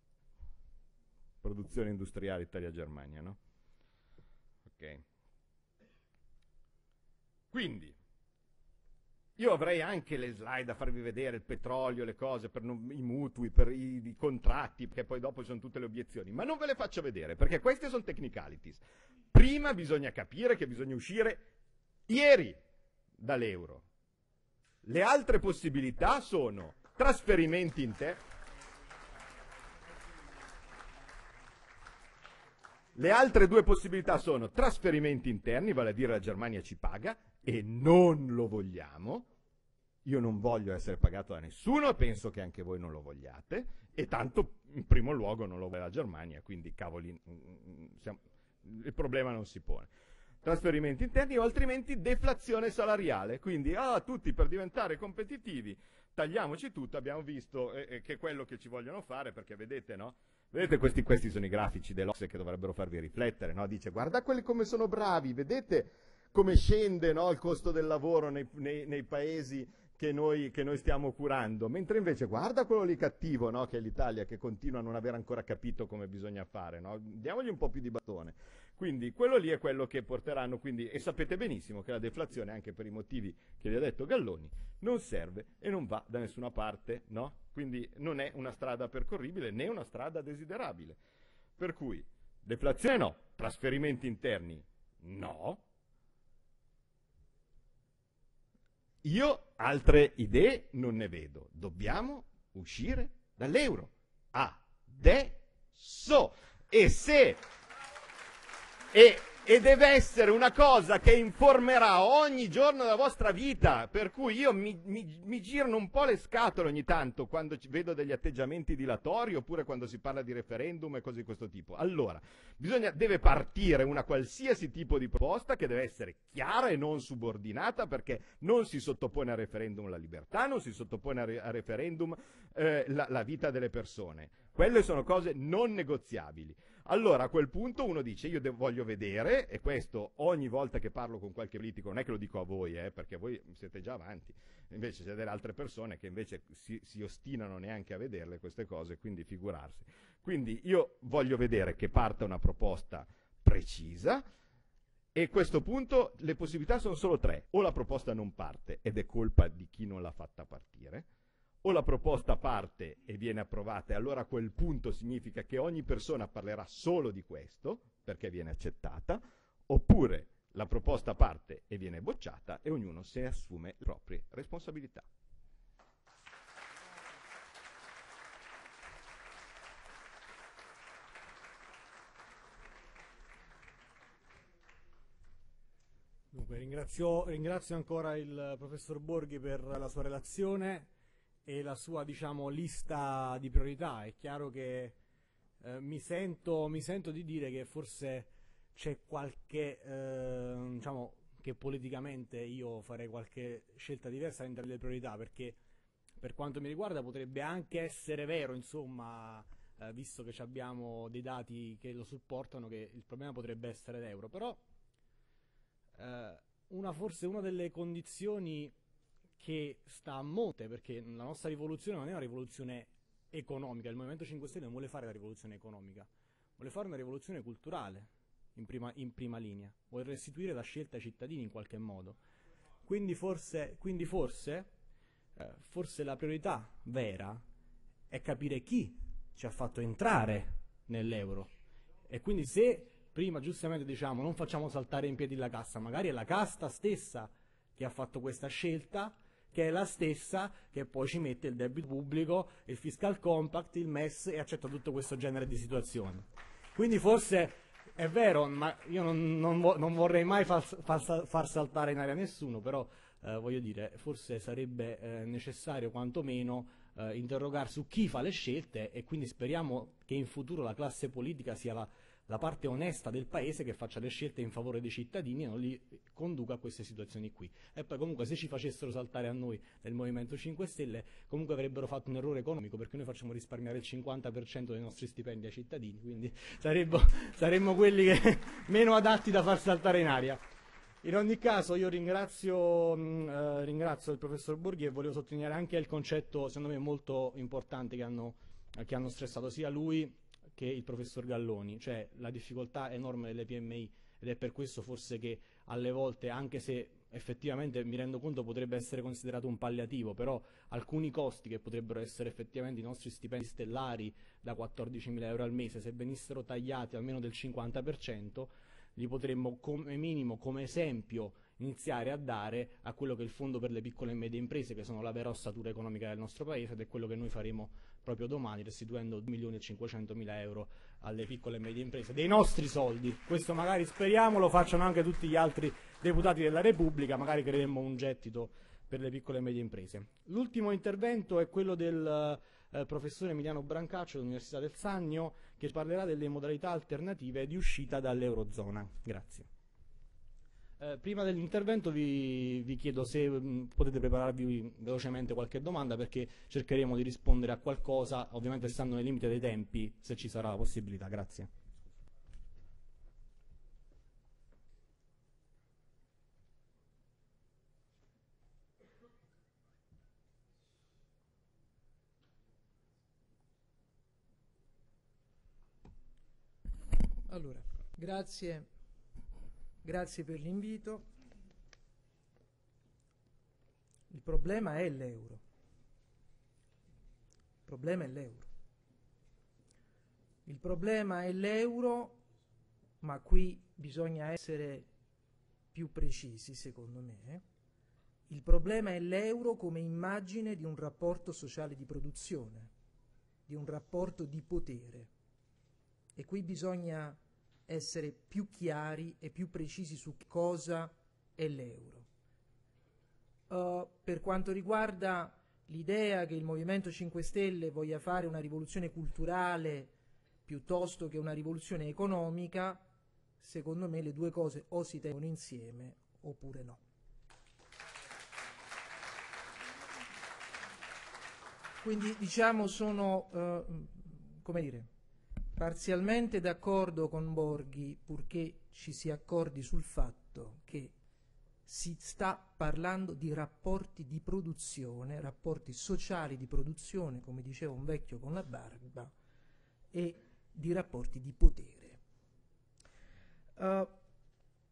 Produzione industriale Italia-Germania, no? Ok. Quindi, io avrei anche le slide a farvi vedere, il petrolio, le cose, per i mutui, per i contratti, perché poi dopo ci sono tutte le obiezioni, ma non ve le faccio vedere, perché queste sono technicalities. Prima bisogna capire che bisogna uscire ieri dall'euro. Le altre possibilità sono trasferimenti interni. Le altre due possibilità sono trasferimenti interni, vale a dire la Germania ci paga e non lo vogliamo. Io non voglio essere pagato da nessuno e penso che anche voi non lo vogliate, e tanto in primo luogo non lo vuole la Germania, quindi cavoli, il problema non si pone. Trasferimenti interni o altrimenti deflazione salariale, quindi tutti per diventare competitivi tagliamoci tutto. Abbiamo visto che è quello che ci vogliono fare, perché vedete, no? Vedete questi sono i grafici dell'Ocse che dovrebbero farvi riflettere, no? Dice, guarda quelli come sono bravi, vedete come scende, no, il costo del lavoro nei paesi che noi stiamo curando, mentre invece guarda quello lì cattivo, no, che è l'Italia, che continua a non aver ancora capito come bisogna fare, no? Diamogli un po' più di bastone. Quindi quello lì è quello che porteranno, quindi, e sapete benissimo che la deflazione, anche per i motivi che vi ha detto Galloni, non serve e non va da nessuna parte, no? Quindi non è una strada percorribile né una strada desiderabile. Per cui deflazione no, trasferimenti interni no. Io altre idee non ne vedo. Dobbiamo uscire dall'euro. Adesso. E deve essere una cosa che informerà ogni giorno della vostra vita, per cui io mi girano un po' le scatole ogni tanto quando vedo degli atteggiamenti dilatori oppure quando si parla di referendum e cose di questo tipo. Allora, deve partire una qualsiasi tipo di proposta che deve essere chiara e non subordinata, perché non si sottopone a referendum la libertà, non si sottopone a referendum la vita delle persone. Quelle sono cose non negoziabili. Allora a quel punto uno dice, io voglio vedere, e questo ogni volta che parlo con qualche politico, non è che lo dico a voi, perché voi siete già avanti, invece c'è delle altre persone che invece si ostinano neanche a vederle queste cose, quindi figurarsi. Quindi io voglio vedere che parta una proposta precisa, e a questo punto le possibilità sono solo tre: o la proposta non parte ed è colpa di chi non l'ha fatta partire, o la proposta parte e viene approvata, e allora a quel punto significa che ogni persona parlerà solo di questo, perché viene accettata, oppure la proposta parte e viene bocciata e ognuno se assume le proprie responsabilità. Dunque, ringrazio ancora il professor Borghi per la sua relazione e la sua, diciamo, lista di priorità. È chiaro che mi sento di dire che forse c'è qualche diciamo, che politicamente io farei qualche scelta diversa all'interno delle priorità, perché per quanto mi riguarda potrebbe anche essere vero, insomma, visto che abbiamo dei dati che lo supportano, che il problema potrebbe essere l'euro. Però forse una delle condizioni che sta a monte, perché la nostra rivoluzione non è una rivoluzione economica, il Movimento 5 Stelle non vuole fare la rivoluzione economica, vuole fare una rivoluzione culturale in prima linea, vuole restituire la scelta ai cittadini in qualche modo. Quindi forse la priorità vera è capire chi ci ha fatto entrare nell'euro, e quindi se prima giustamente diciamo non facciamo saltare in piedi la casta, magari è la casta stessa che ha fatto questa scelta, che è la stessa che poi ci mette il debito pubblico, il Fiscal Compact, il MES e accetta tutto questo genere di situazioni. Quindi forse è vero, ma io non vorrei mai far saltare in aria nessuno, però voglio dire, forse sarebbe necessario quantomeno interrogarsi su chi fa le scelte, e quindi speriamo che in futuro la classe politica sia la parte onesta del paese, che faccia le scelte in favore dei cittadini e non li conduca a queste situazioni qui. E poi comunque se ci facessero saltare a noi del Movimento 5 Stelle comunque avrebbero fatto un errore economico, perché noi facciamo risparmiare il 50% dei nostri stipendi ai cittadini, quindi saremmo quelli che meno adatti da far saltare in aria. In ogni caso io ringrazio il professor Borghi, e volevo sottolineare anche il concetto secondo me molto importante che hanno stressato sia lui che il professor Galloni, cioè la difficoltà enorme delle PMI, ed è per questo forse che alle volte, anche se effettivamente mi rendo conto potrebbe essere considerato un palliativo, però alcuni costi che potrebbero essere effettivamente i nostri stipendi stellari da 14.000 euro al mese, se venissero tagliati almeno del 50%, li potremmo come minimo, come esempio, iniziare a dare a quello che è il fondo per le piccole e medie imprese, che sono la vera ossatura economica del nostro paese, ed è quello che noi faremo proprio domani, restituendo 2.500.000 euro alle piccole e medie imprese dei nostri soldi. Questo magari speriamo lo facciano anche tutti gli altri deputati della Repubblica, magari creeremo un gettito per le piccole e medie imprese. L'ultimo intervento è quello del professore Emiliano Brancaccio dell'Università del Sannio, che parlerà delle modalità alternative di uscita dall'Eurozona. Grazie. Prima dell'intervento vi chiedo se potete prepararvi velocemente qualche domanda, perché cercheremo di rispondere a qualcosa, ovviamente stando nel limite dei tempi, se ci sarà la possibilità. Grazie. Allora, grazie per l'invito. Il problema è l'euro. Il problema è l'euro. Il problema è l'euro, ma qui bisogna essere più precisi, secondo me. Il problema è l'euro come immagine di un rapporto sociale di produzione, di un rapporto di potere. E qui bisogna essere più chiari e più precisi su cosa è l'euro. Per quanto riguarda l'idea che il Movimento 5 Stelle voglia fare una rivoluzione culturale piuttosto che una rivoluzione economica, secondo me le due cose o si tengono insieme oppure no. Quindi diciamo sono, come dire, parzialmente d'accordo con Borghi, purché ci si accordi sul fatto che si sta parlando di rapporti di produzione, rapporti sociali di produzione, come diceva un vecchio con la barba, e di rapporti di potere.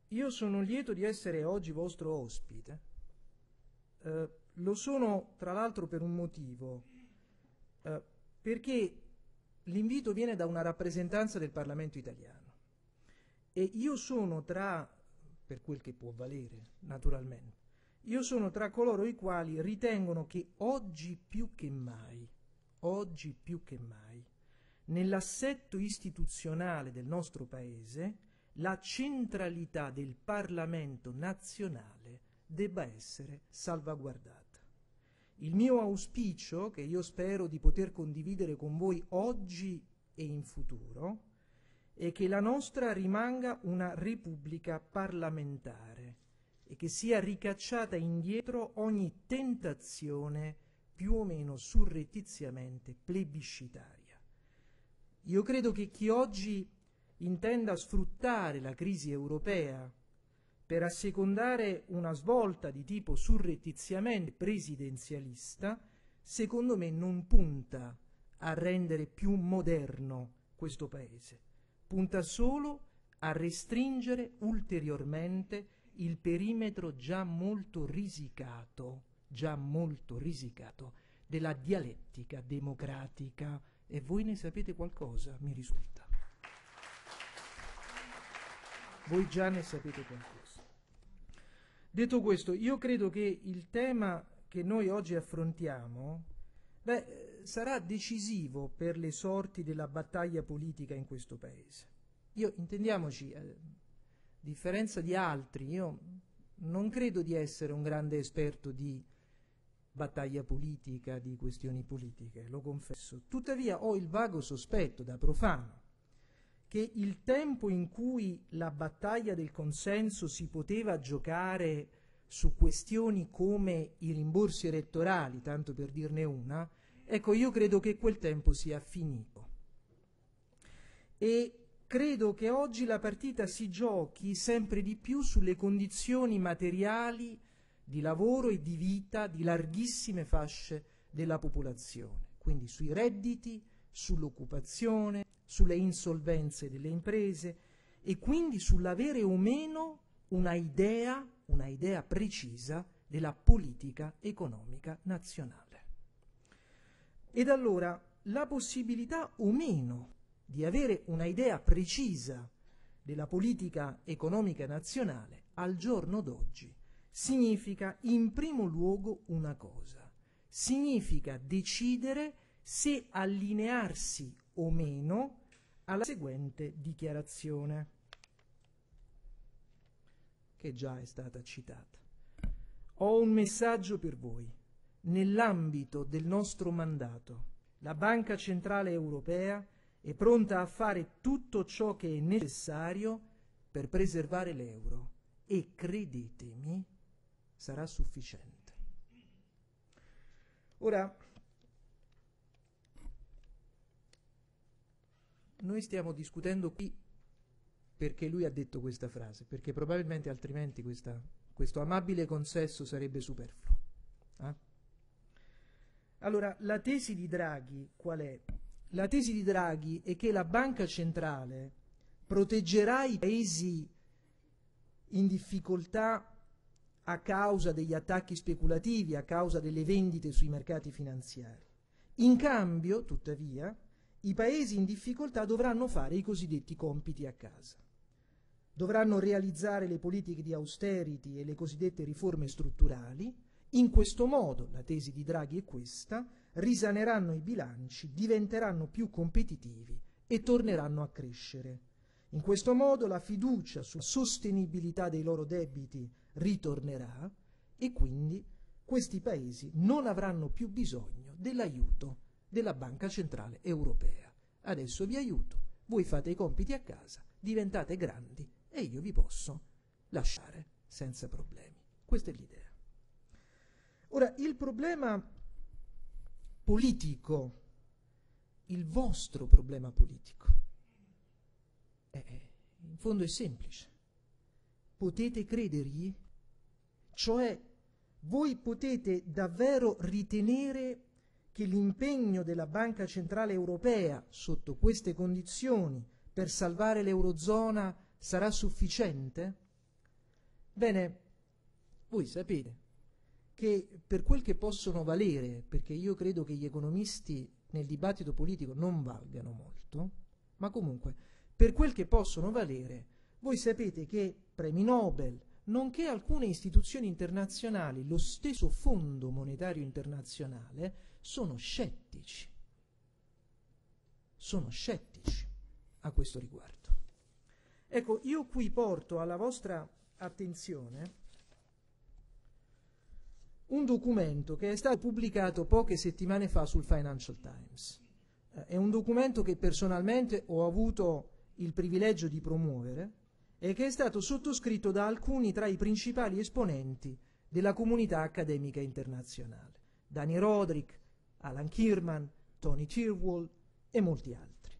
Io sono lieto di essere oggi vostro ospite. Lo sono tra l'altro per un motivo, perché l'invito viene da una rappresentanza del Parlamento italiano, e io sono tra, per quel che può valere naturalmente, io sono tra coloro i quali ritengono che oggi più che mai, nell'assetto istituzionale del nostro Paese, la centralità del Parlamento nazionale debba essere salvaguardata. Il mio auspicio, che io spero di poter condividere con voi oggi e in futuro, è che la nostra rimanga una repubblica parlamentare, e che sia ricacciata indietro ogni tentazione più o meno surrettiziamente plebiscitaria. Io credo che chi oggi intenda sfruttare la crisi europea per assecondare una svolta di tipo surrettiziamente presidenzialista, secondo me non punta a rendere più moderno questo Paese, punta solo a restringere ulteriormente il perimetro già molto risicato, della dialettica democratica. E voi ne sapete qualcosa, mi risulta. Voi già ne sapete qualcosa. Detto questo, io credo che il tema che noi oggi affrontiamo sarà decisivo per le sorti della battaglia politica in questo Paese. Io, intendiamoci, a differenza di altri, io non credo di essere un grande esperto di battaglia politica, di questioni politiche, lo confesso. Tuttavia ho il vago sospetto, da profano, che il tempo in cui la battaglia del consenso si poteva giocare su questioni come i rimborsi elettorali, tanto per dirne una, ecco, io credo che quel tempo sia finito. E credo che oggi la partita si giochi sempre di più sulle condizioni materiali di lavoro e di vita di larghissime fasce della popolazione, quindi sui redditi, sull'occupazione, sulle insolvenze delle imprese e quindi sull'avere o meno una idea precisa della politica economica nazionale. Ed allora la possibilità o meno di avere una idea precisa della politica economica nazionale al giorno d'oggi significa in primo luogo una cosa, significa decidere se allinearsi o meno alla seguente dichiarazione, che già è stata citata. Ho un messaggio per voi. Nell'ambito del nostro mandato, la Banca Centrale Europea è pronta a fare tutto ciò che è necessario per preservare l'euro e, credetemi, sarà sufficiente. Ora, noi stiamo discutendo qui perché lui ha detto questa frase, perché probabilmente altrimenti questo amabile consesso sarebbe superfluo. Allora, la tesi di Draghi qual è? La tesi di Draghi è che la banca centrale proteggerà i paesi in difficoltà a causa degli attacchi speculativi, a causa delle vendite sui mercati finanziari. In cambio, tuttavia, i paesi in difficoltà dovranno fare i cosiddetti compiti a casa. Dovranno realizzare le politiche di austerity e le cosiddette riforme strutturali. In questo modo, la tesi di Draghi è questa, risaneranno i bilanci, diventeranno più competitivi e torneranno a crescere. In questo modo la fiducia sulla sostenibilità dei loro debiti ritornerà e quindi questi paesi non avranno più bisogno dell'aiuto della Banca Centrale Europea. Adesso vi aiuto, voi fate i compiti a casa, diventate grandi e io vi posso lasciare senza problemi. Questa è l'idea. Ora, il problema politico, il vostro problema politico, in fondo è semplice. Potete credergli? Cioè, voi potete davvero ritenere che l'impegno della Banca Centrale Europea sotto queste condizioni per salvare l'Eurozona sarà sufficiente? Bene, voi sapete che per quel che possono valere, perché io credo che gli economisti nel dibattito politico non valgano molto, ma comunque per quel che possono valere, voi sapete che premi Nobel, nonché alcune istituzioni internazionali, lo stesso Fondo Monetario Internazionale, sono scettici a questo riguardo. Ecco, io qui porto alla vostra attenzione un documento che è stato pubblicato poche settimane fa sul Financial Times. È un documento che personalmente ho avuto il privilegio di promuovere, e che è stato sottoscritto da alcuni tra i principali esponenti della comunità accademica internazionale, Dani Rodrik, Alan Kirman, Tony Tirwall e molti altri.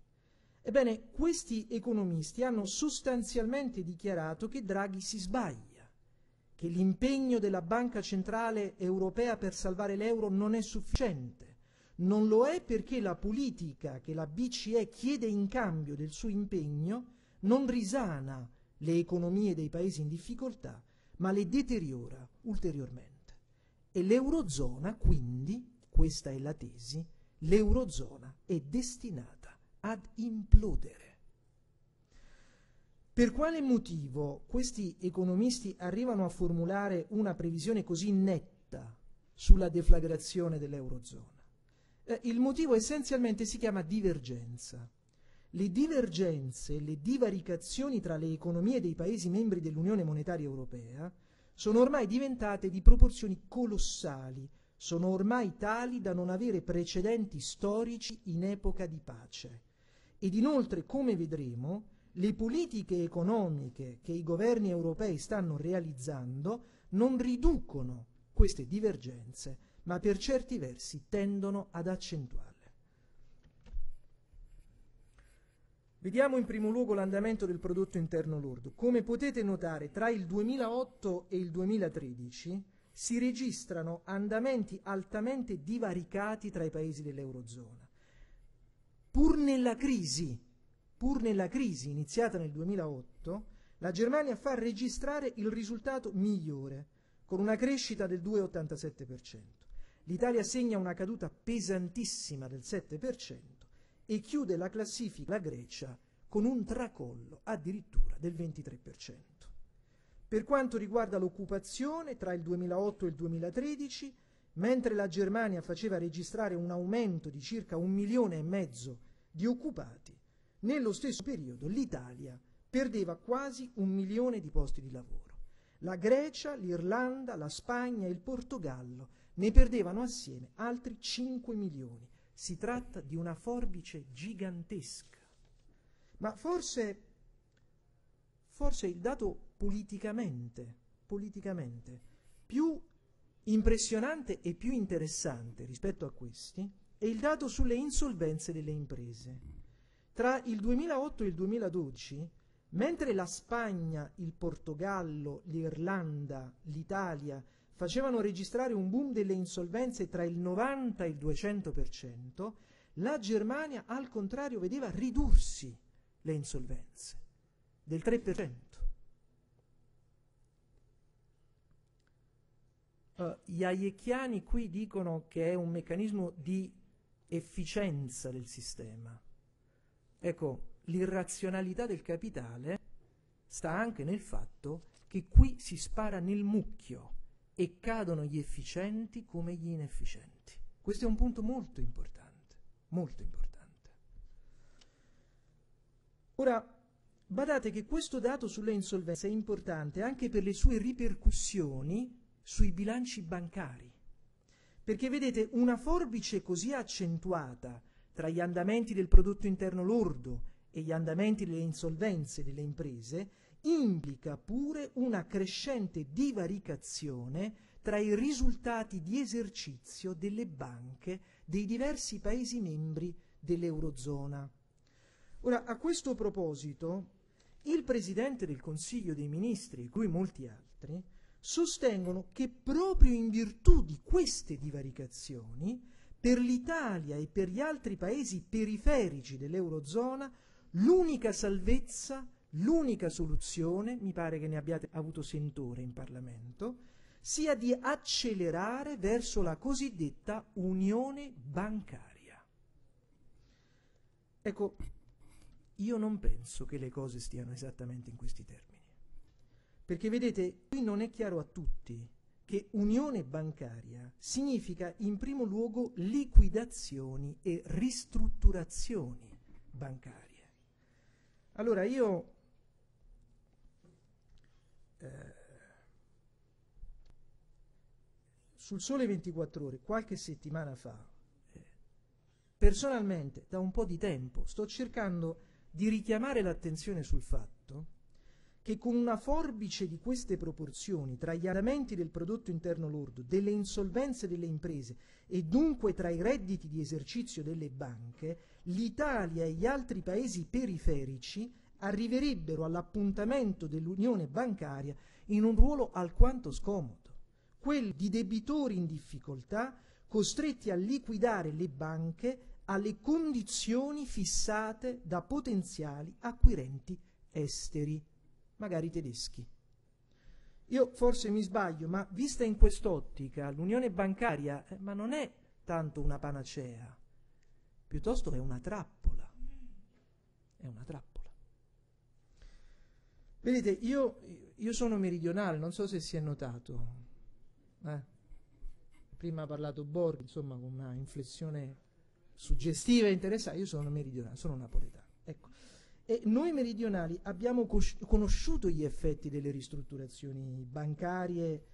Ebbene, questi economisti hanno sostanzialmente dichiarato che Draghi si sbaglia, che l'impegno della Banca Centrale Europea per salvare l'euro non è sufficiente. Non lo è perché la politica che la BCE chiede in cambio del suo impegno non risana le economie dei paesi in difficoltà, ma le deteriora ulteriormente. E l'eurozona, quindi, questa è la tesi, l'eurozona è destinata ad implodere. Per quale motivo questi economisti arrivano a formulare una previsione così netta sulla deflagrazione dell'eurozona? Il motivo essenzialmente si chiama divergenza. Le divergenze, le divaricazioni tra le economie dei Paesi membri dell'Unione Monetaria Europea sono ormai diventate di proporzioni colossali, sono ormai tali da non avere precedenti storici in epoca di pace. Ed inoltre, come vedremo, le politiche economiche che i governi europei stanno realizzando non riducono queste divergenze, ma per certi versi tendono ad accentuarle. Vediamo in primo luogo l'andamento del prodotto interno lordo. Come potete notare, tra il 2008 e il 2013 si registrano andamenti altamente divaricati tra i paesi dell'eurozona. Pur nella crisi iniziata nel 2008, la Germania fa registrare il risultato migliore, con una crescita del 2,87%. L'Italia segna una caduta pesantissima del 7% e chiude la classifica la Grecia con un tracollo addirittura del 23%. Per quanto riguarda l'occupazione, tra il 2008 e il 2013, mentre la Germania faceva registrare un aumento di circa 1,5 milioni di occupati, nello stesso periodo l'Italia perdeva quasi 1 milione di posti di lavoro. La Grecia, l'Irlanda, la Spagna e il Portogallo ne perdevano assieme altri 5 milioni. Si tratta di una forbice gigantesca. Ma forse il dato politicamente più impressionante e più interessante rispetto a questi è il dato sulle insolvenze delle imprese. Tra il 2008 e il 2012, mentre la Spagna, il Portogallo, l'Irlanda, l'Italia facevano registrare un boom delle insolvenze tra il 90 e il 200%, la Germania al contrario vedeva ridursi le insolvenze del 3%. Gli hayekiani qui dicono che è un meccanismo di efficienza del sistema. Ecco, l'irrazionalità del capitale sta anche nel fatto che qui si spara nel mucchio e cadono gli efficienti come gli inefficienti. Questo è un punto molto importante, molto importante. Ora, badate che questo dato sulle insolvenze è importante anche per le sue ripercussioni sui bilanci bancari, perché vedete, una forbice così accentuata tra gli andamenti del prodotto interno lordo e gli andamenti delle insolvenze delle imprese implica pure una crescente divaricazione tra i risultati di esercizio delle banche dei diversi Paesi membri dell'eurozona. Ora, a questo proposito, il Presidente del Consiglio dei Ministri, e cui molti altri, sostengono che proprio in virtù di queste divaricazioni, per l'Italia e per gli altri Paesi periferici dell'eurozona, l'unica salvezza, l'unica soluzione, mi pare che ne abbiate avuto sentore in Parlamento, sia di accelerare verso la cosiddetta unione bancaria. Ecco, io non penso che le cose stiano esattamente in questi termini, perché vedete, qui non è chiaro a tutti che unione bancaria significa in primo luogo liquidazioni e ristrutturazioni bancarie. Allora, io sul Sole 24 Ore, qualche settimana fa, personalmente, da un po' di tempo, sto cercando di richiamare l'attenzione sul fatto che con una forbice di queste proporzioni tra gli andamenti del prodotto interno lordo, delle insolvenze delle imprese e dunque tra i redditi di esercizio delle banche, l'Italia e gli altri paesi periferici arriverebbero all'appuntamento dell'unione bancaria in un ruolo alquanto scomodo, quello di debitori in difficoltà costretti a liquidare le banche alle condizioni fissate da potenziali acquirenti esteri, magari tedeschi. Io forse mi sbaglio, ma vista in quest'ottica l'unione bancaria ma non è tanto una panacea, piuttosto è una trappola. È una trappola. Vedete, io sono meridionale, non so se si è notato. Prima ha parlato Borghi, insomma, con una inflessione suggestiva e interessante. Io sono meridionale, sono napoletano. Ecco. E noi meridionali abbiamo conosciuto gli effetti delle ristrutturazioni bancarie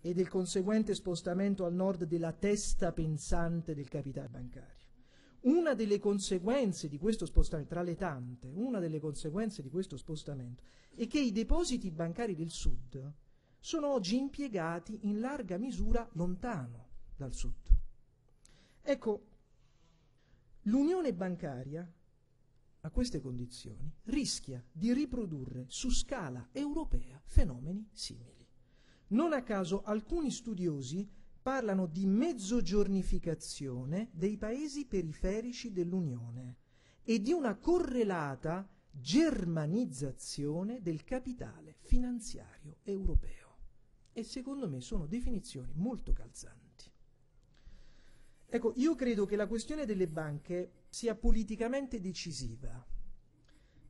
e del conseguente spostamento al nord della testa pensante del capitale bancario. Una delle conseguenze di questo spostamento, tra le tante, una delle conseguenze di questo spostamento è che i depositi bancari del Sud sono oggi impiegati in larga misura lontano dal Sud. Ecco, l'unione bancaria, a queste condizioni, rischia di riprodurre su scala europea fenomeni simili. Non a caso alcuni studiosi parlano di mezzogiornificazione dei paesi periferici dell'Unione e di una correlata germanizzazione del capitale finanziario europeo. E secondo me sono definizioni molto calzanti. Ecco, io credo che la questione delle banche sia politicamente decisiva.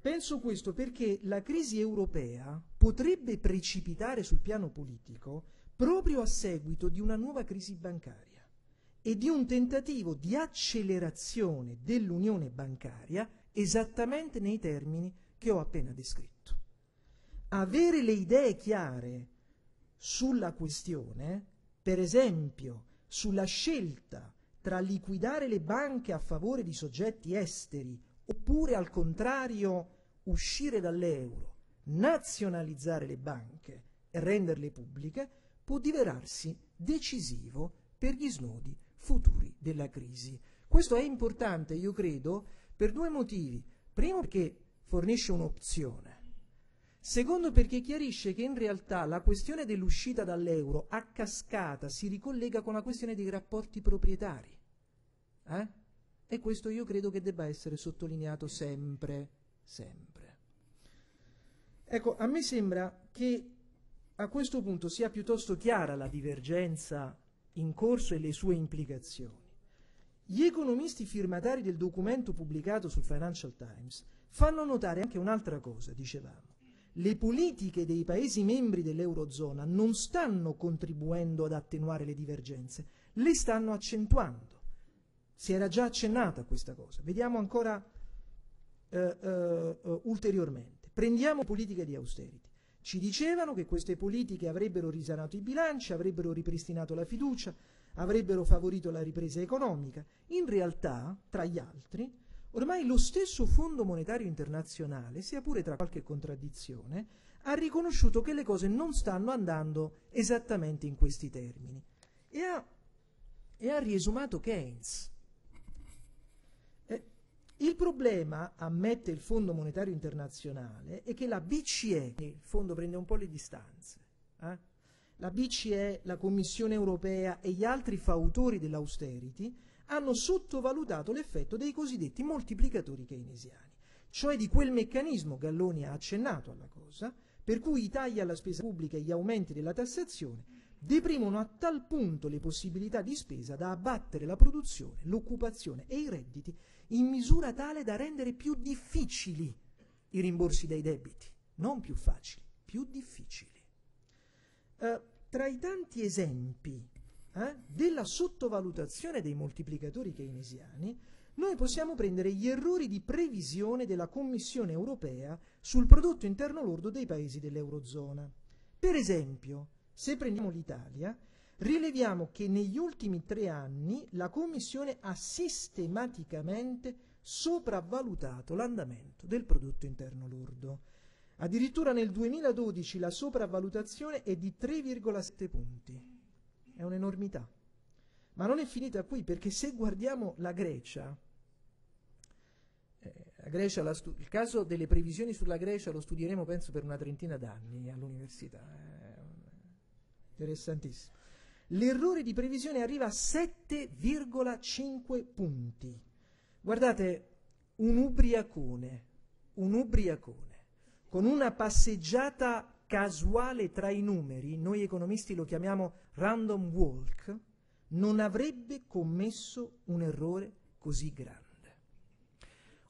Penso questo perché la crisi europea potrebbe precipitare sul piano politico proprio a seguito di una nuova crisi bancaria e di un tentativo di accelerazione dell'unione bancaria esattamente nei termini che ho appena descritto. Avere le idee chiare sulla questione, per esempio sulla scelta tra liquidare le banche a favore di soggetti esteri oppure al contrario uscire dall'euro, nazionalizzare le banche e renderle pubbliche, può diventarsi decisivo per gli snodi futuri della crisi. Questo è importante, io credo, per due motivi. Primo, perché fornisce un'opzione. Secondo, perché chiarisce che in realtà la questione dell'uscita dall'euro a cascata si ricollega con la questione dei rapporti proprietari. E questo io credo che debba essere sottolineato sempre, sempre. Ecco, a me sembra che a questo punto sia piuttosto chiara la divergenza in corso e le sue implicazioni. Gli economisti firmatari del documento pubblicato sul Financial Times fanno notare anche un'altra cosa, dicevamo. Le politiche dei Paesi membri dell'Eurozona non stanno contribuendo ad attenuare le divergenze, le stanno accentuando. Si era già accennata questa cosa. Vediamo ancora ulteriormente. Prendiamo politiche di austerity. Ci dicevano che queste politiche avrebbero risanato i bilanci, avrebbero ripristinato la fiducia, avrebbero favorito la ripresa economica. In realtà, tra gli altri, ormai lo stesso Fondo Monetario Internazionale, sia pure tra qualche contraddizione, ha riconosciuto che le cose non stanno andando esattamente in questi termini. E ha riesumato Keynes. Il problema, ammette il Fondo Monetario Internazionale, è che la BCE, il Fondo prende un po' le distanze, la BCE, la Commissione europea e gli altri fautori dell'austerity hanno sottovalutato l'effetto dei cosiddetti moltiplicatori keynesiani, cioè di quel meccanismo, Galloni ha accennato alla cosa, per cui i tagli alla spesa pubblica e gli aumenti della tassazione deprimono a tal punto le possibilità di spesa da abbattere la produzione, l'occupazione e i redditi in misura tale da rendere più difficili i rimborsi dei debiti, non più facili, più difficili. Tra i tanti esempi della sottovalutazione dei moltiplicatori keynesiani, noi possiamo prendere gli errori di previsione della Commissione europea sul prodotto interno lordo dei paesi dell'Eurozona. Per esempio, se prendiamo l'Italia, rileviamo che negli ultimi 3 anni la Commissione ha sistematicamente sopravvalutato l'andamento del prodotto interno lordo. Addirittura nel 2012 la sopravvalutazione è di 3,7 punti. È un'enormità. Ma non è finita qui, perché se guardiamo la Grecia, il caso delle previsioni sulla Grecia lo studieremo penso per una trentina d'anni all'università, interessantissimo. L'errore di previsione arriva a 7,5 punti. Guardate, un ubriacone, con una passeggiata casuale tra i numeri, noi economisti lo chiamiamo random walk, non avrebbe commesso un errore così grande.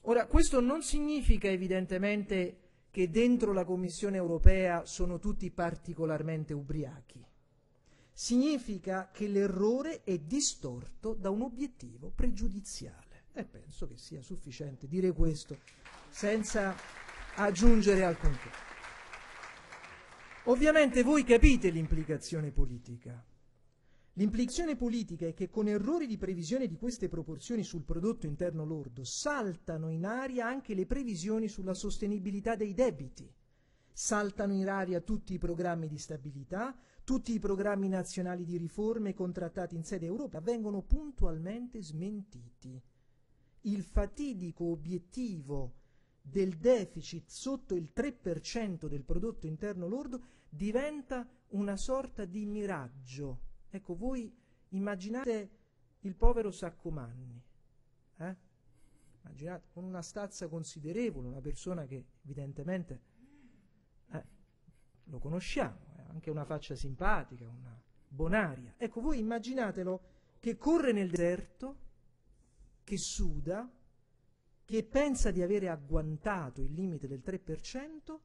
Ora, questo non significa evidentemente che dentro la Commissione europea sono tutti particolarmente ubriachi. Significa che l'errore è distorto da un obiettivo pregiudiziale. E penso che sia sufficiente dire questo senza aggiungere alcunché. Ovviamente voi capite l'implicazione politica. L'implicazione politica è che con errori di previsione di queste proporzioni sul prodotto interno lordo saltano in aria anche le previsioni sulla sostenibilità dei debiti, saltano in aria tutti i programmi di stabilità, tutti i programmi nazionali di riforme contrattati in sede europea vengono puntualmente smentiti. Il fatidico obiettivo del deficit sotto il 3% del prodotto interno lordo diventa una sorta di miraggio. Ecco, voi immaginate il povero Saccomanni, immaginate con una stazza considerevole, una persona che evidentemente lo conosciamo, anche una faccia simpatica, una bonaria. Ecco, voi immaginatelo che corre nel deserto, che suda, che pensa di avere agguantato il limite del 3%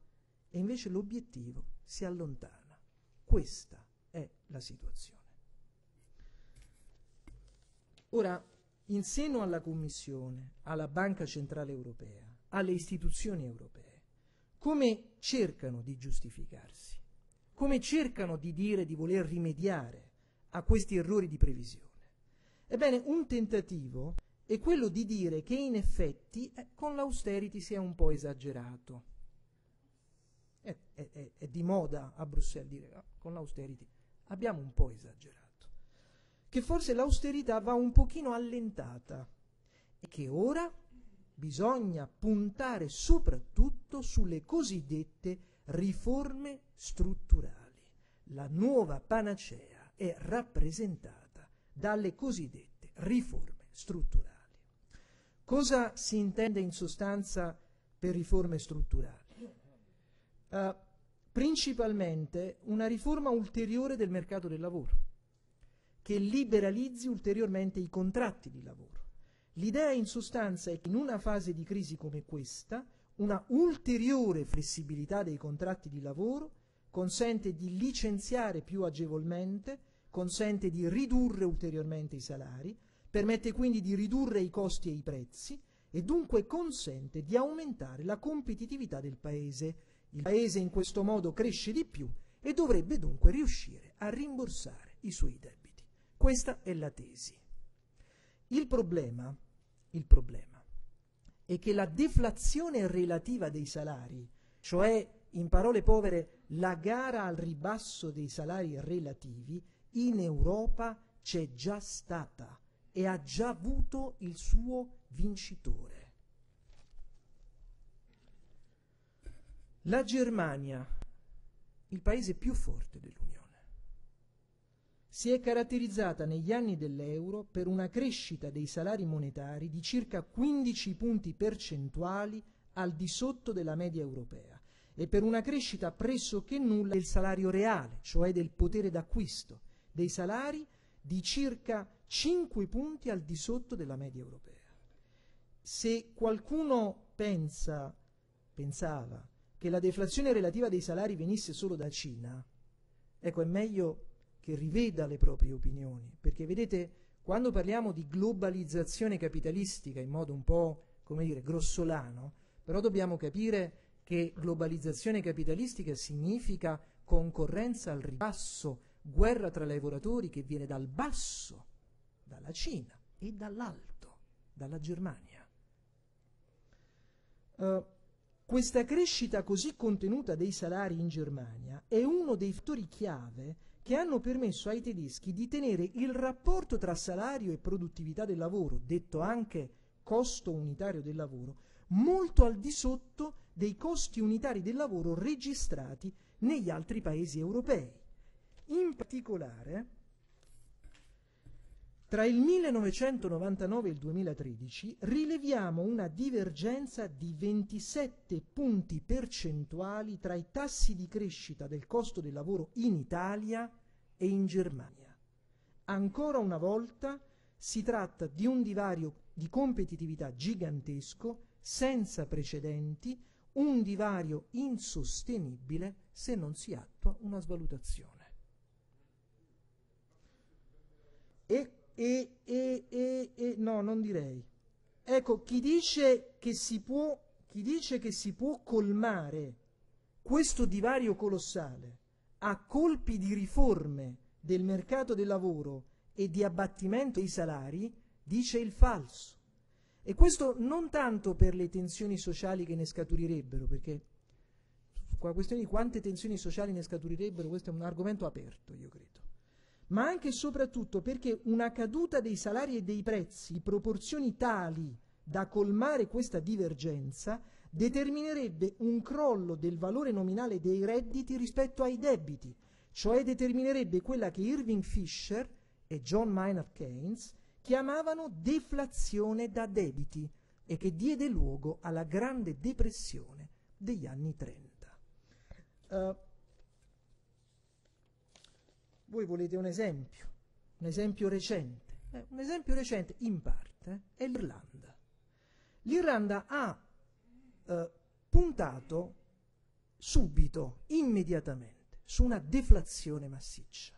e invece l'obiettivo si allontana. Questa è la situazione. Ora, in seno alla Commissione, alla Banca Centrale Europea, alle istituzioni europee, come cercano di giustificarsi? Come cercano di dire di voler rimediare a questi errori di previsione? Ebbene, un tentativo è quello di dire che in effetti con l'austerity si è un po' esagerato. È di moda a Bruxelles dire con l'austerity abbiamo un po' esagerato. Che forse l'austerità va un pochino allentata e che ora bisogna puntare soprattutto sulle cosiddette riforme strutturali. La nuova panacea è rappresentata dalle cosiddette riforme strutturali. Cosa si intende in sostanza per riforme strutturali? Principalmente una riforma ulteriore del mercato del lavoro, che liberalizzi ulteriormente i contratti di lavoro. L'idea in sostanza è che in una fase di crisi come questa, una ulteriore flessibilità dei contratti di lavoro consente di licenziare più agevolmente, consente di ridurre ulteriormente i salari, permette quindi di ridurre i costi e i prezzi e dunque consente di aumentare la competitività del Paese. Il Paese in questo modo cresce di più e dovrebbe dunque riuscire a rimborsare i suoi debiti. Questa è la tesi. Il problema è che la deflazione relativa dei salari, cioè in parole povere la gara al ribasso dei salari relativi, in Europa c'è già stata e ha già avuto il suo vincitore. La Germania, il paese più forte dell'Unione, si è caratterizzata negli anni dell'euro per una crescita dei salari monetari di circa 15 punti percentuali al di sotto della media europea e per una crescita pressoché nulla del salario reale, cioè del potere d'acquisto dei salari, di circa 5 punti al di sotto della media europea. Se qualcuno pensava che la deflazione relativa dei salari venisse solo da Cina, ecco, è meglio che riveda le proprie opinioni, perché vedete, quando parliamo di globalizzazione capitalistica in modo un po', come dire, grossolano, però dobbiamo capire che globalizzazione capitalistica significa concorrenza al ribasso, guerra tra lavoratori che viene dal basso, dalla Cina, e dall'alto, dalla Germania. Questa crescita così contenuta dei salari in Germania è uno dei fattori chiave che hanno permesso ai tedeschi di tenere il rapporto tra salario e produttività del lavoro, detto anche costo unitario del lavoro, molto al di sotto dei costi unitari del lavoro registrati negli altri paesi europei. In particolare, tra il 1999 e il 2013 rileviamo una divergenza di 27 punti percentuali tra i tassi di crescita del costo del lavoro in Italia e in Germania. Ancora una volta si tratta di un divario di competitività gigantesco, senza precedenti, un divario insostenibile se non si attua una svalutazione. No, non direi. Ecco, chi dice che si può colmare questo divario colossale a colpi di riforme del mercato del lavoro e di abbattimento dei salari, dice il falso. E questo non tanto per le tensioni sociali che ne scaturirebbero, perché la questione di quante tensioni sociali ne scaturirebbero, questo è un argomento aperto, io credo, ma anche e soprattutto perché una caduta dei salari e dei prezzi in proporzioni tali da colmare questa divergenza determinerebbe un crollo del valore nominale dei redditi rispetto ai debiti, cioè determinerebbe quella che Irving Fisher e John Maynard Keynes chiamavano deflazione da debiti e che diede luogo alla Grande Depressione degli anni 30. Voi volete un esempio recente in parte è l'Irlanda. L'Irlanda ha puntato subito, immediatamente, su una deflazione massiccia.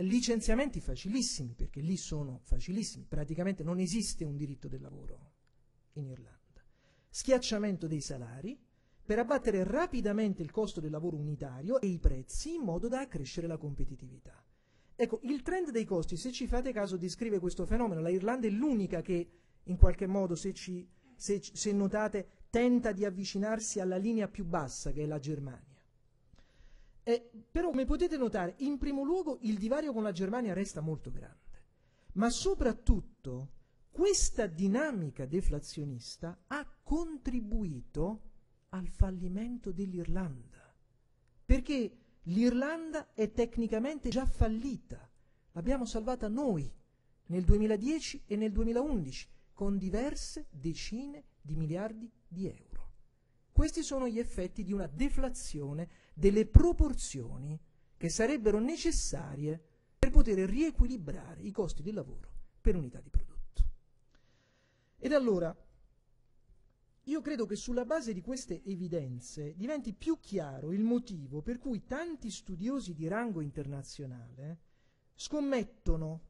Licenziamenti facilissimi, perché lì sono facilissimi, praticamente non esiste un diritto del lavoro in Irlanda. Schiacciamento dei salari, per abbattere rapidamente il costo del lavoro unitario e i prezzi in modo da accrescere la competitività. Ecco, il trend dei costi, se ci fate caso, descrive questo fenomeno. La Irlanda è l'unica che, in qualche modo, se notate, tenta di avvicinarsi alla linea più bassa, che è la Germania. Però, come potete notare, in primo luogo il divario con la Germania resta molto grande, ma soprattutto questa dinamica deflazionista ha contribuito al fallimento dell'Irlanda, perché l'Irlanda è tecnicamente già fallita, l'abbiamo salvata noi nel 2010 e nel 2011 con diverse decine di miliardi di euro. Questi sono gli effetti di una deflazione delle proporzioni che sarebbero necessarie per poter riequilibrare i costi del lavoro per unità di prodotto. Ed allora, io credo che sulla base di queste evidenze diventi più chiaro il motivo per cui tanti studiosi di rango internazionale scommettono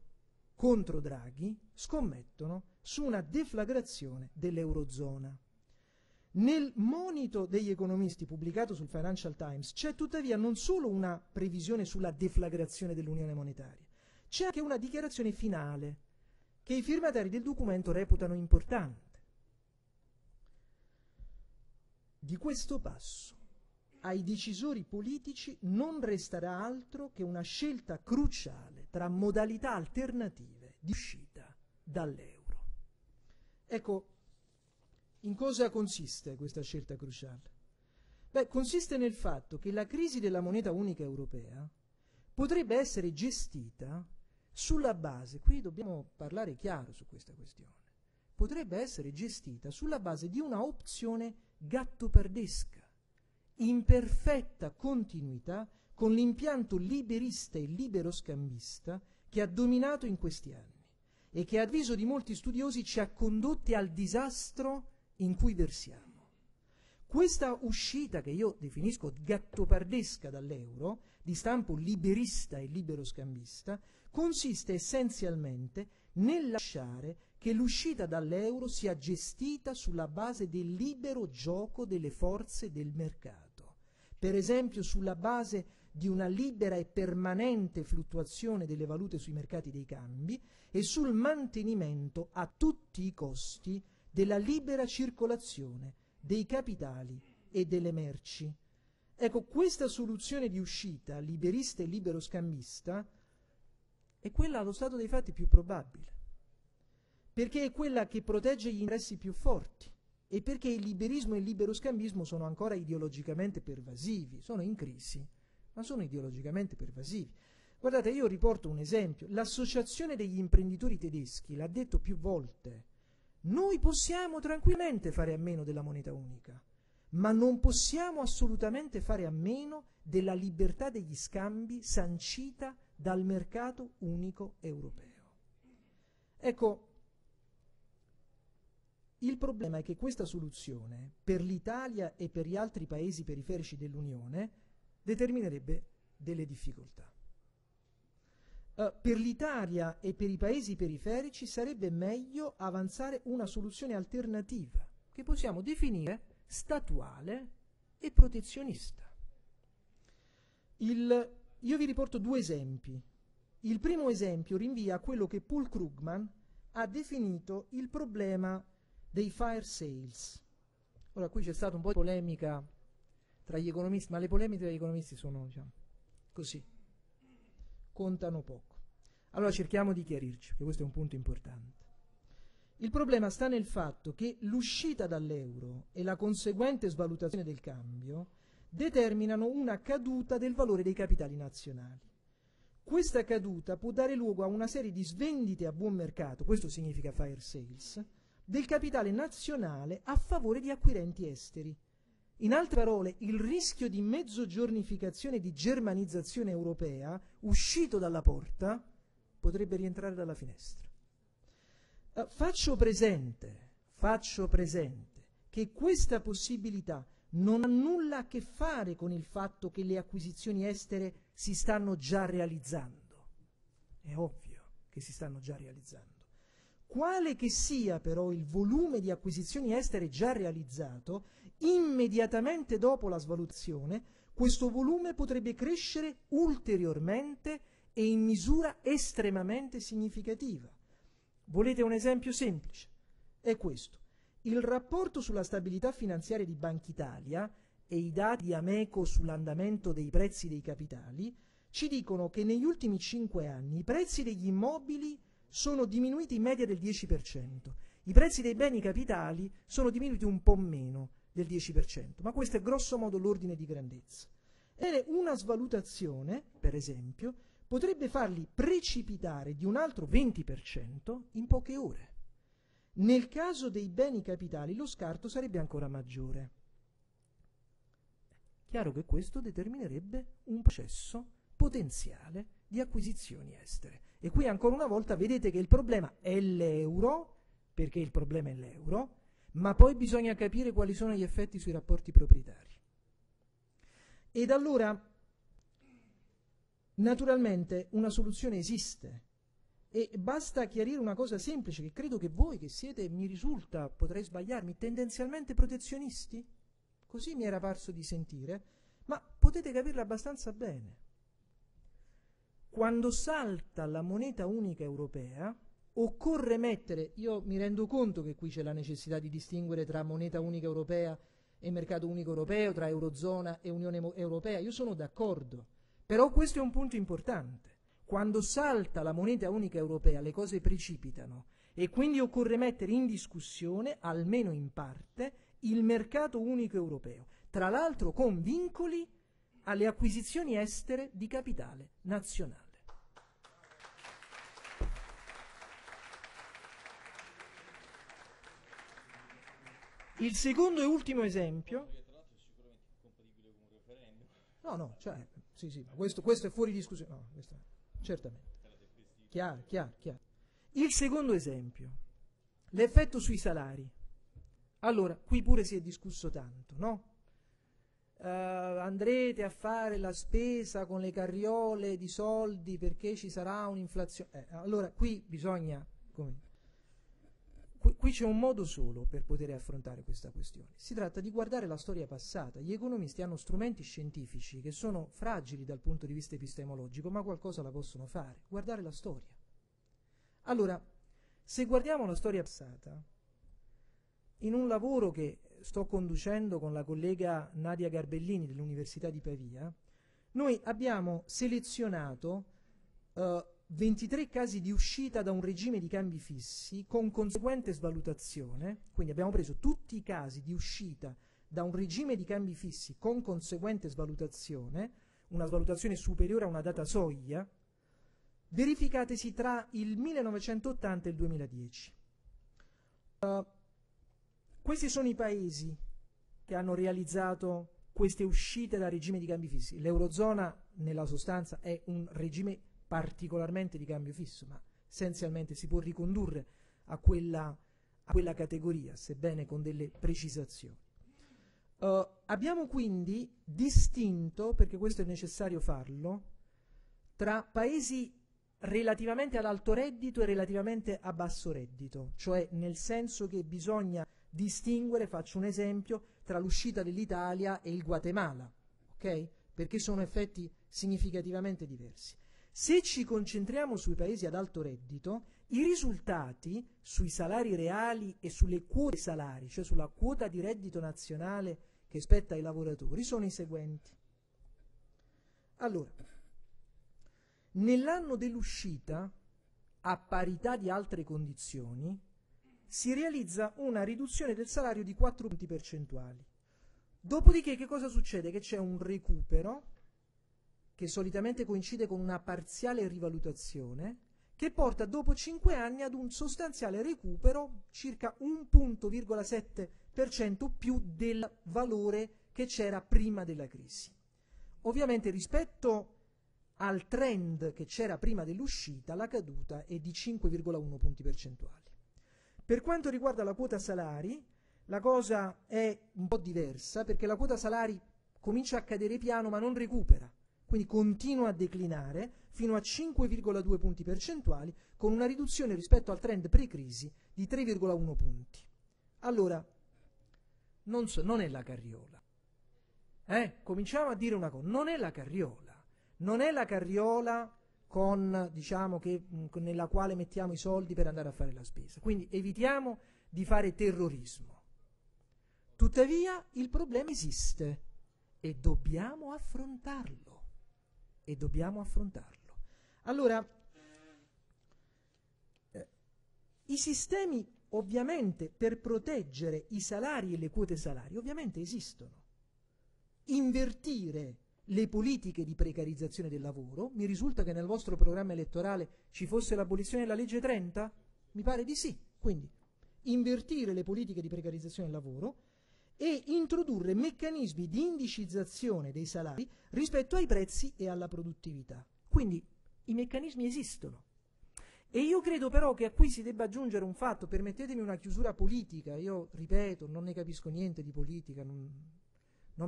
contro Draghi, scommettono su una deflagrazione dell'eurozona. Nel monito degli economisti pubblicato sul Financial Times c'è tuttavia non solo una previsione sulla deflagrazione dell'unione monetaria, c'è anche una dichiarazione finale che i firmatari del documento reputano importante. Di questo passo ai decisori politici non resterà altro che una scelta cruciale tra modalità alternative di uscita dall'euro. Ecco, in cosa consiste questa scelta cruciale? Beh, consiste nel fatto che la crisi della moneta unica europea potrebbe essere gestita sulla base, qui dobbiamo parlare chiaro su questa questione, potrebbe essere gestita sulla base di una opzione gattopardesca, in perfetta continuità con l'impianto liberista e liberoscambista che ha dominato in questi anni e che, ad avviso di molti studiosi, ci ha condotti al disastro in cui versiamo. Questa uscita, che io definisco gattopardesca dall'euro, di stampo liberista e liberoscambista, consiste essenzialmente nel lasciare che l'uscita dall'euro sia gestita sulla base del libero gioco delle forze del mercato, per esempio sulla base di una libera e permanente fluttuazione delle valute sui mercati dei cambi e sul mantenimento a tutti i costi della libera circolazione dei capitali e delle merci. Ecco, questa soluzione di uscita liberista e libero scambista è quella allo stato dei fatti più probabile, perché è quella che protegge gli interessi più forti e perché il liberismo e il libero scambismo sono ancora ideologicamente pervasivi, sono in crisi, ma sono ideologicamente pervasivi. Guardate, io riporto un esempio, l'associazione degli imprenditori tedeschi l'ha detto più volte, noi possiamo tranquillamente fare a meno della moneta unica, ma non possiamo assolutamente fare a meno della libertà degli scambi sancita dal mercato unico europeo. Ecco, il problema è che questa soluzione, per l'Italia e per gli altri paesi periferici dell'Unione, determinerebbe delle difficoltà. Per l'Italia e per i paesi periferici sarebbe meglio avanzare una soluzione alternativa, che possiamo definire statuale e protezionista. Io vi riporto due esempi. Il primo esempio rinvia a quello che Paul Krugman ha definito il problema dei fire sales. Ora, qui c'è stata un po' di polemica tra gli economisti, ma le polemiche tra gli economisti sono, diciamo, così, contano poco. Allora cerchiamo di chiarirci, perché questo è un punto importante. Il problema sta nel fatto che l'uscita dall'euro e la conseguente svalutazione del cambio determinano una caduta del valore dei capitali nazionali. Questa caduta può dare luogo a una serie di svendite a buon mercato, questo significa fire sales, del capitale nazionale a favore di acquirenti esteri. In altre parole, il rischio di mezzogiornificazione e di germanizzazione europea, uscito dalla porta, potrebbe rientrare dalla finestra. Faccio presente che questa possibilità non ha nulla a che fare con il fatto che le acquisizioni estere si stanno già realizzando. È ovvio che si stanno già realizzando. Quale che sia però il volume di acquisizioni estere già realizzato, immediatamente dopo la svalutazione, questo volume potrebbe crescere ulteriormente e in misura estremamente significativa. Volete un esempio semplice? È questo. Il rapporto sulla stabilità finanziaria di Banca Italia e i dati di Ameco sull'andamento dei prezzi dei capitali ci dicono che negli ultimi 5 anni i prezzi degli immobili sono diminuiti in media del 10%, i prezzi dei beni capitali sono diminuiti un po' meno del 10%, ma questo è grosso modo l'ordine di grandezza. Ebbene, una svalutazione, per esempio, potrebbe farli precipitare di un altro 20% in poche ore. Nel caso dei beni capitali lo scarto sarebbe ancora maggiore. Chiaro che questo determinerebbe un processo potenziale di acquisizioni estere. E qui ancora una volta vedete che il problema è l'euro, perché il problema è l'euro, ma poi bisogna capire quali sono gli effetti sui rapporti proprietari. Ed allora, naturalmente, una soluzione esiste e basta chiarire una cosa semplice, che credo che voi che siete, mi risulta, potrei sbagliarmi, tendenzialmente protezionisti, così mi era parso di sentire, ma potete capirla abbastanza bene. Quando salta la moneta unica europea, occorre mettere, io mi rendo conto che qui c'è la necessità di distinguere tra moneta unica europea e mercato unico europeo, tra Eurozona e Unione Europea, io sono d'accordo, però questo è un punto importante. Quando salta la moneta unica europea le cose precipitano e quindi occorre mettere in discussione, almeno in parte, il mercato unico europeo, tra l'altro con vincoli alle acquisizioni estere di capitale nazionale. Il secondo e ultimo esempio... No, cioè, sì, ma questo è fuori discussione. No, questo, certamente. Chiaro. Il secondo esempio, l'effetto sui salari. Allora, qui pure si è discusso tanto, no? Andrete a fare la spesa con le carriole di soldi perché ci sarà un'inflazione. Allora qui bisogna, qui c'è un modo solo per poter affrontare questa questione. Si tratta di guardare la storia passata. Gli economisti hanno strumenti scientifici che sono fragili dal punto di vista epistemologico, ma qualcosa la possono fare, guardare la storia. Allora, se guardiamo la storia passata, in un lavoro che sto conducendo con la collega Nadia Garbellini dell'Università di Pavia, noi abbiamo selezionato 23 casi di uscita da un regime di cambi fissi con conseguente svalutazione, quindi abbiamo preso tutti i casi di uscita da un regime di cambi fissi con conseguente svalutazione, una svalutazione superiore a una data soglia, verificatesi tra il 1980 e il 2010. Questi sono i paesi che hanno realizzato queste uscite da regime di cambi fissi. L'Eurozona nella sostanza è un regime particolarmente di cambio fisso, ma essenzialmente si può ricondurre a quella categoria, sebbene con delle precisazioni. Abbiamo quindi distinto, perché questo è necessario farlo, tra paesi relativamente ad alto reddito e relativamente a basso reddito, cioè nel senso che bisogna distinguere, faccio un esempio, tra l'uscita dell'Italia e il Guatemala, ok? Perché sono effetti significativamente diversi. Se ci concentriamo sui paesi ad alto reddito, i risultati sui salari reali e sulle quote salari, cioè sulla quota di reddito nazionale che spetta ai lavoratori, sono i seguenti. Allora, nell'anno dell'uscita, a parità di altre condizioni, si realizza una riduzione del salario di 4 punti percentuali. Dopodiché che cosa succede? Che c'è un recupero che solitamente coincide con una parziale rivalutazione, che porta dopo 5 anni ad un sostanziale recupero, circa 1,7% più del valore che c'era prima della crisi. Ovviamente rispetto al trend che c'era prima dell'uscita, la caduta è di 5,1 punti percentuali. Per quanto riguarda la quota salari, la cosa è un po' diversa, perché la quota salari comincia a cadere piano ma non recupera. Quindi continua a declinare fino a 5,2 punti percentuali, con una riduzione rispetto al trend pre-crisi di 3,1 punti. Allora, non è la carriola. Cominciamo a dire una cosa, non è la carriola. Non è la carriola con, diciamo, nella quale mettiamo i soldi per andare a fare la spesa. Quindi evitiamo di fare terrorismo. Tuttavia il problema esiste e dobbiamo affrontarlo. Allora, i sistemi ovviamente per proteggere i salari e le quote salari ovviamente esistono. Invertire le politiche di precarizzazione del lavoro, mi risulta che nel vostro programma elettorale ci fosse l'abolizione della legge 30? Mi pare di sì. Quindi invertire le politiche di precarizzazione del lavoro e introdurre meccanismi di indicizzazione dei salari rispetto ai prezzi e alla produttività. Quindi i meccanismi esistono. E io credo però che a cui si debba aggiungere un fatto, permettetemi una chiusura politica, io ripeto, non ne capisco niente di politica, non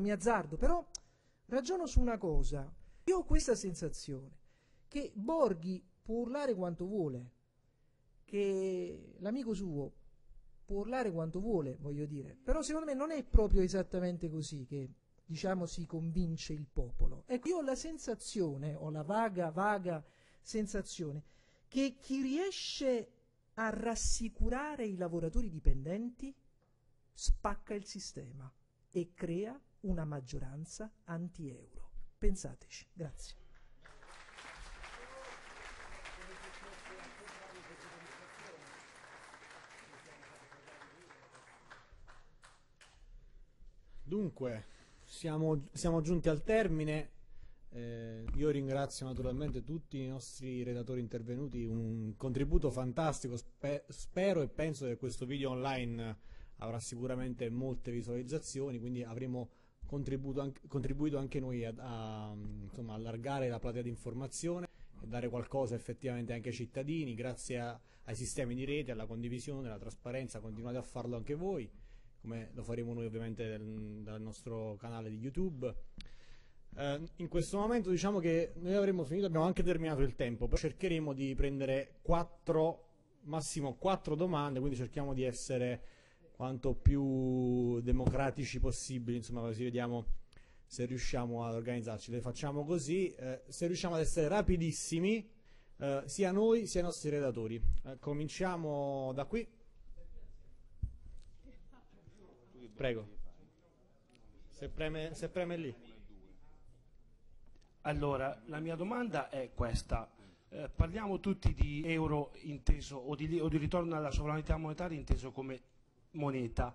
mi azzardo, però ragiono su una cosa. Io ho questa sensazione che Borghi può urlare quanto vuole, che l'amico suo può urlare quanto vuole, voglio dire, però secondo me non è proprio esattamente così che, diciamo, si convince il popolo. Ecco, io ho la sensazione, ho la vaga sensazione, che chi riesce a rassicurare i lavoratori dipendenti spacca il sistema e crea una maggioranza anti-euro. Pensateci. Grazie. Dunque, siamo giunti al termine, io ringrazio naturalmente tutti i nostri redatori intervenuti, un contributo fantastico, spero e penso che questo video online avrà sicuramente molte visualizzazioni, quindi avremo contribuito anche noi a allargare la platea di informazione e dare qualcosa effettivamente anche ai cittadini, grazie ai sistemi di rete, alla condivisione, alla trasparenza, continuate a farlo anche voi, come lo faremo noi ovviamente dal nostro canale di YouTube. In questo momento diciamo che noi avremo finito, abbiamo anche terminato il tempo, però cercheremo di prendere massimo quattro domande, quindi cerchiamo di essere quanto più democratici possibili, insomma, così vediamo se riusciamo ad organizzarci. Le facciamo così, se riusciamo ad essere rapidissimi, sia noi sia i nostri redatori. Cominciamo da qui. Prego. Se preme lì. Allora, la mia domanda è questa. Parliamo tutti di euro inteso o di ritorno alla sovranità monetaria inteso come moneta.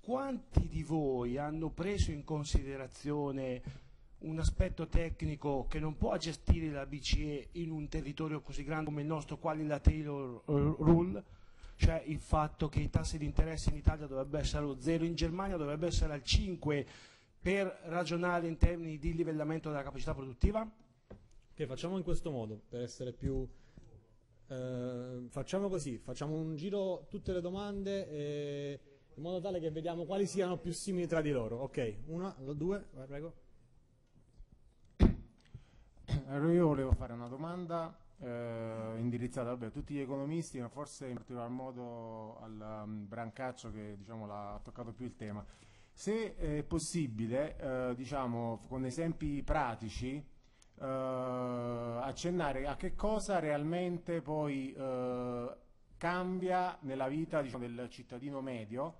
Quanti di voi hanno preso in considerazione un aspetto tecnico che non può gestire la BCE in un territorio così grande come il nostro, quale la Taylor Rule, cioè il fatto che i tassi di interesse in Italia dovrebbero essere allo 0, in Germania dovrebbe essere al 5, per ragionare in termini di livellamento della capacità produttiva? Che facciamo in questo modo, per essere più... facciamo così, facciamo un giro tutte le domande e... in modo tale che vediamo quali siano più simili tra di loro. Ok, una, due, prego. Allora, io volevo fare una domanda indirizzata a tutti gli economisti, ma forse in particolar modo al Brancaccio, che diciamo l'ha toccato più il tema. Se è possibile, diciamo con esempi pratici, accennare a che cosa realmente poi cambia nella vita, diciamo, del cittadino medio,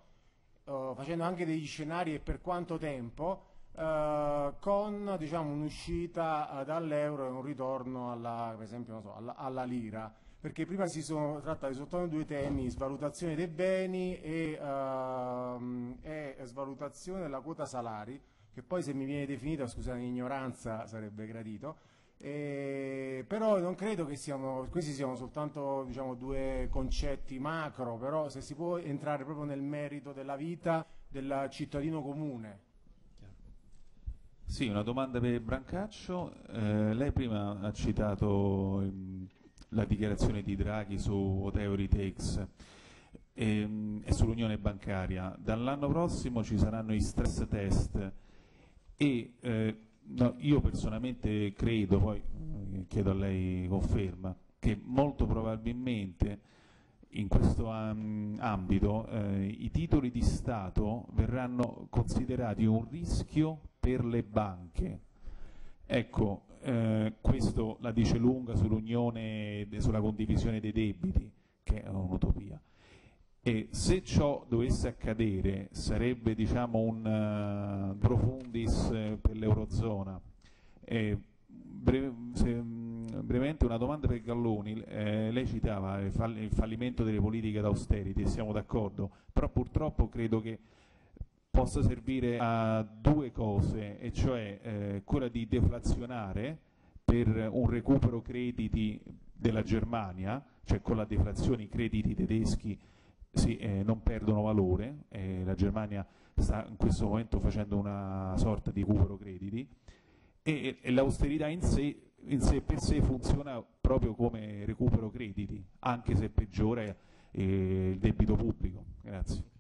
facendo anche degli scenari e per quanto tempo, con, diciamo, un'uscita dall'euro e un ritorno alla, per esempio, non so, alla lira, perché prima si sono trattati soltanto due temi: svalutazione dei beni e svalutazione della quota salari, che poi, se mi viene definita, scusate l'ignoranza, sarebbe gradito, però non credo che questi siano soltanto, diciamo, due concetti macro, però se si può entrare proprio nel merito della vita del cittadino comune. Sì, una domanda per Brancaccio. Lei prima ha citato la dichiarazione di Draghi su Whatever It Takes e sull'unione bancaria. Dall'anno prossimo ci saranno i stress test e no, io personalmente credo, poi chiedo a lei conferma, che molto probabilmente in questo ambito i titoli di Stato verranno considerati un rischio per le banche. Ecco, questo la dice lunga sull'unione, sulla condivisione dei debiti, che è un'utopia. E se ciò dovesse accadere sarebbe, diciamo, un profundis per l'Eurozona. Brevemente una domanda per Galloni. Lei citava il fallimento delle politiche d'austerity, e siamo d'accordo, però purtroppo credo che possa servire a due cose, e cioè quella di deflazionare per un recupero crediti della Germania, cioè con la deflazione i crediti tedeschi non perdono valore, la Germania sta in questo momento facendo una sorta di recupero crediti, e l'austerità in sé per sé funziona proprio come recupero crediti, anche se peggiora il debito pubblico. Grazie.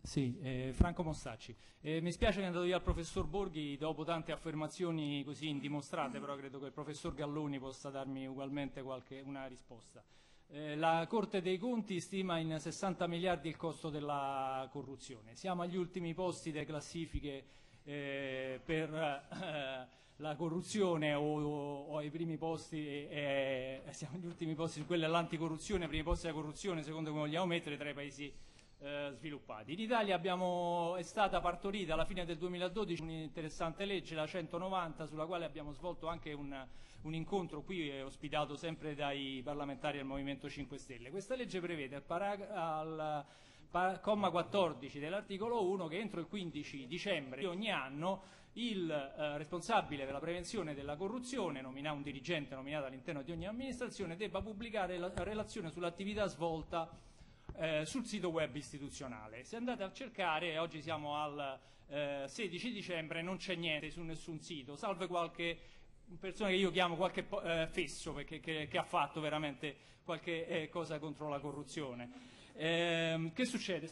Sì, Franco Mossacci. Mi spiace che è andato via il professor Borghi dopo tante affermazioni così indimostrate, però credo che il professor Galloni possa darmi ugualmente una risposta. La Corte dei Conti stima in 60 miliardi il costo della corruzione. Siamo agli ultimi posti delle classifiche per la corruzione o ai primi posti, siamo agli ultimi posti su quella dell'anticorruzione, ai primi posti della corruzione, secondo come vogliamo mettere, tra i paesi sviluppati. In Italia è stata partorita alla fine del 2012 un'interessante legge, la 190, sulla quale abbiamo svolto anche un incontro qui ospitato sempre dai parlamentari del Movimento 5 Stelle. Questa legge prevede al comma 14 dell'articolo 1 che entro il 15 dicembre di ogni anno il responsabile della prevenzione della corruzione, un dirigente nominato all'interno di ogni amministrazione, debba pubblicare la relazione sull'attività svolta sul sito web istituzionale. Se andate a cercare, oggi siamo al 16 dicembre, non c'è niente su nessun sito, salve qualche persona che io chiamo qualche fesso, perché che ha fatto veramente qualche cosa contro la corruzione. Che succede?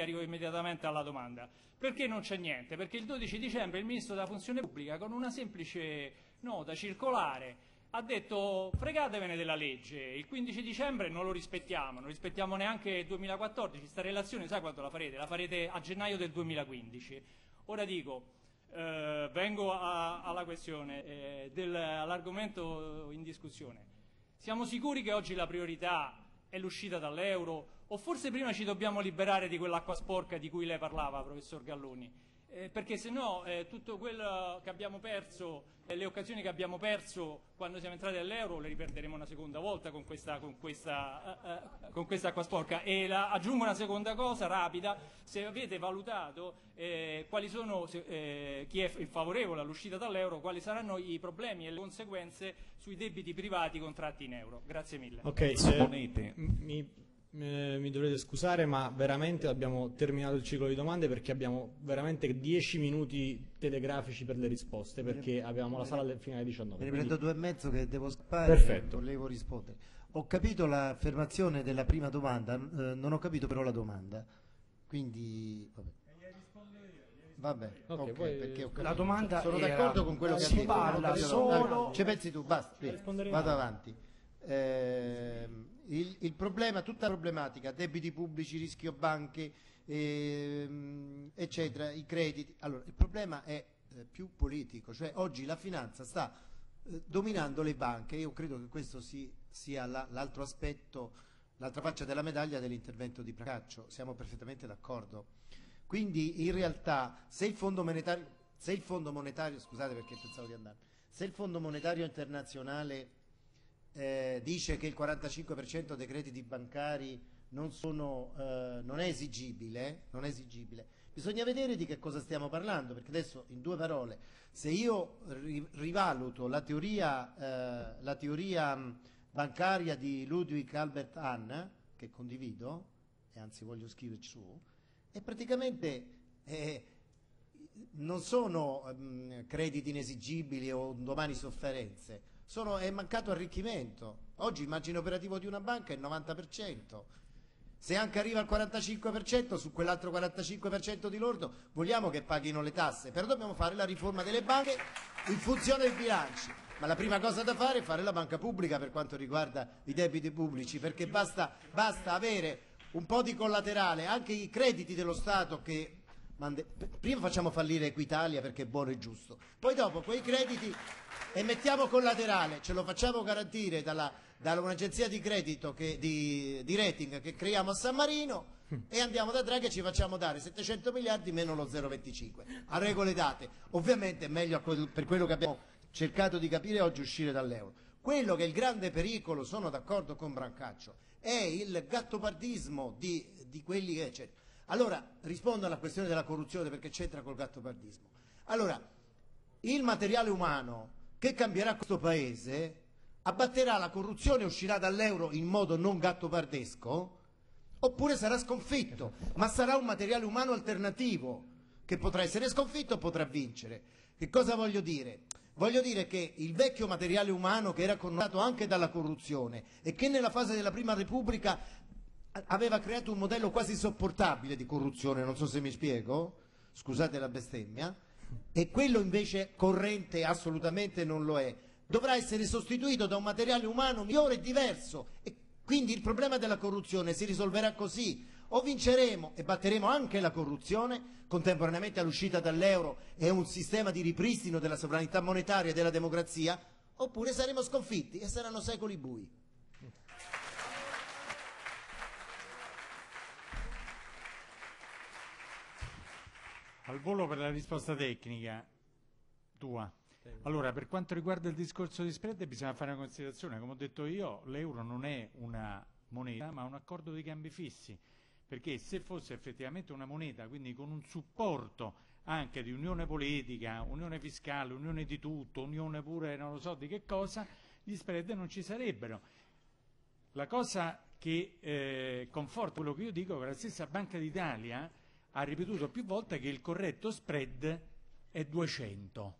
Arrivo immediatamente alla domanda. Perché non c'è niente? Perché il 12 dicembre il Ministro della Funzione Pubblica, con una semplice nota circolare, ha detto: fregatevene della legge, il 15 dicembre non lo rispettiamo, non rispettiamo neanche il 2014, sta relazione sai quando la farete? La farete a gennaio del 2015. Ora dico, vengo alla questione, all'argomento in discussione. Siamo sicuri che oggi la priorità è l'uscita dall'euro, o forse prima ci dobbiamo liberare di quell'acqua sporca di cui lei parlava, professor Galloni, perché se no tutto quello che abbiamo perso, le occasioni che abbiamo perso quando siamo entrati all'euro le riperderemo una seconda volta con questa acqua sporca. E aggiungo una seconda cosa rapida: se avete valutato quali sono, chi è favorevole all'uscita dall'euro, quali saranno i problemi e le conseguenze sui debiti privati contratti in euro. Grazie mille. Okay, mi dovrete scusare, ma veramente abbiamo terminato il ciclo di domande, perché abbiamo veramente 10 minuti telegrafici per le risposte, perché abbiamo la sala fino alle 19. Ne prendo 2 e mezzo che devo scappare. Perfetto. Volevo rispondere. Ho capito l'affermazione della prima domanda, non ho capito però la domanda. Quindi vabbè. Vabbè, okay, perché ho capito. La domanda sono d'accordo con quello che si parla solo. Ci pensi tu, basta. Vado avanti. Il problema, tutta la problematica, debiti pubblici, rischio banche, eccetera, i crediti. Allora, il problema è più politico, cioè oggi la finanza sta dominando le banche. Io credo che questo sia l'altro aspetto, l'altra faccia della medaglia dell'intervento di Brancaccio. Siamo perfettamente d'accordo. Quindi in realtà se il Fondo Monetario, scusate perché pensavo di andare, se il Fondo Monetario Internazionale dice che il 45% dei crediti bancari non è esigibile, bisogna vedere di che cosa stiamo parlando, perché adesso in 2 parole, se io rivaluto la teoria bancaria di Ludwig Albert Hahn, che condivido e anzi voglio scriverci su, è praticamente non sono crediti inesigibili o domani sofferenze. È mancato arricchimento. Oggi il margine operativo di una banca è il 90%. Se anche arriva al 45%, su quell'altro 45% di lordo vogliamo che paghino le tasse, però dobbiamo fare la riforma delle banche in funzione dei bilanci. Ma la prima cosa da fare è fare la banca pubblica per quanto riguarda i debiti pubblici, perché basta avere un po' di collaterale, anche i crediti dello Stato che... Prima facciamo fallire Equitalia perché è buono e giusto, poi dopo quei crediti e mettiamo collaterale, ce lo facciamo garantire da un'agenzia di credito di rating che creiamo a San Marino, e andiamo da Draghi e ci facciamo dare 700 miliardi meno lo 0,25 a regole date. Ovviamente è meglio, per quello che abbiamo cercato di capire oggi, uscire dall'euro. Quello che è il grande pericolo, sono d'accordo con Brancaccio, è il gattopardismo di quelli che c'è. Allora, rispondo alla questione della corruzione, perché c'entra col gattopardismo. Allora, il materiale umano che cambierà questo paese abbatterà la corruzione e uscirà dall'euro in modo non gattopardesco, oppure sarà sconfitto, ma sarà un materiale umano alternativo che potrà essere sconfitto o potrà vincere. Che cosa voglio dire? Voglio dire che il vecchio materiale umano, che era connotato anche dalla corruzione e che nella fase della Prima Repubblica aveva creato un modello quasi insopportabile di corruzione, non so se mi spiego, scusate la bestemmia, e quello invece corrente assolutamente non lo è, dovrà essere sostituito da un materiale umano migliore e diverso, e quindi il problema della corruzione si risolverà così: o vinceremo e batteremo anche la corruzione contemporaneamente all'uscita dall'euro e un sistema di ripristino della sovranità monetaria e della democrazia, oppure saremo sconfitti e saranno secoli bui. Al volo per la risposta tecnica tua. Allora, per quanto riguarda il discorso di spread, bisogna fare una considerazione. Come ho detto io, l'euro non è una moneta, ma un accordo di cambi fissi, perché se fosse effettivamente una moneta, quindi con un supporto anche di unione politica, unione fiscale, unione di tutto, unione pure non lo so di che cosa, gli spread non ci sarebbero. La cosa che conforta quello che io dico è che la stessa Banca d'Italia ha ripetuto più volte che il corretto spread è 200.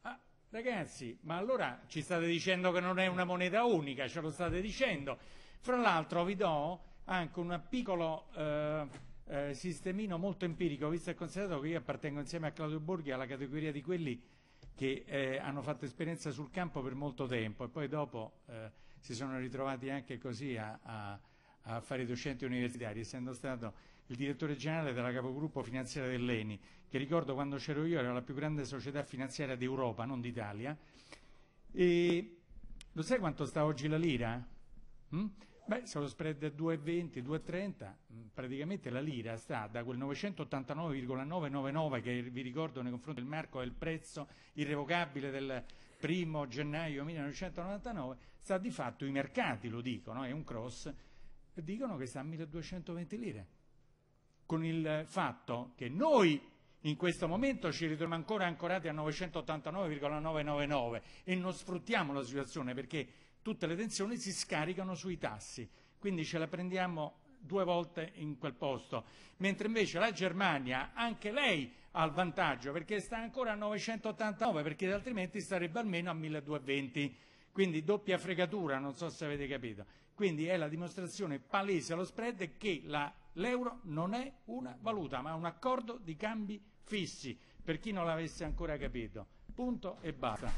Ah, ragazzi, ma allora ci state dicendo che non è una moneta unica, ce lo state dicendo. Fra l'altro vi do anche un piccolo sistemino molto empirico, visto e considerato che io appartengo insieme a Claudio Borghi alla categoria di quelli che hanno fatto esperienza sul campo per molto tempo e poi dopo si sono ritrovati anche così a fare docenti universitari, essendo stato il direttore generale della capogruppo finanziaria dell'ENI, che ricordo quando c'ero io era la più grande società finanziaria d'Europa, non d'Italia. E lo sai quanto sta oggi la lira? Beh, se lo spread è 2,20, 2,30, praticamente la lira sta da quel 989,999 che vi ricordo nei confronti del marco del prezzo irrevocabile del 1° gennaio 1999, sta di fatto, i mercati lo dicono, è un cross, dicono che sta a 1220 lire, con il fatto che noi in questo momento ci ritroviamo ancora ancorati a 989,999 e non sfruttiamo la situazione perché tutte le tensioni si scaricano sui tassi, quindi ce la prendiamo due volte in quel posto, mentre invece la Germania, anche lei ha il vantaggio perché sta ancora a 989, perché altrimenti starebbe almeno a 1220, quindi doppia fregatura, non so se avete capito. Quindi è la dimostrazione palese allo spread che l'euro non è una valuta ma un accordo di cambi fissi, per chi non l'avesse ancora capito, punto e basta.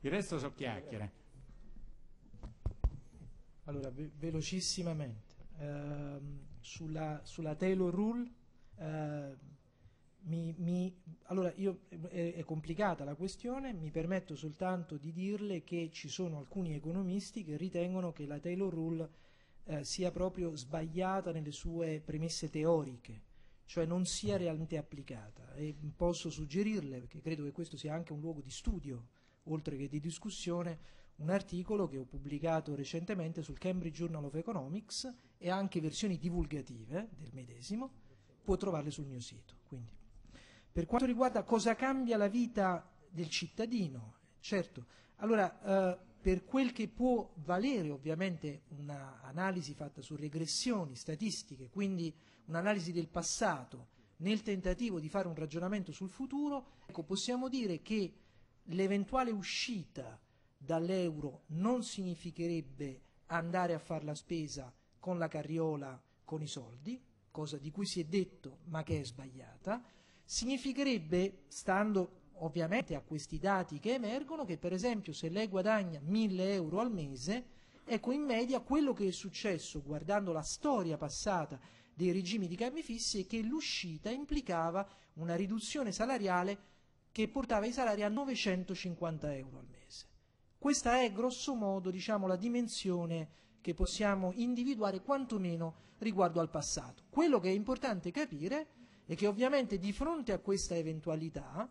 Il resto so chiacchiere. Allora, velocissimamente, sulla Taylor Rule, allora io, è complicata la questione, mi permetto soltanto di dirle che ci sono alcuni economisti che ritengono che la Taylor Rule sia proprio sbagliata nelle sue premesse teoriche, cioè non sia realmente applicata, e posso suggerirle, perché credo che questo sia anche un luogo di studio oltre che di discussione, un articolo che ho pubblicato recentemente sul Cambridge Journal of Economics e anche versioni divulgative del medesimo, può trovarle sul mio sito. Quindi, per quanto riguarda cosa cambia la vita del cittadino, certo, allora per quel che può valere ovviamente un'analisi fatta su regressioni statistiche, quindi un'analisi del passato nel tentativo di fare un ragionamento sul futuro, ecco, possiamo dire che l'eventuale uscita dall'euro non significherebbe andare a fare la spesa con la carriola, con i soldi, cosa di cui si è detto ma che è sbagliata, significherebbe, stando ovviamente a questi dati che emergono, che per esempio se lei guadagna 1000 euro al mese, ecco, in media quello che è successo guardando la storia passata dei regimi di cambi fissi è che l'uscita implicava una riduzione salariale che portava i salari a 950 euro al mese. Questa è grosso modo, diciamo, la dimensione che possiamo individuare quantomeno riguardo al passato. Quello che è importante capire è che ovviamente di fronte a questa eventualità,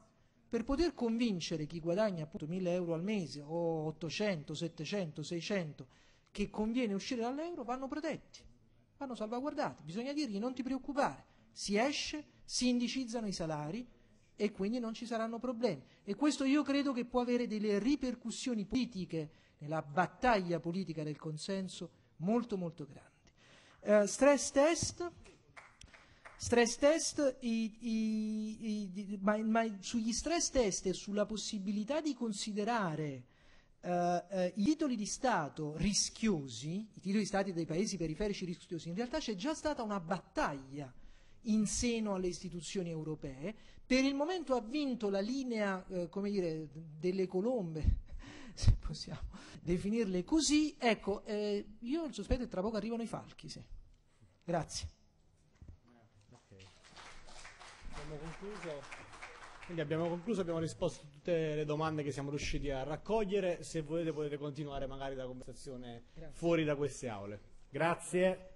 per poter convincere chi guadagna appunto 1000 euro al mese o 800, 700, 600 che conviene uscire dall'euro, vanno protetti, vanno salvaguardati, bisogna dirgli non ti preoccupare, si esce, si indicizzano i salari e quindi non ci saranno problemi, e questo io credo che può avere delle ripercussioni politiche nella battaglia politica del consenso molto molto grandi. Stress test, ma sugli stress test e sulla possibilità di considerare i titoli di Stato rischiosi, i titoli di Stato dei paesi periferici rischiosi, in realtà c'è già stata una battaglia in seno alle istituzioni europee. Per il momento ha vinto la linea, come dire, delle colombe, se possiamo definirle così. Ecco, io ho il sospetto che tra poco arrivano i falchi, sì. Grazie. Okay. Abbiamo concluso. Quindi abbiamo risposto a tutte le domande che siamo riusciti a raccogliere. Se volete potete continuare magari la conversazione fuori da queste aule. Grazie.